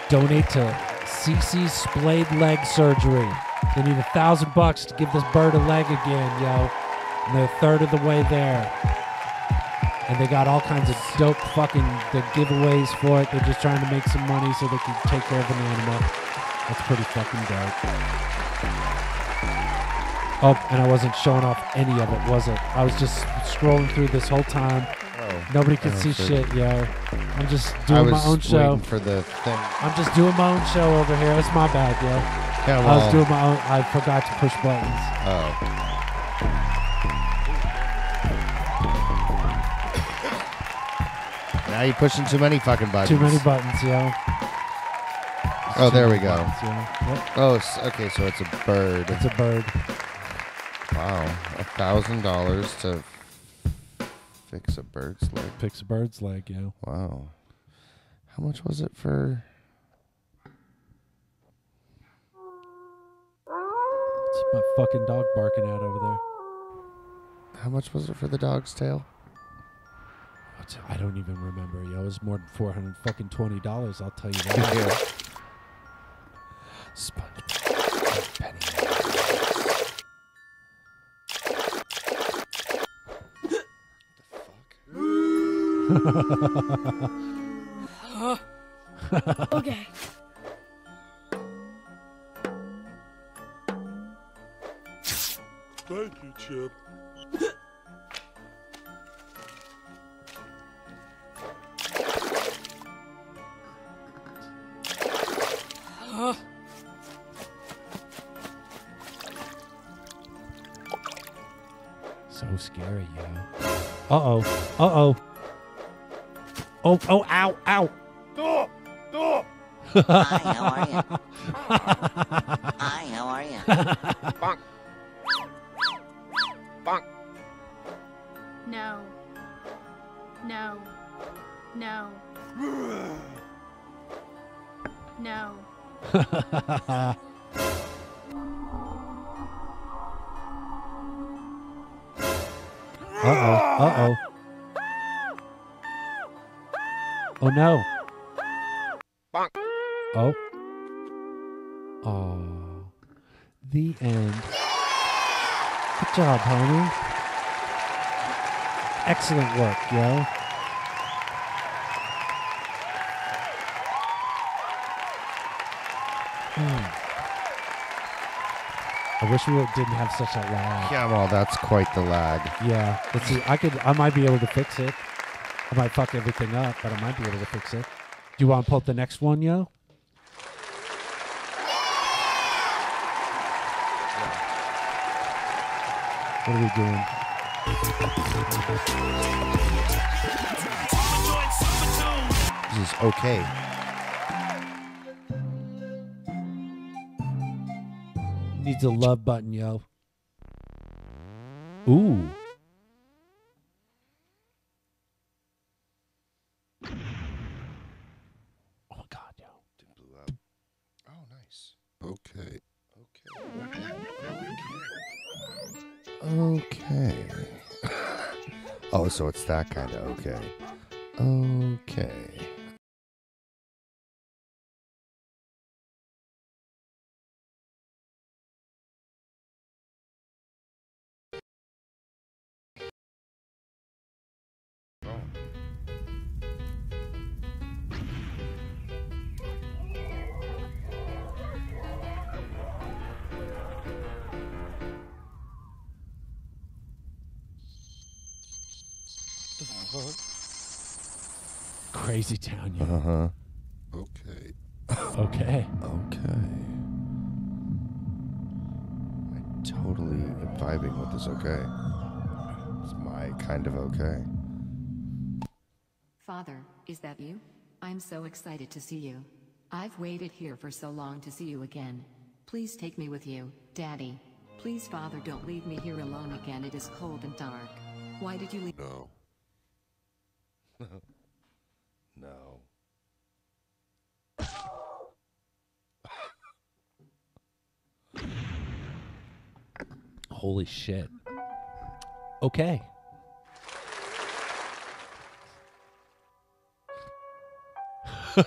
donate to Cece's splayed leg surgery. They need $1,000 to give this bird a leg again, yo. And they're a third of the way there. And they got all kinds of dope fucking giveaways for it. They're just trying to make some money so they can take care of an animal. That's pretty fucking dope. Oh, and I wasn't showing off any of it, was it? I was just scrolling through this whole time. Oh, nobody could see shit, yo. I'm just doing my own show. I was waiting for the thing. I'm just doing my own show over here. It's my bad, yo. Yeah, well, I was doing my own. I forgot to push buttons. Oh. Now you're pushing too many fucking buttons. Too many buttons, yo. Oh, there we go. Yep. Oh, okay, so it's a bird. It's a bird. Wow. $1,000 to fix a bird's leg. Fix a bird's leg, yo. Wow. How much was it for? It's my fucking dog barking out over there. How much was it for the dog's tail? I don't even remember, yo. It was more than $420, I'll tell you that. Yeah. Sponge penny. What the fuck? Okay. Thank you, Chip. Scary, yo. Uh-oh. Uh-oh. Oh, oh, ow, ow. Oh, oh. Hi, how are you? Hi, how are you? Bonk. Bonk. No. No. No. No. Uh-oh, uh-oh. Oh, no. Bonk. Oh. Oh. The end. Good job, homie. Excellent work, yo. I wish we didn't have such a lag. Yeah, well, that's quite the lag. Yeah. Let's see. I might be able to fix it. I might fuck everything up, but I might be able to fix it. Do you want to pull up the next one, yo? What are we doing? This is okay. Needs a love button, yo. Ooh. Oh my God, yo. It blew up. Oh, nice. Okay. Okay. Okay. Oh, so it's that kind of okay. Okay. Crazy town, yeah. Uh-huh. Okay. Okay. Okay. I'm totally vibing with this okay. It's my kind of okay. Father, is that you? I'm so excited to see you. I've waited here for so long to see you again. Please take me with you, Daddy. Please, Father, don't leave me here alone again. It is cold and dark. Why did you leave? No. No. Holy shit. Okay. Why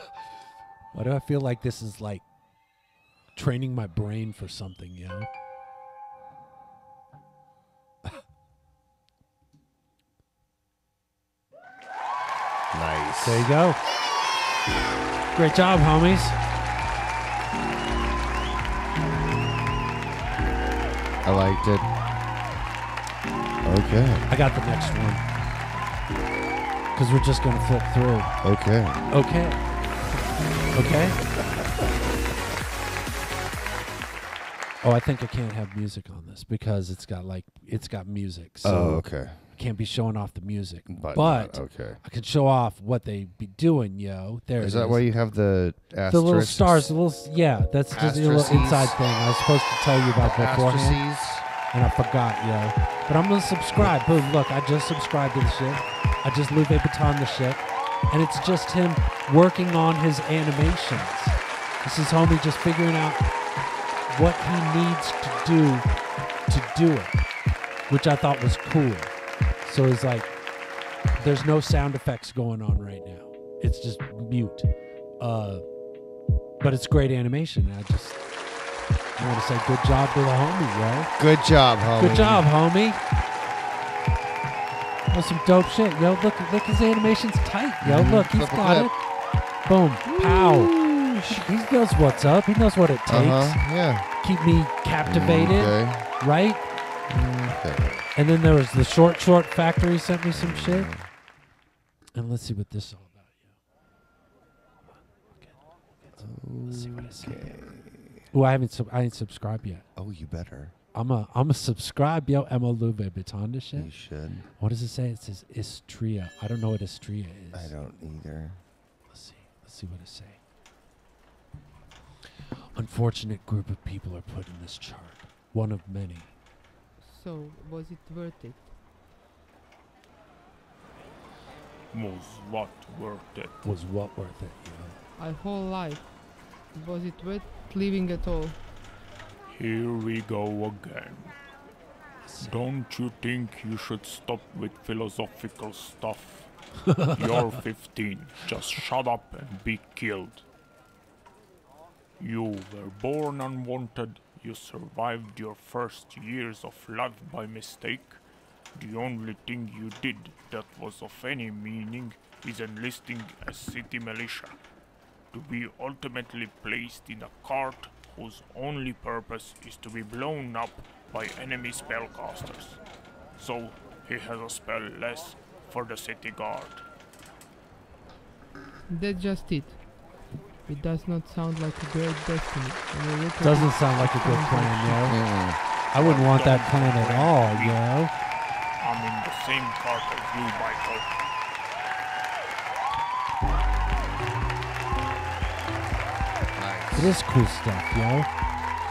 do I feel like this is like training my brain for something, you know? Nice. There you go. Great job, homies. I liked it. Okay. I got the next one. Because we're just going to flip through. Okay. Okay. Okay. Oh, I think I can't have music on this because it's got like, it's got music. So oh, okay. I can't be showing off the music. But okay. I could show off what they be doing, yo. There is it that is. Why you have the asterisks? The little stars. The little, yeah, that's just a little inside thing I was supposed to tell you about beforehand. And I forgot, yo. But I'm going to subscribe. Boom, look, I just subscribed to the shit. I just Louis Vuitton the shit. And it's just him working on his animations. This is homie just figuring out what he needs to do it, which I thought was cool. So it's like, there's no sound effects going on right now. It's just mute. But it's great animation. I want to say good job to the homie, yo. Good job, homie. Good job, homie. That's some dope shit, yo. Look, his animation's tight, yo. Mm-hmm. Look, he's got it. Boom. Ooh. Pow. He knows what's up. He knows what it takes. Yeah. Keep me captivated, okay. Right? Okay. And then there was the Short Factory sent me some shit. And let's see what this is all about, yo. Okay. Let's see what it's about. Oh, I ain't subscribed yet. Oh, you better. I'm a subscribe, yo. I'm a Louis Vuitton to shit. You should. What does it say? It says Istria. I don't know what Istria is. I don't either. Let's see what it say. Unfortunate group of people are put in this chart. One of many. So, was it worth it? Was what worth it? Was what worth it, yo? My whole life. Was it worth living at all? Here we go again. Don't you think you should stop with philosophical stuff? You're 15. Just shut up and be killed. You were born unwanted. You survived your first years of life by mistake. The only thing you did that was of any meaning is enlisting as city militia, to be ultimately placed in a cart whose only purpose is to be blown up by enemy spellcasters. So he has a spell less for the city guard. That's just it. It does not sound like a great destiny. Doesn't sound like a good plan, yo. Yeah. I wouldn't want that plan at all, yo. I'm in the same cart as you, Michael. It is cool stuff, yo.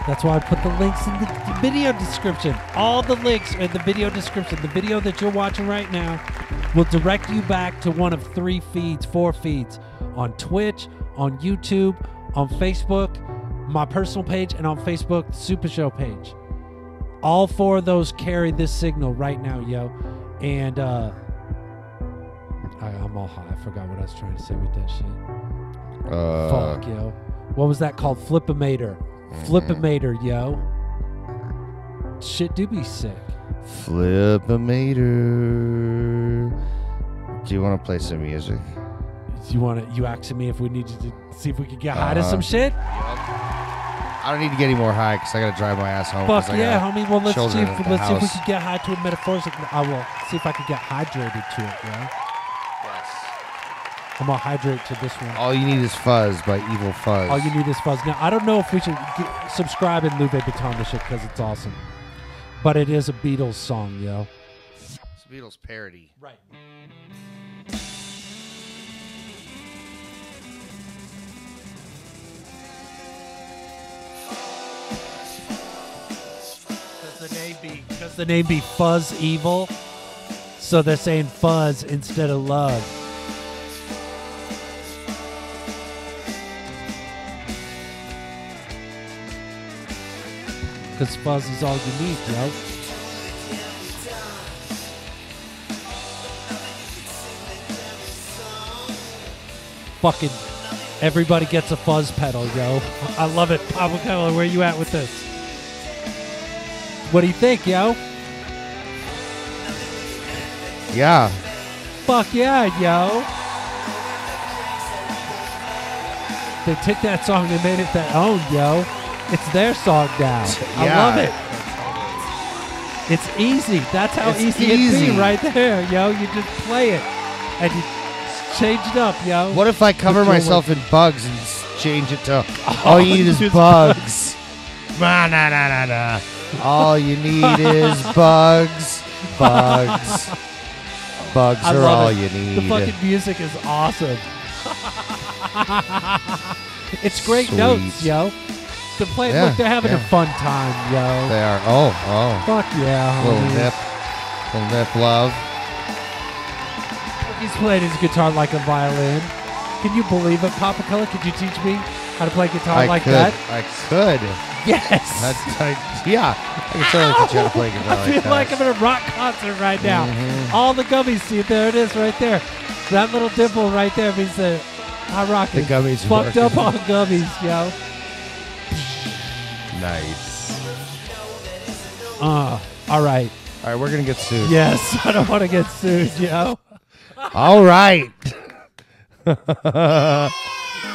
That's why I put the links in the video description. All the links are in the video description. The video that you're watching right now will direct you back to one of 4 feeds on Twitch, on YouTube, on Facebook, my personal page, and on Facebook, the Super Show page. All 4 of those carry this signal right now, yo. And I'm all high. I forgot what I was trying to say with that shit. Fuck, yo. What was that called? Flipimator. Flipimator, yo. Shit do be sick. Flipimator. Do you want to play some music? You asking me if we need to see if we could get high to some shit? Yeah. I don't need to get any more high because I got to drive my ass home. Fuck yeah, homie. Well, let's see if we can get high to a metaphorical. I will see if I can get hydrated to it, yo. I'm going to hydrate to this one. All You Need Is Fuzz by Evil Fuzz. All You Need Is Fuzz. Now, I don't know if we should subscribe and Louis Vuitton this shit because it's awesome. But it is a Beatles song, yo. It's a Beatles parody. Right. Does the name be Fuzz Evil? So they're saying fuzz instead of love. Because fuzz is all you need, yo. Fucking everybody gets a fuzz pedal, yo. I love it. Poppa Color, where you at with this? What do you think, yo? Yeah. Fuck yeah, yo. They took that song and made it their own, yo. It's their song now. Yeah. I love it. It's easy. That's how easy it be right there, yo. You just play it. And you change it up, yo. What if I cover myself in bugs and change it to all you need is bugs? All you need is bugs. Bugs. Bugs are all you need. The fucking music is awesome. It's great notes, yo. To play, yeah, look, they're having a fun time, yo. They are. Oh, oh. Fuck yeah. Little nip love. He's playing his guitar like a violin. Can you believe it, Poppa Color? Could you teach me how to play guitar like that? I could. Yes. I can certainly teach you how to play guitar like that. I feel like I'm at a rock concert right now. Mm-hmm. All the gummies, see, there it is right there. That little dimple right there means that I'm rocking. The gummies fucked up on gummies, yo. Nice. All right. All right, we're going to get sued. Yes, I don't want to get sued, yo. All right.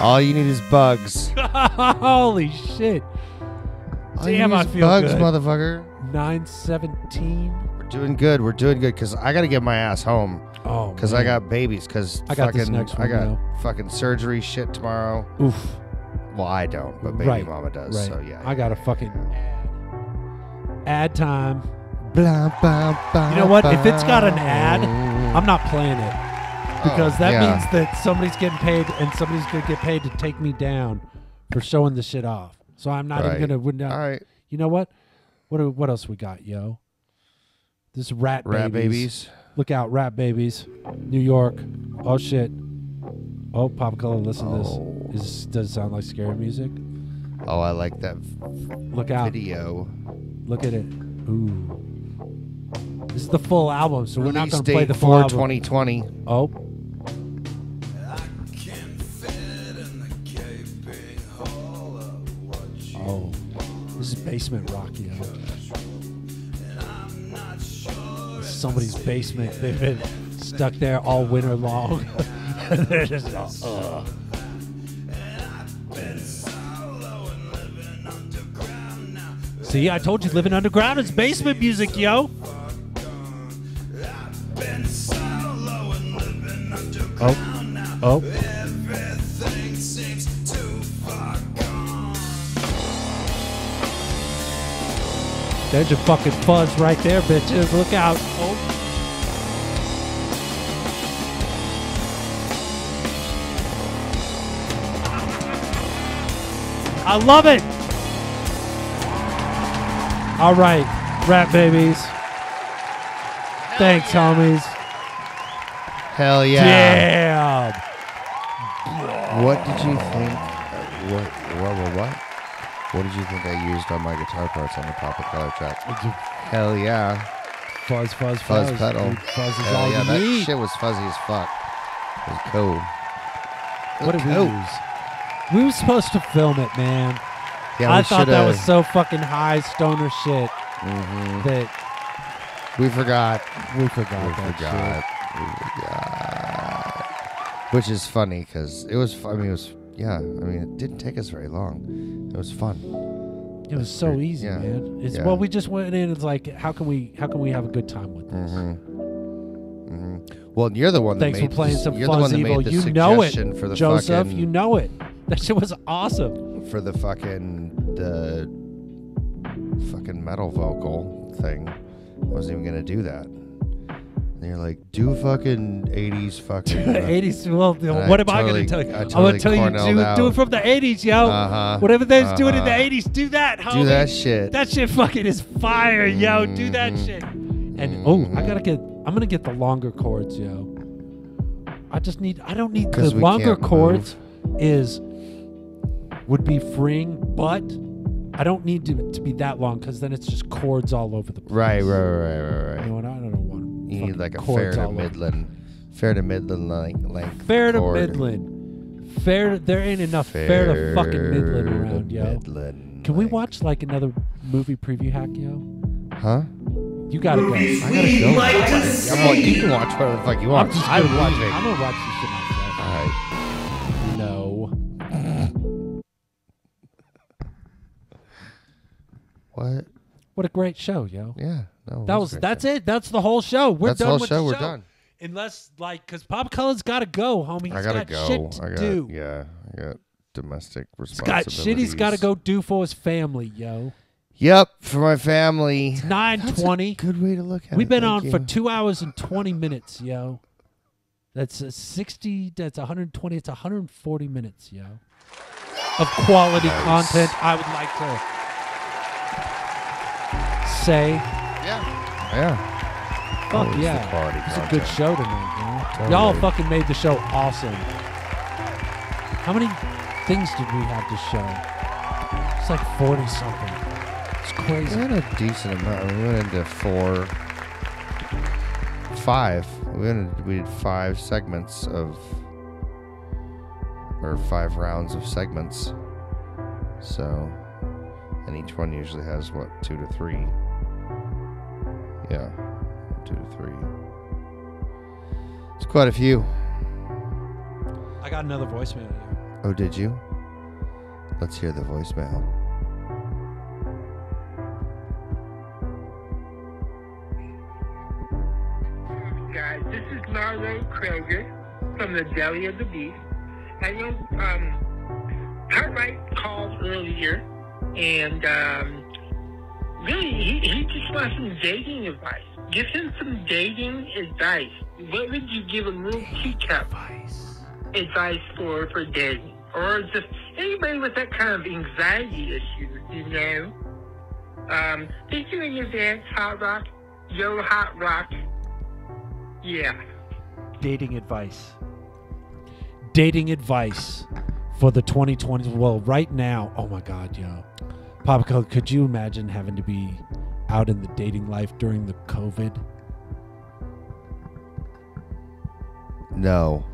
All you need is bugs. Holy shit. Damn, I feel bugs, good. Bugs, motherfucker. 917. We're doing good. We're doing good because I got to get my ass home. Oh, because I got babies. Because I got fucking surgery shit tomorrow. Oof. Well, I don't, but baby mama does. Right. So yeah, I got a fucking ad time. Blah, blah, blah, you know what? Blah. If it's got an ad, I'm not playing it because that means that somebody's getting paid and somebody's gonna get paid to take me down for showing the shit off. So I'm not even gonna. All right. You know what? What else we got, yo? This rat babies. Look out, rat babies. New York. Oh shit. Oh, Poppa Color, listen to this. Does it sound like scary music? Oh, I like that. Look out! Video. Look at it. Ooh. This is the full album, so release we're not going to play the full album. 2020. Oh. Oh. This is basement rock, you know. This is somebody's basement. They've been stuck there all winter long. They're just all. See, I told you, living underground is basement music, yo. Oh, oh. Everything seems too far gone. There's your fucking fuzz right there, bitches. Look out. Oh. I love it. All right, rat babies. Thanks, homies. Hell yeah. Damn. What did you think? What did you think I used on my guitar parts on the Poppa Color track? Hell yeah. Fuzz, fuzz, fuzz. Fuzz pedal. Dude, fuzz is all you need. That shit was fuzzy as fuck. It was cool. What did we use? We were supposed to film it, man. Yeah, I thought that was so fucking high stoner shit that we forgot. Which is funny because it was. I mean, it didn't take us very long. It was fun. It was so easy, man. It's, well, we just went in. It's like, how can we have a good time with this? Well, you're the one. Thanks for playing some fun evil. You know it, for the Joseph. You know it. That shit was awesome. For the fucking metal vocal thing. I wasn't even going to do that. And you're like, do fucking 80s fucking... 80s, well, what am I going to tell you? I'm going to tell you, do it from the 80s, yo. Whatever they're doing in the 80s, do that, homie. Do that shit. That shit fucking is fire, yo. Do that shit. And, I'm going to get the longer chords, yo. I don't need the longer chords. Would be freeing, but I don't need to be that long because then it's just chords all over the place. Right. You know, and I don't want. You need like a fair to midland length. There ain't enough fair to fucking midland around, yo. Can we watch like another movie preview hack, yo? Huh? You gotta go. I gotta go. You can watch whatever the fuck you want. I would watch it. I'm gonna watch this shit myself. All right. What? What a great show, yo. Yeah. No, that's it. That's the whole show. We're done. Unless, like, because Pop Color's got to go, homie. He's got shit to do. Yeah, I got domestic responsibilities. He's got shit he's got to go do for his family, yo. Yep, for my family. It's 9:20. That's a good way to look at it. We've been on for 2 hours and 20 minutes, yo. That's 60. That's 120. It's 140 minutes, yo, of quality content. I would like to say, yeah, fuck yeah, it's a good show tonight, yo. Totally. Y'all fucking made the show awesome. How many things did we have to show? It's like 40 something. It's crazy. We had a decent amount. We went into five. We did five segments of, or five rounds of segments. So, and each one usually has, what, 2 to 3? Yeah, 2 to 3. It's quite a few. I got another voicemail here. Oh, did you? Let's hear the voicemail. Guys, this is Marlo Kroger from the Deli of the Beast. I know Cartwright called earlier, and really, he just wants some dating advice. Give him some dating advice. What would you give a little teacup advice for dating? Or just anybody with that kind of anxiety issue, you know? Thank you in advance, Hot Rock. Yo, Hot Rock. Yeah. Dating advice. Dating advice for the 2020s. Well, right now, oh my God, yo. Papa Color, could you imagine having to be out in the dating life during the COVID? No.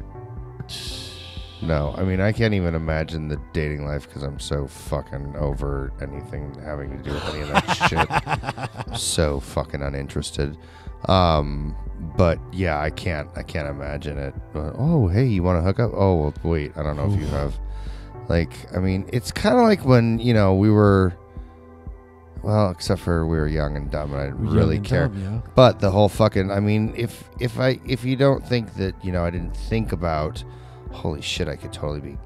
No, I mean, I can't even imagine the dating life because I'm so fucking over anything having to do with any of that shit. I'm so fucking uninterested. But yeah, I can't imagine it. Oh, hey, you want to hook up? Oh, well, wait, I don't know. Oof. If you have, like, I mean, it's kind of like when, you know, we were, well, except for we were young and dumb and I didn't really care. Dumb, yeah. But the whole fucking, I mean, if you don't think that, you know, I didn't think about, holy shit, I could totally be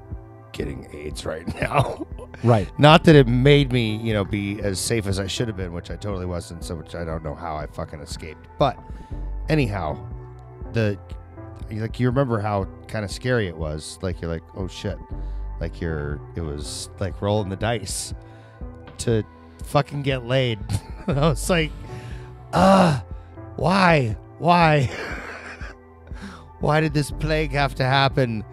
getting AIDS right now. Right. Not that it made me, you know, be as safe as I should have been, which I totally wasn't, so which I don't know how I fucking escaped. But anyhow, you remember how kind of scary it was. Like, you're like, oh shit. Like, it was like rolling the dice to fucking get laid. And I was like, why? Why did this plague have to happen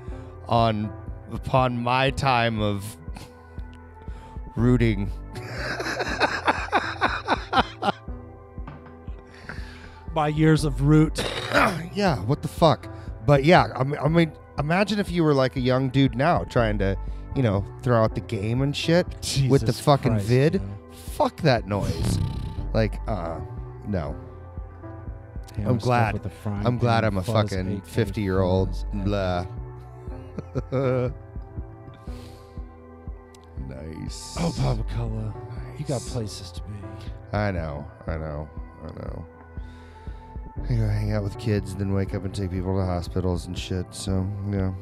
upon my time of rooting? By years of root. Yeah, what the fuck? But yeah, I mean, imagine if you were like a young dude now trying to, you know, throw out the game and shit. Jesus with the fucking Christ, vid. Man. Fuck that noise. Like, no. Damn, I'm glad I'm a fucking 50-year-old. Blah. Nice. Oh, Papa Color. Nice. You got places to be. I know. I gotta hang out with kids, then wake up and take people to hospitals and shit. So, yeah.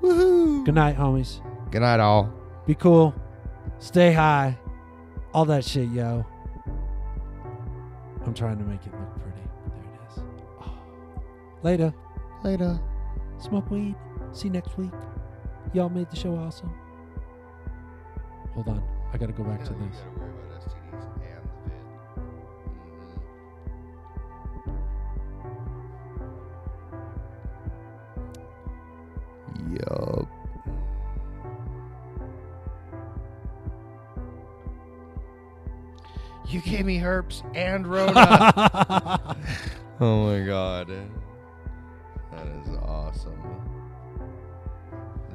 Woohoo! Good night, homies. Good night, all. Be cool. Stay high. All that shit, yo. I'm trying to make it look pretty. There it is. Oh. Later. Smoke weed. See you next week. Y'all made the show awesome. Hold on. I gotta go back to this. Yup. You gave me herpes and Rona. Oh my God.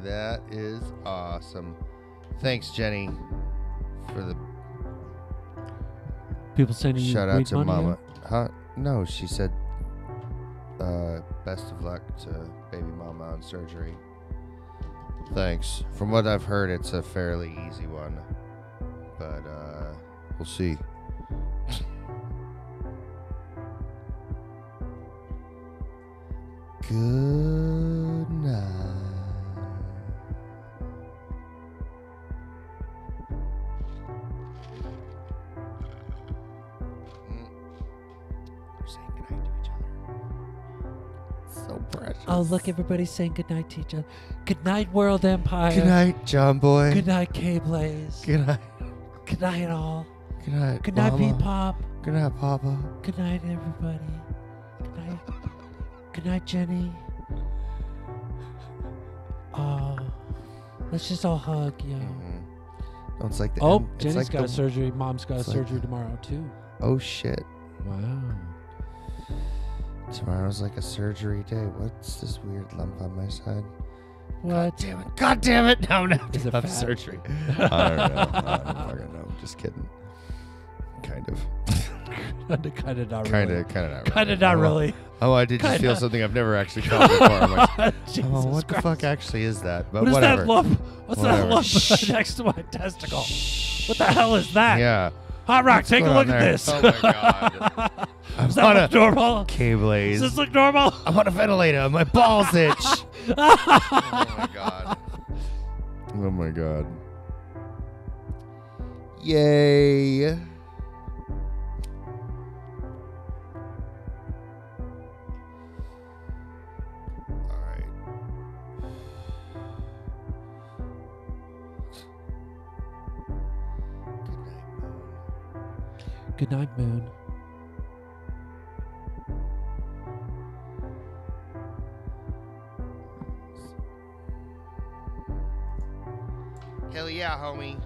That is awesome. Thanks, Jenny, for the people sending you shout out to Mama. Huh? No, she said best of luck to baby mama on surgery. Thanks. From what I've heard, it's a fairly easy one, but we'll see. Good night. We're saying goodnight to each other. So precious. Oh, look, everybody's saying goodnight to each other. Good night, World Empire. Good night, John Boy. Good night, K-Blaze. Good night. Good night, all. Good night, good night, P-Pop. Good night, Papa. Good night, everybody. Good night. Good night, Jenny. Let's just all hug, yo. Mm-hmm. It's like the Jenny's like got surgery. Mom's got surgery like tomorrow, too. Oh, shit. Wow. Tomorrow's like a surgery day. What's this weird lump on my side? What? God damn it. God damn it. No, no. Is it fat? Surgery. I don't know. I don't know. Just kidding. Kind of. Kind of not really. Kind of not really. Kind of not really. Oh, I did just feel something I've never actually felt before. I'm like, oh, what the fuck actually is that? But what is that lump? What's that lump next to my testicle? What the hell is that? Yeah. Hot Rock, take a look at this. Oh, my God. Does that look normal? K-Blaze. Does this look normal? I'm on a ventilator. My balls itch. Oh, my God. Oh, my God. Yay. Good night, Moon. Hell yeah, homie.